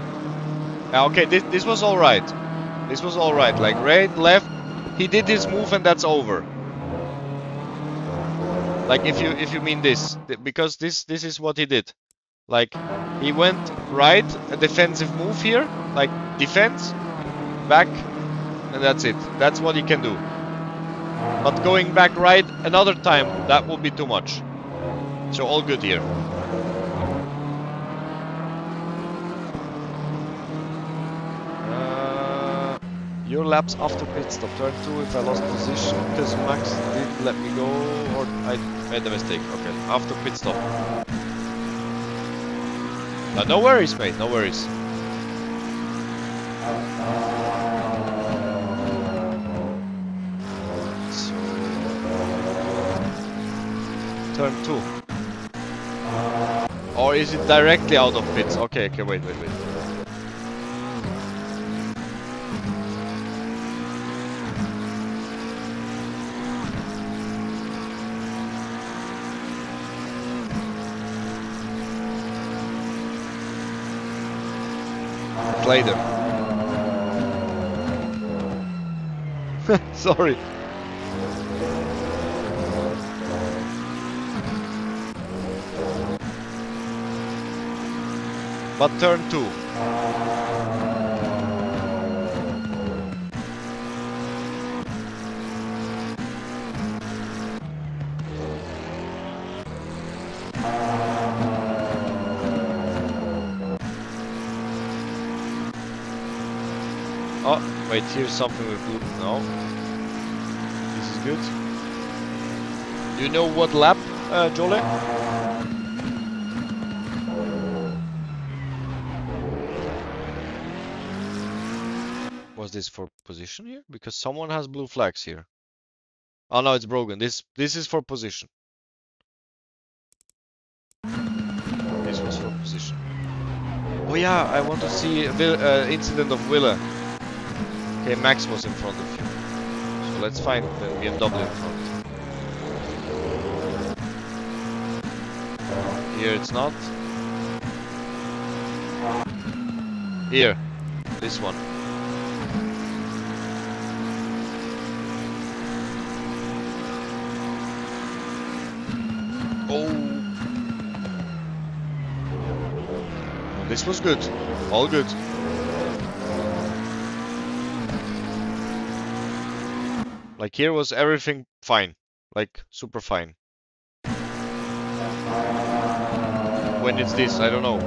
Yeah, okay, this was all right. This was all right. Like right, left. He did his move and that's over. Like if you mean this, because this is what he did. Like he went right, a defensive move here, like defense, back, and that's it. That's what he can do. But going back right another time, that would be too much. So all good here. Your laps after pit stop, turn 2, if I lost position, because Max did let me go, or I made a mistake. Okay, after pit stop. No worries, mate, no worries. So, turn 2. Or is it directly out of pits? Okay, okay, wait, wait, wait. Later. Sorry. But turn 2. Wait, here's something with blue. No. This is good. Do you know what lap, Jolly? Was this for position here? Because someone has blue flags here. Oh no, it's broken. This is for position. This was for position. Oh yeah, I want to see the incident of Ville. Okay, Max was in front of you, so let's find the BMW in front. Here it's not. Here, this one. Oh! This was good, all good. Like here was everything fine, like super fine. When it's this, I don't know.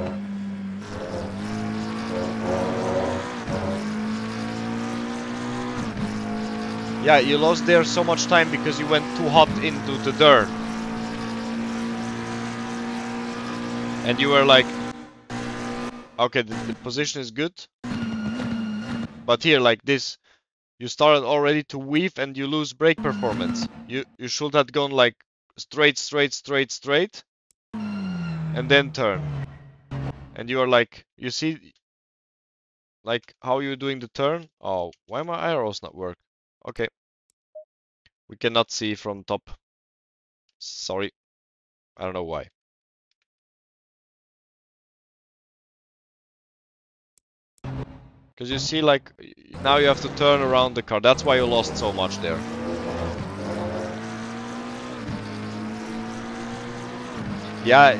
Yeah, you lost there so much time because you went too hot into the dirt. And you were like, okay, the position is good. But here, like this. You started already to weave and you lose brake performance. You should have gone like straight and then turn. And you are like, you see like how you're doing the turn. Oh, why my arrows not work? Okay. We cannot see from top. Sorry. I don't know why. Because you see, like, now you have to turn around the car. That's why you lost so much there. Yeah,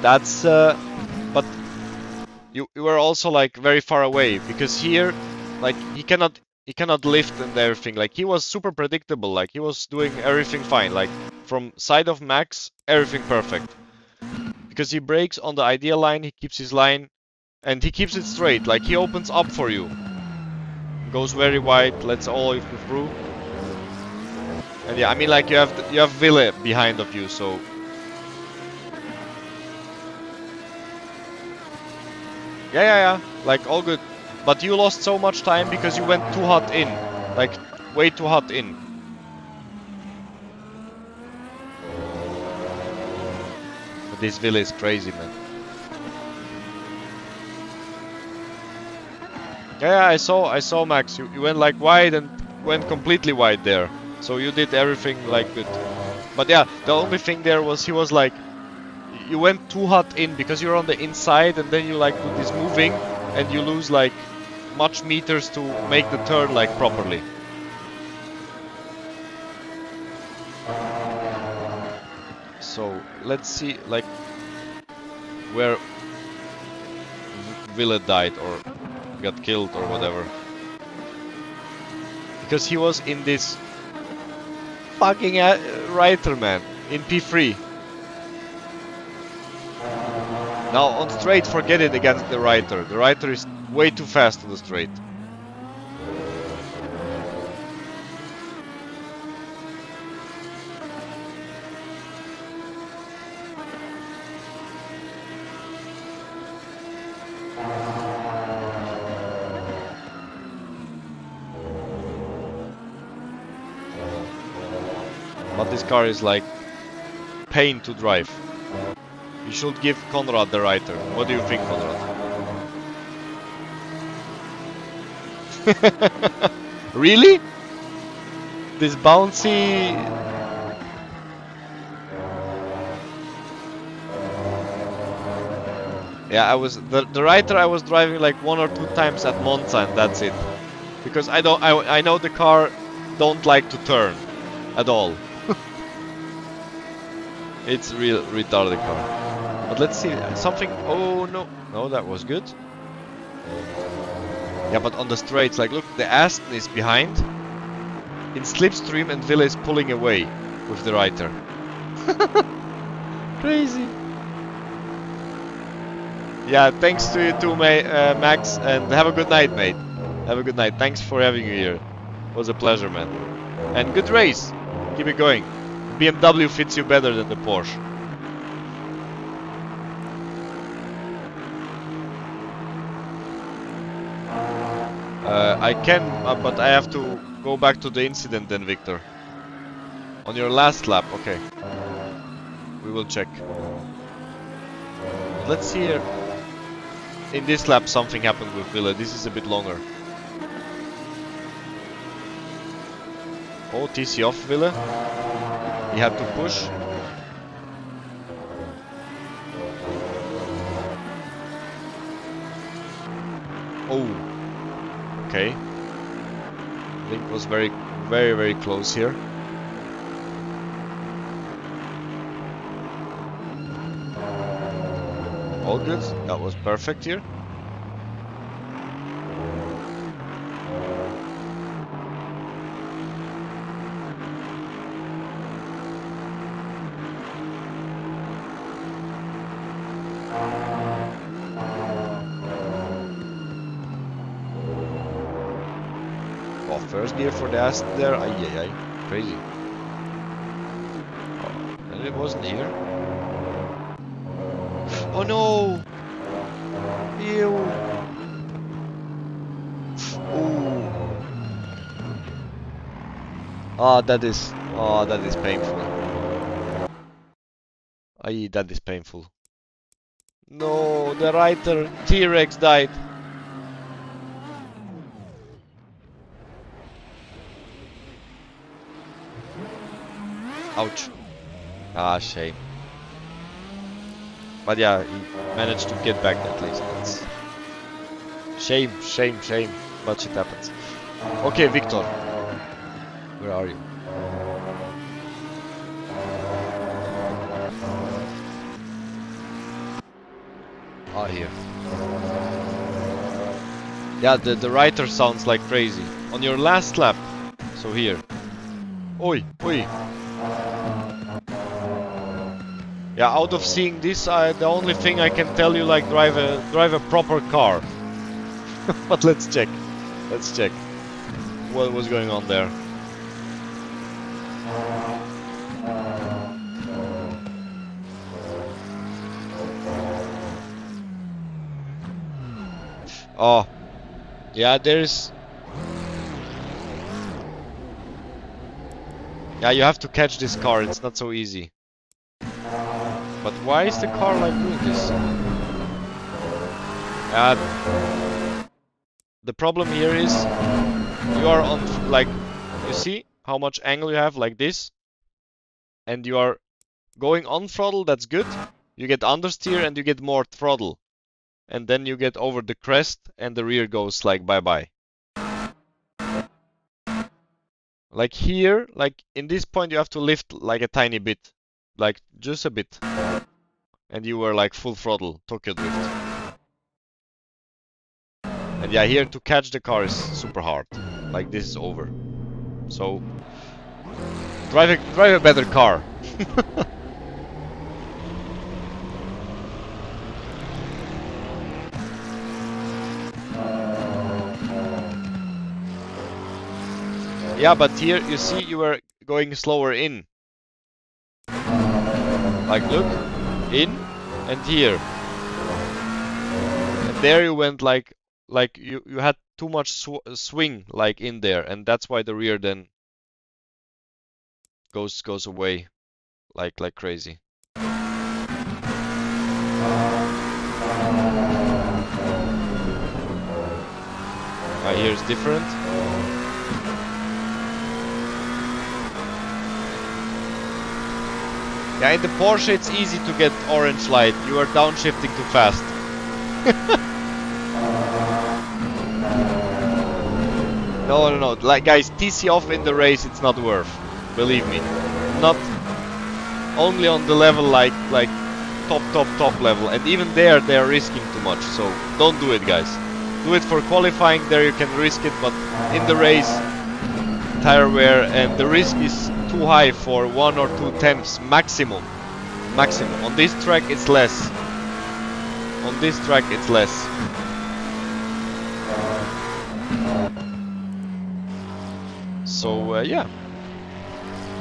that's... but you were also, like, very far away. Because here, like, he cannot lift and everything. Like, he was super predictable. Like, he was doing everything fine. Like, from side of Max, everything perfect. Because he brakes on the ideal line, he keeps his line, and he keeps it straight. Like, he opens up for you. Goes very wide, lets all you through. And yeah, I mean, like, you have Ville behind of you, so... Yeah, like, all good. But you lost so much time because you went too hot in. Like, way too hot in. But this Ville is crazy, man. Yeah, I saw Max. You went like wide and went completely wide there. So you did everything like good. But yeah, the only thing there was he was like... You went too hot in because you're on the inside and then you like do this moving and you lose like much meters to make the turn like properly. So let's see like where Ville died or got killed or whatever. Because he was in this fucking writer, man, in P3. Now on straight, forget it against the rider. The rider is way too fast on the straight. But this car is like pain to drive. You should give Konrad the writer. What do you think, Konrad? Really? This bouncy... Yeah, I was... The writer I was driving like 1 or 2 times at Monza and that's it. Because I know the car don't like to turn. At all. It's real retarded car. But let's see, something... Oh, no. No, that was good. Yeah, but on the straights, like, look, the Aston is behind. In slipstream and Ville is pulling away with the rider. Crazy. Yeah, thanks to you too, Max, and have a good night, mate. Have a good night. Thanks for having you here. It was a pleasure, man. And good race. Keep it going. BMW fits you better than the Porsche. I can, but I have to go back to the incident then, Victor. On your last lap, okay. We will check. Let's see here. In this lap something happened with Ville. This is a bit longer. Oh, TC off Ville. He had to push. Oh. Okay, I think it was very, very close here. All good, that was perfect here. For the ass there, aye, crazy. Oh, and it wasn't here. Oh no! Ew! Ooh. Ah, that is painful. Aye, that is painful. No, the writer T-Rex died. Ouch. Ah, shame. But yeah, he managed to get back at least. That's shame, shame, shame. But it happens. Okay, Victor. Where are you? Oh, here. Yeah, the writer sounds like crazy. On your last lap. So here. Oi, oi. Yeah, out of seeing this, the only thing I can tell you, like, drive a proper car. But let's check. Let's check what was going on there. Oh, yeah, there's... Yeah, you have to catch this car, it's not so easy. But why is the car like doing this? The problem here is you are on, like, you see how much angle you have, like this, and you are going on throttle. That's good. You get understeer and you get more throttle, and then you get over the crest and the rear goes like bye bye. Like here, like in this point, you have to lift like a tiny bit, like just a bit, and you were like full throttle Tokyo Drift. And yeah, here to catch the car is super hard. Like this is over. So drive a better car. Yeah, but here you see you were going slower in. Like look, in and here. And there you went like you had too much swing like in there, and that's why the rear then goes away like crazy. Here is different. Yeah, in the Porsche it's easy to get orange light. You are downshifting too fast. No. Like guys, TC off in the race, it's not worth. Believe me. Not only on the level like top level. And even there they are risking too much. So don't do it, guys. Do it for qualifying. There you can risk it, but in the race, tire wear and the risk is too high for 1 or 2 tenths maximum. Maximum. On this track it's less. On this track it's less. So yeah,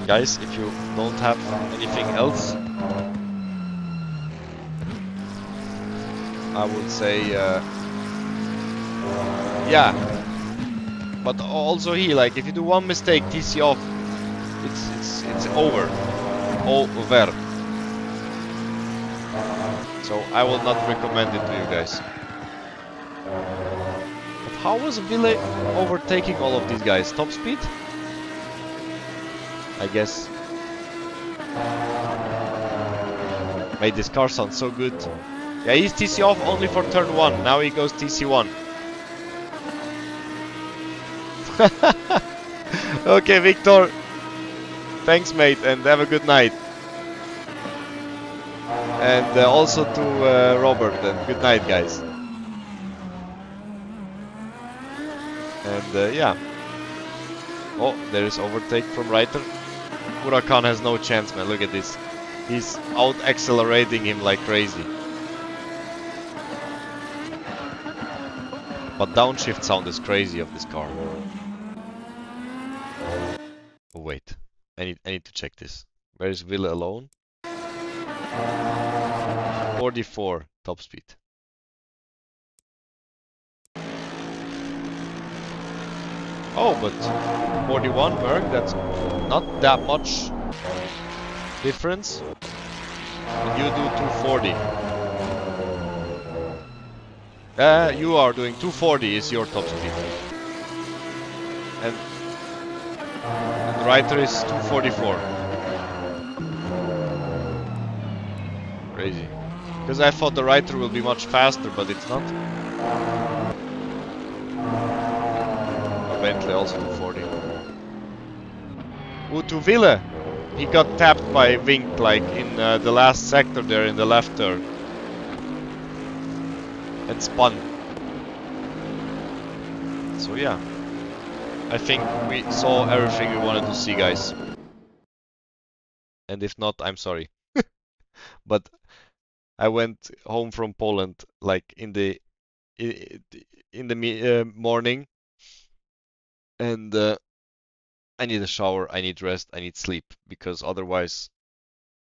guys, if you don't have anything else, I would say yeah. But also here, like if you do one mistake, TC off. It's over. Over. So I will not recommend it to you guys. But how was Ville overtaking all of these guys? Top speed? I guess. Made this car sound so good. Yeah, he's TC off only for turn 1. Now he goes TC1. Okay, Victor. Thanks, mate, and have a good night. And also to Robert, and good night, guys. And yeah. Oh, there is overtake from Reiter. Huracan has no chance, man. Look at this. He's out accelerating him like crazy. But downshift sound is crazy of this car. Oh, wait. I need to check this. Where is Ville alone? 44 top speed. Oh, but 41 Merc, that's not that much difference. And you do 240. You are doing 240 is your top speed. And Reiter is 244. crazy. Because I thought the right through will be much faster, but it's not. Bentley also 40. Utu Ville! He got tapped by Wink, like, in the last sector there, in the left turn. And spun. So yeah. I think we saw everything we wanted to see, guys. And if not, I'm sorry. But I went home from Poland, like, in the morning. And I need a shower, I need rest, I need sleep, because otherwise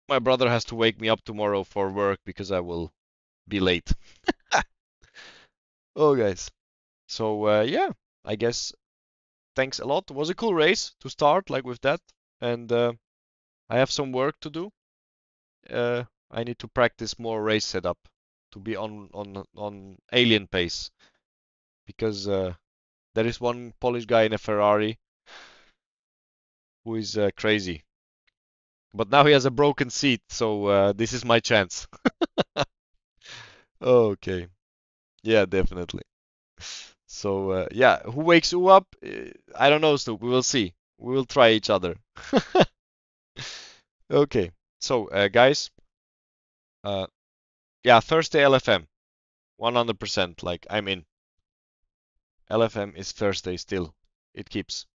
my brother has to wake me up tomorrow for work because I will be late. Oh, guys. So, yeah, I guess thanks a lot. It was a cool race to start, like, with that. And I have some work to do. I need to practice more race setup to be on alien pace, because... there is one Polish guy in a Ferrari who is crazy. But now he has a broken seat, so this is my chance. Okay. Yeah, definitely. So, yeah, who wakes who up? I don't know, Snoop. We will see. We will try each other. Okay. So, guys. Yeah, Thursday LFM. 100%. Like, I'm in. LFM is Thursday still. It keeps.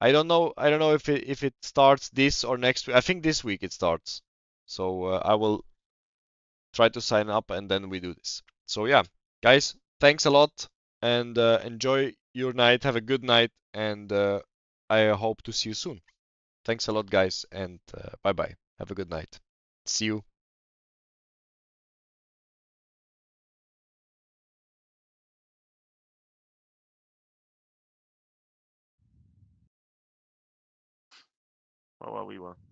I don't know if it starts this or next week. I think this week it starts. So I will try to sign up and then we do this. So yeah, guys, thanks a lot and enjoy your night. Have a good night and I hope to see you soon. Thanks a lot, guys, and bye-bye. Have a good night. See you. What we were.